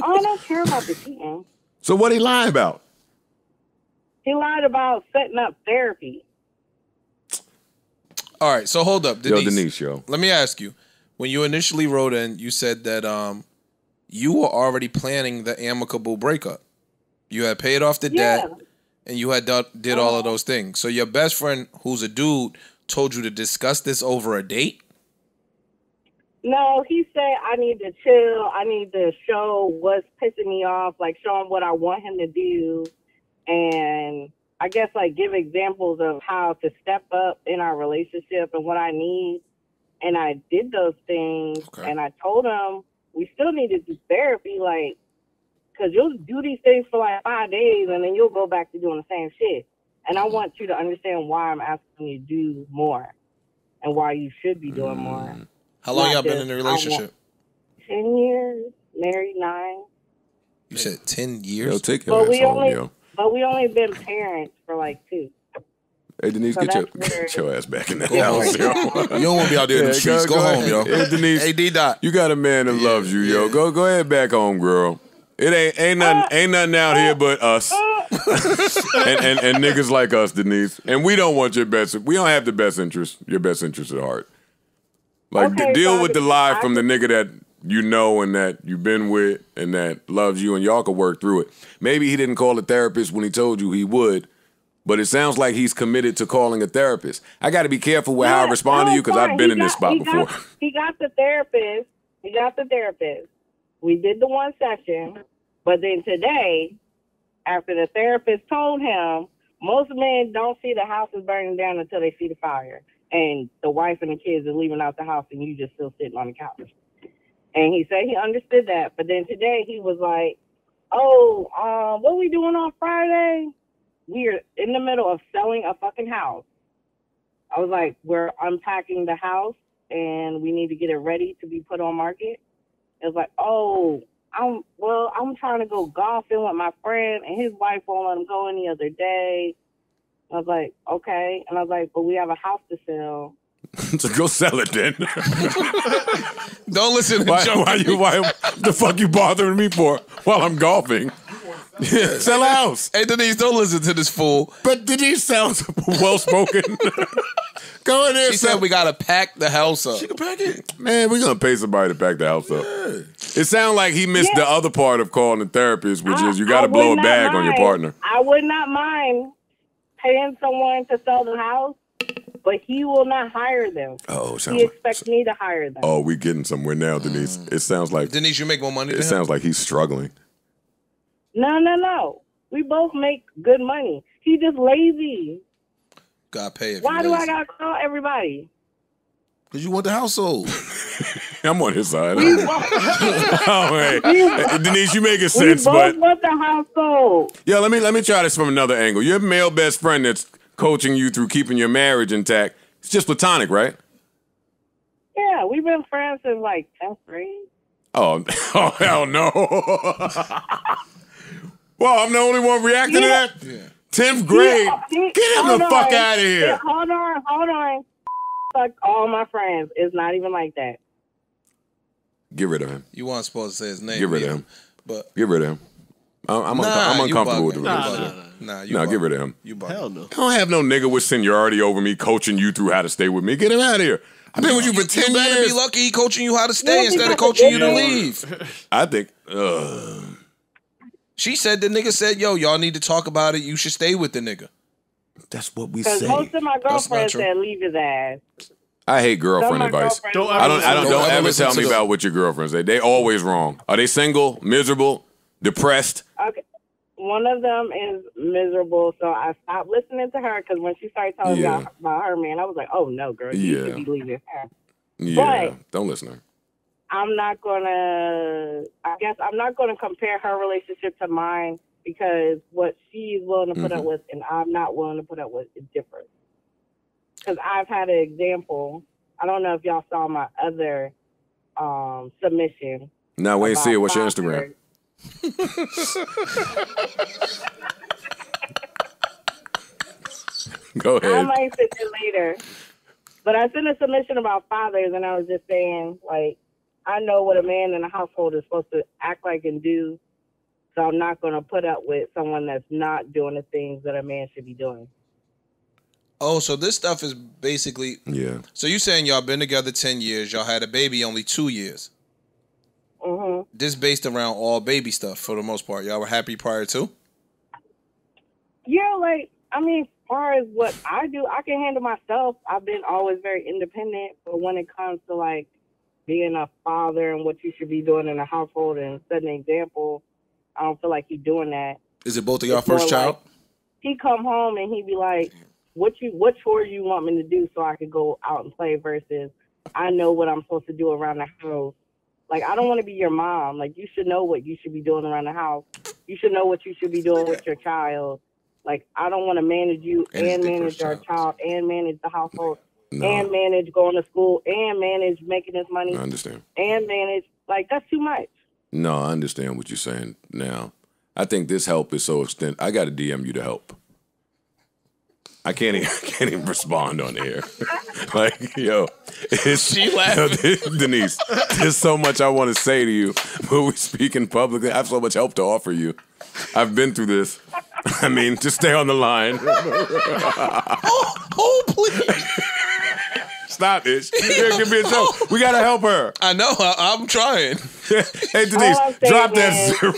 don't care about the cheating. So what he lied about? He lied about setting up therapy. All right, so hold up, Denise. Yo, Denise, yo. Let me ask you: when you initially wrote in, you said that um, you were already planning the amicable breakup. You had paid off the yeah. debt, and you had done, did all of those things. So your best friend, who's a dude, told you to discuss this over a date? No, he said, I need to chill. I need to show what's pissing me off, like show him what I want him to do. And I guess like give examples of how to step up in our relationship and what I need. And I did those things. Okay. And I told him we still need to do therapy, like, because you'll do these things for like five days and then you'll go back to doing the same shit. And I want you to understand why I'm asking you to do more and why you should be doing more. Mm. How long y'all been in a relationship? Ten years, married nine. You said ten years? Yo, take your but, we only, home, yo. but we only been parents for like two. Hey, Denise, so get, your, get your ass back in that house, yo. You don't want to be out there yeah, in the streets. Go, go, go home, yo. Hey, Denise. Hey, D-Dot. You got a man that yeah, loves you, yo. Yeah. Go go ahead back home, girl. It ain't ain't nothing uh, ain't nothing out uh, here but us uh, and, and and niggas like us, Denise. And we don't want your best. We don't have the best interest, your best interest at heart. Like okay, deal so with the lie I, from the nigga that you know and that you've been with and that loves you, and y'all can work through it. Maybe he didn't call a therapist when he told you he would, but it sounds like he's committed to calling a therapist. I got to be careful with yeah, how I respond no, to you because I've been he in got, this spot he before. Got, he got the therapist. He got the therapist. We did the one session, but then today, after the therapist told him, most men don't see the house is burning down until they see the fire. And the wife and the kids are leaving out the house and you just still sitting on the couch. And he said he understood that. But then today he was like, oh, uh, what are we doing on Friday? We're in the middle of selling a fucking house. I was like, we're unpacking the house and we need to get it ready to be put on market. It was like, oh, I'm well, I'm trying to go golfing with my friend, and his wife won't let him go any other day. I was like, okay. And I was like, but we have a house to sell. So go sell it then. Don't listen to why, Joe. Why, you, why the fuck you bothering me for while I'm golfing? Yeah, sell a house. Hey, Denise, don't listen to this fool. But Denise sounds well-spoken. Go in there. She said we got to pack the house up. She can pack it. Man, we're going to pay somebody to pack the house yeah. up. It sounds like he missed yeah. the other part of calling a therapist, which I, is you got to blow a bag mind. on your partner. I would not mind paying someone to sell the house, but he will not hire them. Oh, sounds he like, expects so, me to hire them. Oh, we're getting somewhere now, Denise. Mm. It sounds like Denise, you make more money. It sounds him? like he's struggling. No, no, no. We both make good money. He's just lazy. Got pay. If Why do lazy. I gotta call everybody? Because you want the household. I'm on his side. We oh, hey. Hey, Denise, you making sense, we both but want the household. Yeah, let me let me try this from another angle. Your male best friend that's coaching you through keeping your marriage intact. It's just platonic, right? Yeah, we've been friends since like tenth grade. Oh, oh hell no. Well, I'm the only one reacting yeah. to that? Yeah. tenth grade? Yeah, he, Get him the on. fuck out of here. Yeah, hold on, hold on. Fuck all my friends. It's not even like that. Get rid of him. You weren't supposed to say his name. Get rid of him. But Get rid of him. I'm, I'm, nah, unco I'm uncomfortable with the relationship. Nah, nah, nah. nah, you nah get rid of him. You Hell no. I don't have no nigga with seniority over me coaching you through how to stay with me. Get him out of here. I've been with you, you for ten you years. You better be lucky he coaching you how to stay yeah, instead of coaching you to leave. I think. Uh, she said the nigga said, yo, y'all need to talk about it. You should stay with the nigga. That's what we say. Because most of my girlfriends said leave his ass. I hate girlfriend advice. Don't I don't. I don't. Don't, don't ever, ever tell me them. about what your girlfriends say. They always wrong. Are they single, miserable, depressed? Okay, one of them is miserable, so I stopped listening to her because when she started telling yeah. me about her man, I was like, "Oh no, girl, you yeah. should be leaving her." Yeah, but don't listen to her. I'm not gonna. I guess I'm not gonna compare her relationship to mine because what she's willing to put mm-hmm. up with and I'm not willing to put up with is different. Because I've had an example. I don't know if y'all saw my other um, submission. No, we ain't see it. What's your Instagram? Go ahead. I might send it later. But I sent a submission about fathers, and I was just saying, like, I know what a man in a household is supposed to act like and do, so I'm not going to put up with someone that's not doing the things that a man should be doing. Oh, so this stuff is basically... Yeah. So you saying y'all been together ten years, y'all had a baby only two years. Mm-hmm. This based around all baby stuff for the most part. Y'all were happy prior to? Yeah, like, I mean, as far as what I do, I can handle myself. I've been always very independent, but when it comes to, like, being a father and what you should be doing in a household and setting an example, I don't feel like he's doing that. Is it both of y'all first child? Like, he come home and he be like... What you what chore you want me to do so I could go out and play versus I know what I'm supposed to do around the house. Like, I don't want to be your mom. Like, you should know what you should be doing around the house. You should know what you should be doing with your child. Like, I don't want to manage you and, and manage our child and manage the household no. and manage going to school and manage making this money. I understand. And manage. Like, that's too much. No, I understand what you're saying now. I think this help is so extent. I got to D M you to help. I can't even, I can't even respond on here. Like, yo, it's, she laughed. You know, Denise, there's so much I want to say to you, but we speaking publicly. I have so much help to offer you. I've been through this. I mean, just stay on the line. oh, oh, please. Stop it. Give me a joke. We got to help her. I know. I, I'm trying. Hey, Denise, drop that zero.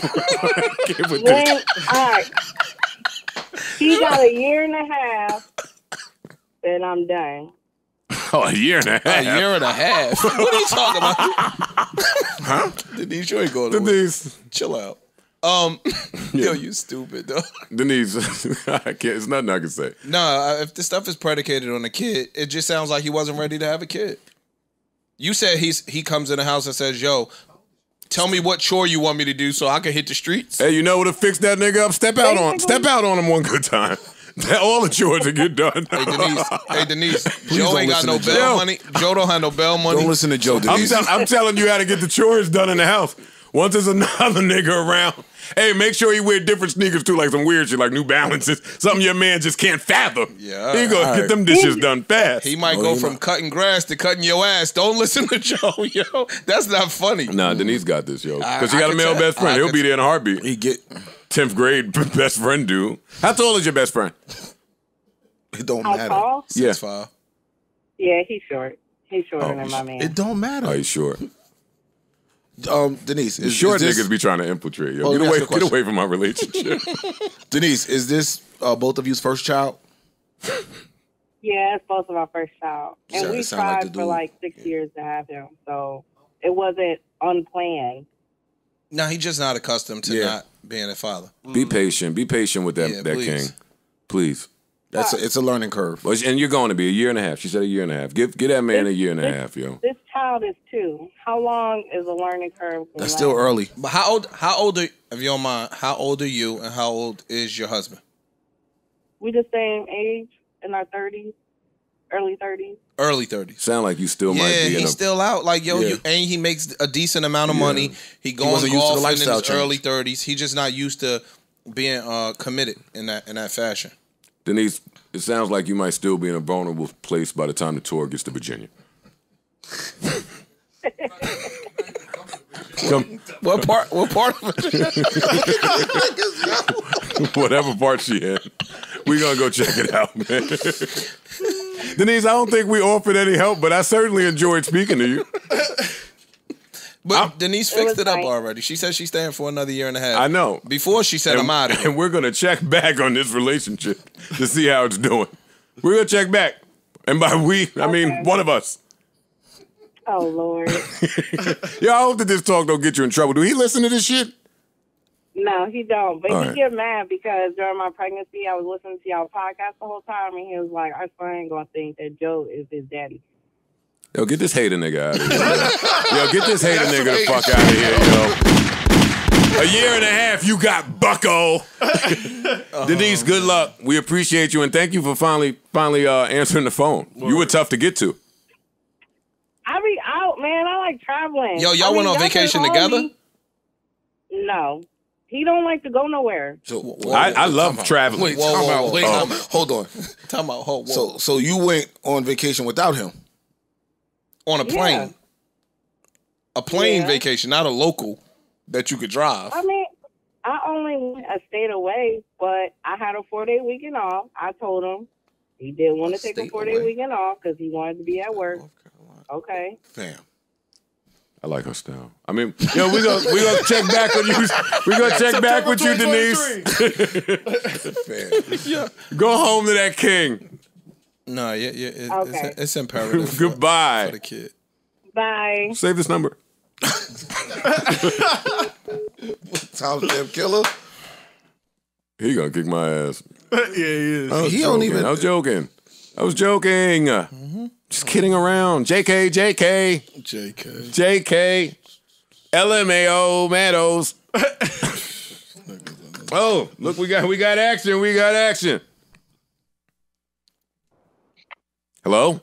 Give it this. All right. He got a year and a half, then I'm done. Oh, a year and a half. A year and a half. What are you talking about? Huh? Denise, you ain't going to Denise, work. Chill out. Um, yeah. Yo, you stupid, though. Denise, I can't, it's nothing I can say. Nah, if this stuff is predicated on a kid, it just sounds like he wasn't ready to have a kid. You said he's he comes in the house and says, yo, tell me what chore you want me to do so I can hit the streets. Hey, you know what to fix that nigga up? Step out on step out on him one good time. All the chores will get done. Hey, Denise. Hey, Denise. Joe ain't got no bell Joe. money. Joe don't have no bell money. Don't listen to Joe, Denise. I'm, I'm telling you how to get the chores done in the house. Once there's another nigga around, hey, make sure he wear different sneakers too, like some weird shit, like New Balances, something your man just can't fathom. Yeah, he gonna get right. them dishes done fast. He might oh, go he from might. cutting grass to cutting your ass. Don't listen to Joe, yo. That's not funny. Nah, Denise got this, yo, because she got a male tell. best friend. I He'll be there in a heartbeat. He get tenth grade best friend dude. How tall is your best friend? It don't How matter. Tall? Six yeah. five. Yeah, he's short. He's shorter oh, than my man. It don't matter. Are you short? Um, Denise, is, sure is this... niggas be trying to infiltrate. Yo. Oh, get away, get away from my relationship. Denise, is this uh, both of you's first child? Yeah, it's both of our first child, and so we tried like for like six yeah. years to have him, so it wasn't unplanned. No, he's just not accustomed to yeah. not being a father. Mm. Be patient. Be patient with that yeah, that please. king, please. That's a, it's a learning curve, and you're going to be a year and a half. She said a year and a half. Give give that man this, a year and this, a half, yo. This child is two. How long is a learning curve? That's still early. But how old? How old are if you don't mind? How old are you, and how old is your husband? We the same age, in our thirties, early thirties. Early thirties. Sound like you still yeah, might be. Yeah, he's a, still out. Like yo, yeah. you, and he makes a decent amount of yeah. money. He goes he golf used to the in his change. early thirties. He's just not used to being uh, committed in that in that fashion. Denise, it sounds like you might still be in a vulnerable place by the time the tour gets to Virginia. Come, what part? What part of it? Whatever part she in, we gonna go check it out, man. Denise, I don't think we offered any help, but I certainly enjoyed speaking to you. But I'm, Denise fixed it, it up nice. already. She said she's staying for another year and a half. I know. Before she said, and, I'm out of here. And we're going to check back on this relationship to see how it's doing. We're going to check back. And by we, okay. I mean one of us. Oh, Lord. Yo, I hope that this talk don't get you in trouble. Do he listen to this shit? No, he don't. But All he right. get mad because during my pregnancy, I was listening to y'all podcast the whole time. And he was like, our son ain't going to think that Joe is his daddy. Yo, get this hater nigga out of here. Yo, get this hater nigga the fuck out of here, yo. A year and a half, you got bucko. uh-huh. Denise, good luck. We appreciate you, and thank you for finally finally uh, answering the phone. Word. You were tough to get to. I be out, man. I like traveling. Yo, y'all went mean, on vacation together? Me. No. He don't like to go nowhere. So, whoa, whoa, I, I love time traveling. Wait, whoa, time whoa, whoa, wait, uh, time hold on. Time out, hold, whoa. So, so you went on vacation without him? On a plane. Yeah. A plane yeah. vacation, not a local that you could drive. I mean, I only went a state away, but I had a four-day weekend off. I told him he didn't want to take a four-day weekend off because he wanted to be at work. Okay. Fam. I like her style. I mean, yo, we're going we to check back on you. We're going to check back with you, Denise. Fam. Go home to that king. No, yeah, yeah, it, okay. it's, it's imperative. Goodbye. For, for the kid. Bye. Save this number. Timestamp killer. He gonna kick my ass. Yeah, he is. I was he joking. don't even. I was joking. I was joking. Mm-hmm. Just kidding around. J K, J K, J K, J K, L M A O, Meadows. Oh, look, we got, we got action. We got action. Hello?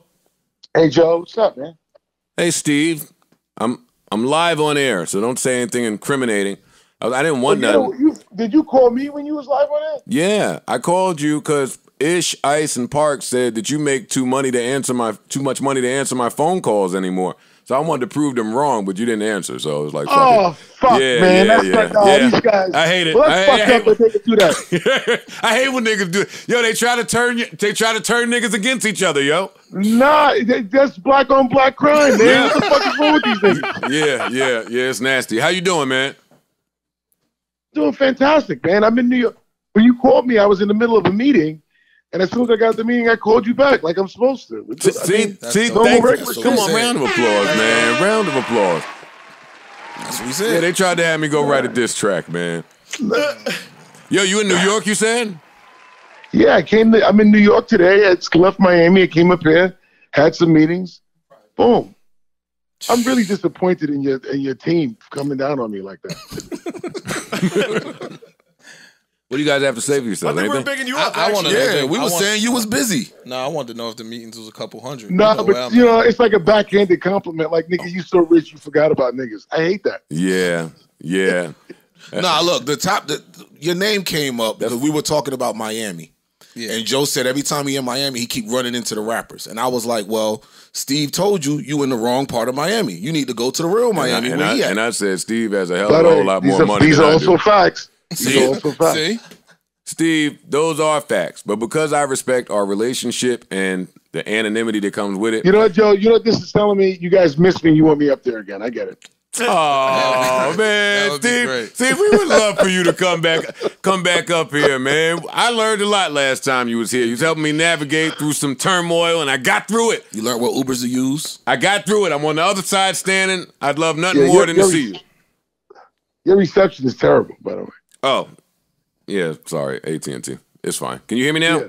Hey, Joe. What's up, man? Hey, Steve. I'm I'm live on air, so don't say anything incriminating. I, I didn't want well, nothing. You, you, did you call me when you was live on air? Yeah, I called you because Ish, Ice, and Park said that you make too money to answer my too much money to answer my phone calls anymore. So I wanted to prove them wrong, but you didn't answer. So I was like, fuck oh, it. fuck, yeah, man. Yeah, That's yeah, like all yeah. these guys. I hate it. Well, let's I, fuck I, up I, when niggas do that. I hate when niggas do it. Yo, they try to turn they try to turn niggas against each other, yo. Nah, that's black on black crime, man. Yeah. What the fuck is wrong with these niggas? Yeah, yeah, yeah. It's nasty. How you doing, man? Doing fantastic, man. I'm in New York. When you called me, I was in the middle of a meeting. And as soon as I got the meeting, I called you back like I'm supposed to. Just, see, I mean, see, so come on, round of applause, man. Round of applause. That's what we said. Yeah, they tried to have me go right at this track, man. Yo, you in New York, you said? Yeah, I came to, I'm in New York today. I just left Miami. I came up here, had some meetings. Boom. I'm really disappointed in your, in your team coming down on me like that. What do you guys have to say for yourself? I think we're bigging you up. I, I want to. Yeah, we were saying you was busy. No, nah, I wanted to know if the meetings was a couple hundred. No, nah, but you know, it's like a backhanded compliment. Like, nigga, you so rich, you forgot about niggas. I hate that. Yeah, yeah. Nah, look, the top. The, your name came up because we were talking about Miami, yeah. and Joe said every time he in Miami, he keep running into the rappers, and I was like, well, Steve told you you in the wrong part of Miami. You need to go to the real Miami. And, I, and, I, and I said, Steve has a hell of a whole lot more money. These are also facts. See, see, Steve, those are facts. But because I respect our relationship and the anonymity that comes with it, you know what, Joe? You know what this is telling me? You guys missed me. You want me up there again? I get it. Oh man, Steve, Steve, we would love for you to come back, come back up here, man. I learned a lot last time you was here. You was helping me navigate through some turmoil, and I got through it. You learned what Ubers to use. I got through it. I'm on the other side standing. I'd love nothing yeah, more your, than your, to see you. Your reception is terrible, by the way. Oh, yeah. Sorry, A T and T. It's fine. Can you hear me now? Yeah.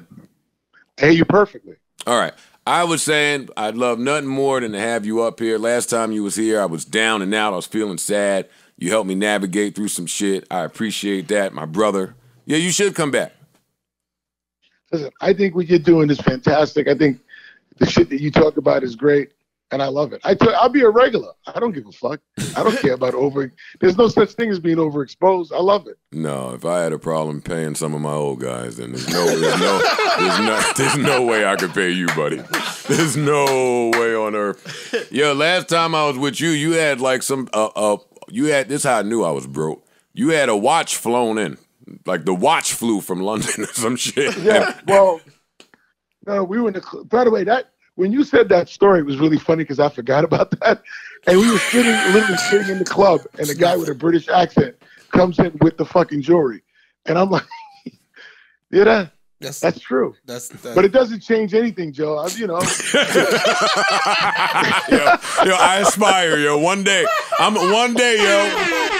I hear you perfectly. All right. I was saying I'd love nothing more than to have you up here. Last time you was here, I was down and out. I was feeling sad. You helped me navigate through some shit. I appreciate that, my brother. Yeah, you should come back. Listen, I think what you're doing is fantastic. I think the shit that you talk about is great, and I love it. I tell you, I'll be a regular. I don't give a fuck. I don't care about over. There's no such thing as being overexposed. I love it. No, if I had a problem paying some of my old guys, then there's no, there's no, there's no, there's no way I could pay you, buddy. There's no way on earth. Yeah, last time I was with you, you had like some. Uh, uh, you had this. Is how I knew I was broke. You had a watch flown in, like the watch flew from London or some shit. Yeah. Well, no, we were in the. By the way, that. When you said that story, it was really funny because I forgot about that. And we were sitting, literally sitting in the club, and a guy with a British accent comes in with the fucking jewelry. And I'm like, you know, that's, that's true. That's, that's, but it doesn't change anything, Joe. I, you know. yo, yo, I aspire, yo. One day. I'm One day, yo.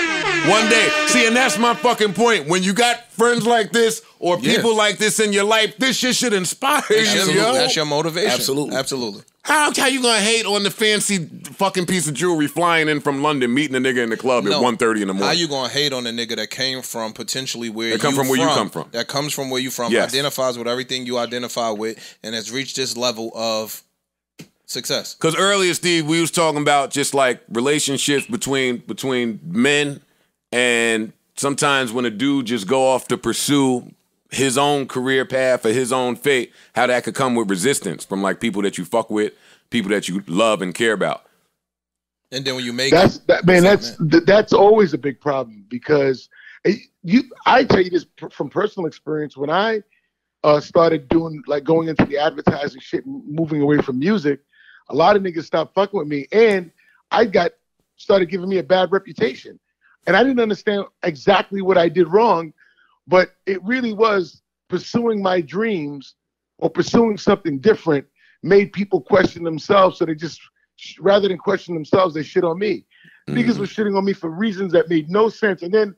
One day. See, and that's my fucking point. When you got friends like this, or people yeah. like this in your life, this shit should inspire you. Absolutely. Yo. That's your motivation. Absolutely. Absolutely. How, how you gonna hate on the fancy fucking piece of jewelry flying in from London, meeting a nigga in the club no. at one thirty in the morning? How you gonna hate on a nigga that came from potentially where that you come from? Where from, you come from? That comes from where you from. Yes. Identifies with everything you identify with, and has reached this level of success. Because earlier, Steve, we was talking about just like relationships between between men, and sometimes when a dude just go off to pursue his own career path or his own fate, how that could come with resistance from like people that you fuck with, people that you love and care about. And then when you make that's, that, man, that's that, man. that's always a big problem because it, you. I tell you this from personal experience. When I uh, started doing like going into the advertising shit, moving away from music, a lot of niggas stopped fucking with me, and I got started giving me a bad reputation, and I didn't understand exactly what I did wrong. But it really was pursuing my dreams or pursuing something different made people question themselves. So they just, rather than question themselves, they shit on me. Mm-hmm. Niggas were shitting on me for reasons that made no sense. And then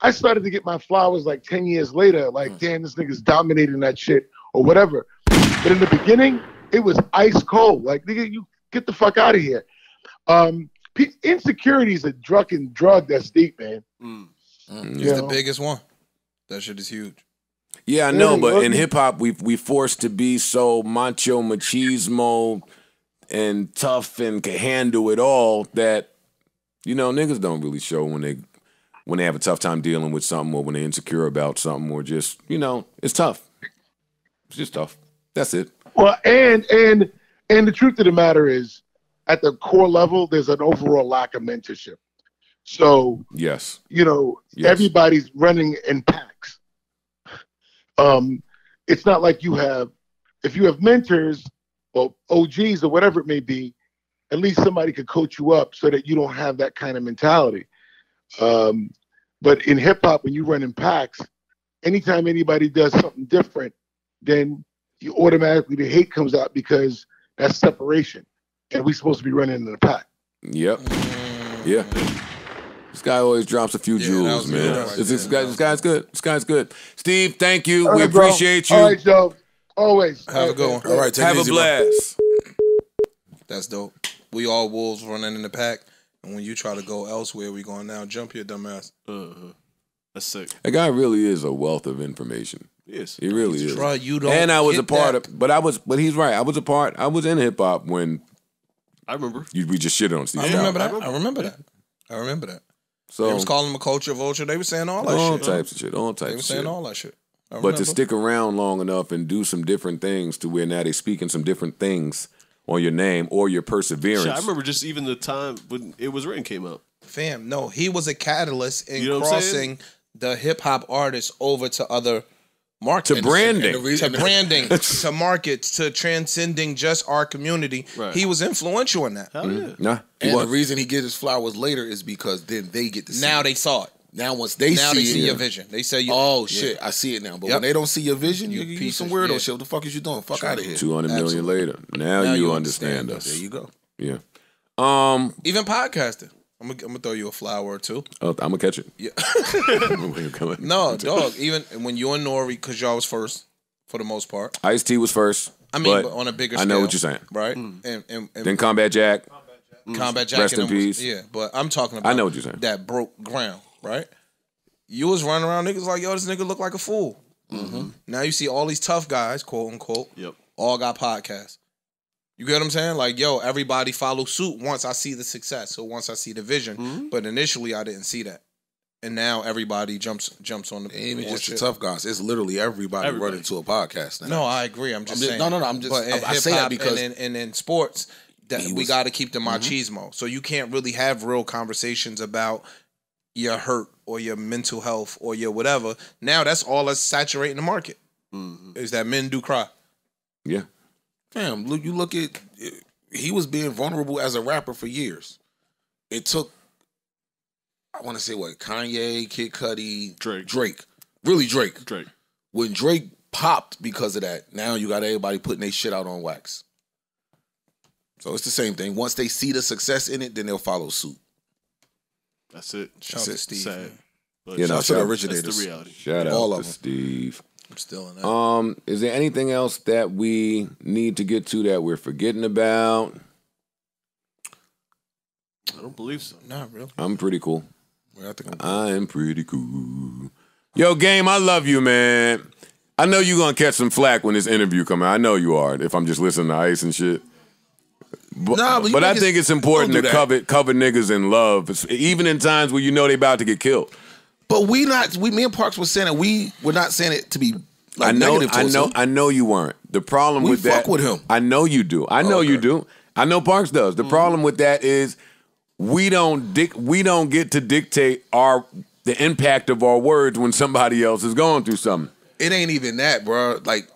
I started to get my flowers like ten years later, like, mm-hmm. damn, this nigga's dominating that shit or whatever. But in the beginning, it was ice cold. Like, nigga, you get the fuck out of here. Um, insecurity is a drunken drug that's deep, man. Mm-hmm. It's know? the biggest one. That shit is huge. Yeah, I know, but in hip-hop, we we forced to be so macho, machismo, and tough and can handle it all that, you know, niggas don't really show when they when they have a tough time dealing with something or when they're insecure about something or just, you know, it's tough. It's just tough. That's it. Well, and, and, and the truth of the matter is, at the core level, there's an overall lack of mentorship. So, yes, you know, yes. everybody's running in packs. Um, it's not like you have, if you have mentors or O Gs or whatever it may be, at least somebody could coach you up so that you don't have that kind of mentality. Um, but in hip hop, when you run in packs, anytime anybody does something different, then you automatically, the hate comes out because that's separation. And we're supposed to be running in the pack. Yep. Yeah. This guy always drops a few yeah, jewels, man. Right this, this, guy, this guy's good. This guy's good. Steve, thank you. Right, we appreciate bro. you. All right, Joe. Always. Have all a good one. All right, take Have it easy, a blast. Bro. That's dope. We all wolves running in the pack, and when you try to go elsewhere, we going now. Jump your dumbass. Uh-huh. That's sick. That guy really is a wealth of information. Yes, he really He's is. Try, you don't and I was a part that. of, but I was, but he's right. I was a part. I was in hip hop when I remember. You, we just shitted on Steve. I remember that. I remember that. I remember that. So, they was calling him a culture vulture. They were saying all that all shit. All types of shit. All types of shit. They were saying shit. all that shit. But to stick around long enough and do some different things to where now they speaking some different things on your name or your perseverance. Shit, I remember just even the time when It Was Written came out. Fam, no. He was a catalyst in you know crossing the hip-hop artists over to other Marketing. To branding. And the, and the, to branding, to markets, to transcending just our community. Right. He was influential in that. Hell yeah. Mm-hmm. Nah, and was. the reason he gets his flowers later is because then they get to see Now it. they saw it. Now once they now see, they see it, your vision. They say, you, oh, shit, yeah. I see it now. But yep. when they don't see your vision, you, you some weirdo yeah. shit. What the fuck is you doing? Fuck out of here. two hundred million later. Now, now you, you understand, understand us. us. There you go. Yeah. Um, Even podcasting. I'm gonna, I'm gonna throw you a flower or two. Oh, I'm gonna catch it. Yeah. No, dog. Even when you and Nori, because y'all was first for the most part. Ice-T was first. I mean, but but on a bigger. I scale, know what you're saying, right? Mm. And, and, and then Combat Jack, Combat Jack, Combat Jack, rest in peace. Was, yeah, but I'm talking about. I know what you're saying. That broke ground, right? You was running around niggas like, yo, this nigga look like a fool. Mm-hmm. Now you see all these tough guys, quote unquote. Yep. All got podcasts. You get what I'm saying? Like, yo, everybody follow suit once I see the success, so once I see the vision. Mm-hmm. But initially, I didn't see that. And now everybody jumps jumps on the it ain't even just shit. the tough guys. It's literally everybody, everybody. running to a podcast now. No, I agree. I'm just I'm saying. Just, no, no, no. I'm just, but I, I say that because... And in, and in sports, that was, we got to keep the machismo. Mm-hmm. So you can't really have real conversations about your hurt or your mental health or your whatever. Now that's all that's saturating the market. Mm-hmm. Is that men do cry. Yeah. Damn, you look at, he was being vulnerable as a rapper for years. It took, I want to say what, Kanye, Kid Cudi, Drake. Drake. Really Drake. Drake. When Drake popped because of that, now you got everybody putting their shit out on wax. So it's the same thing. Once they see the success in it, then they'll follow suit. That's it. Shout out to Steve. You know, shout out to the originators. That's the reality. Shout out to Steve. I'm still in that. Um, is there anything else that we need to get to that we're forgetting about? I don't believe so. Not really. I'm pretty cool. Well, I, think I'm cool. I am pretty cool. Yo, Game, I love you, man. I know you're going to catch some flack when this interview comes out. I know you are, if I'm just listening to Ice and shit. But, nah, but, but I think it's important to cover, cover niggas in love, even in times where you know they about to get killed. But we not we me and Parks was saying it. We were not saying it to be like I know, negative to I know him. I know you weren't. The problem we with fuck that with him. I know you do. I know oh, okay. you do. I know Parks does. The mm. problem with that is we don't dic we don't get to dictate our the impact of our words when somebody else is going through something. It ain't even that, bro. Like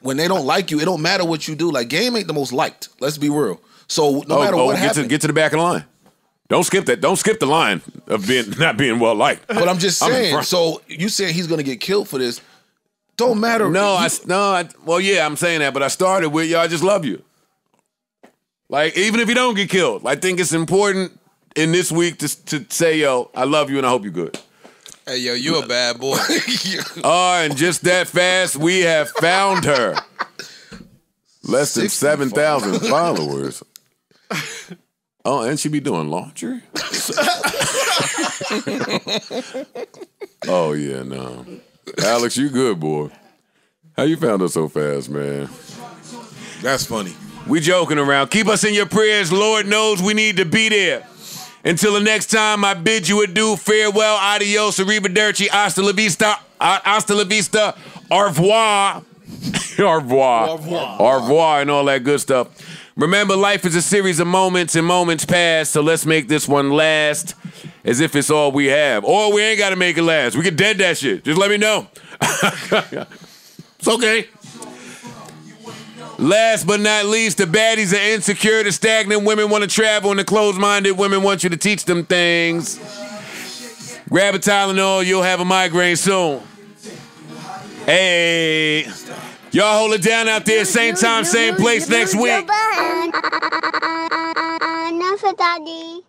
when they don't like you, it don't matter what you do. Like Game ain't the most liked. Let's be real. So no oh, matter oh, what get happened, to, get to the back of the line. Don't skip that. Don't skip the line of being not being well liked. But I'm just saying. I'm so you saying he's gonna get killed for this? Don't matter. No, you, I no. I, well, yeah, I'm saying that. But I started with y'all. Just love you. Like even if you don't get killed, I think it's important in this week to to say, yo, I love you and I hope you're good. Hey, yo, you a bad boy. Oh, and just that fast, we have found her. Less than seven thousand followers. Oh, and she be doing laundry? Oh, yeah, no. Alex, you good, boy. How you found us so fast, man? That's funny. We joking around. Keep us in your prayers. Lord knows we need to be there. Until the next time, I bid you adieu. Farewell, adios, arrivederci, hasta la vista, hasta la vista, au revoir. Au revoir. Au revoir. Au revoir and all that good stuff. Remember, life is a series of moments and moments past, so let's make this one last as if it's all we have. Or we ain't got to make it last. We can dead that shit. Just let me know. It's okay. Last but not least, the baddies are insecure. The stagnant women want to travel, and the closed-minded women want you to teach them things. Grab a Tylenol. You'll have a migraine soon. Hey. Y'all hold it down out there, same time, same place next week. Enough, Daddy.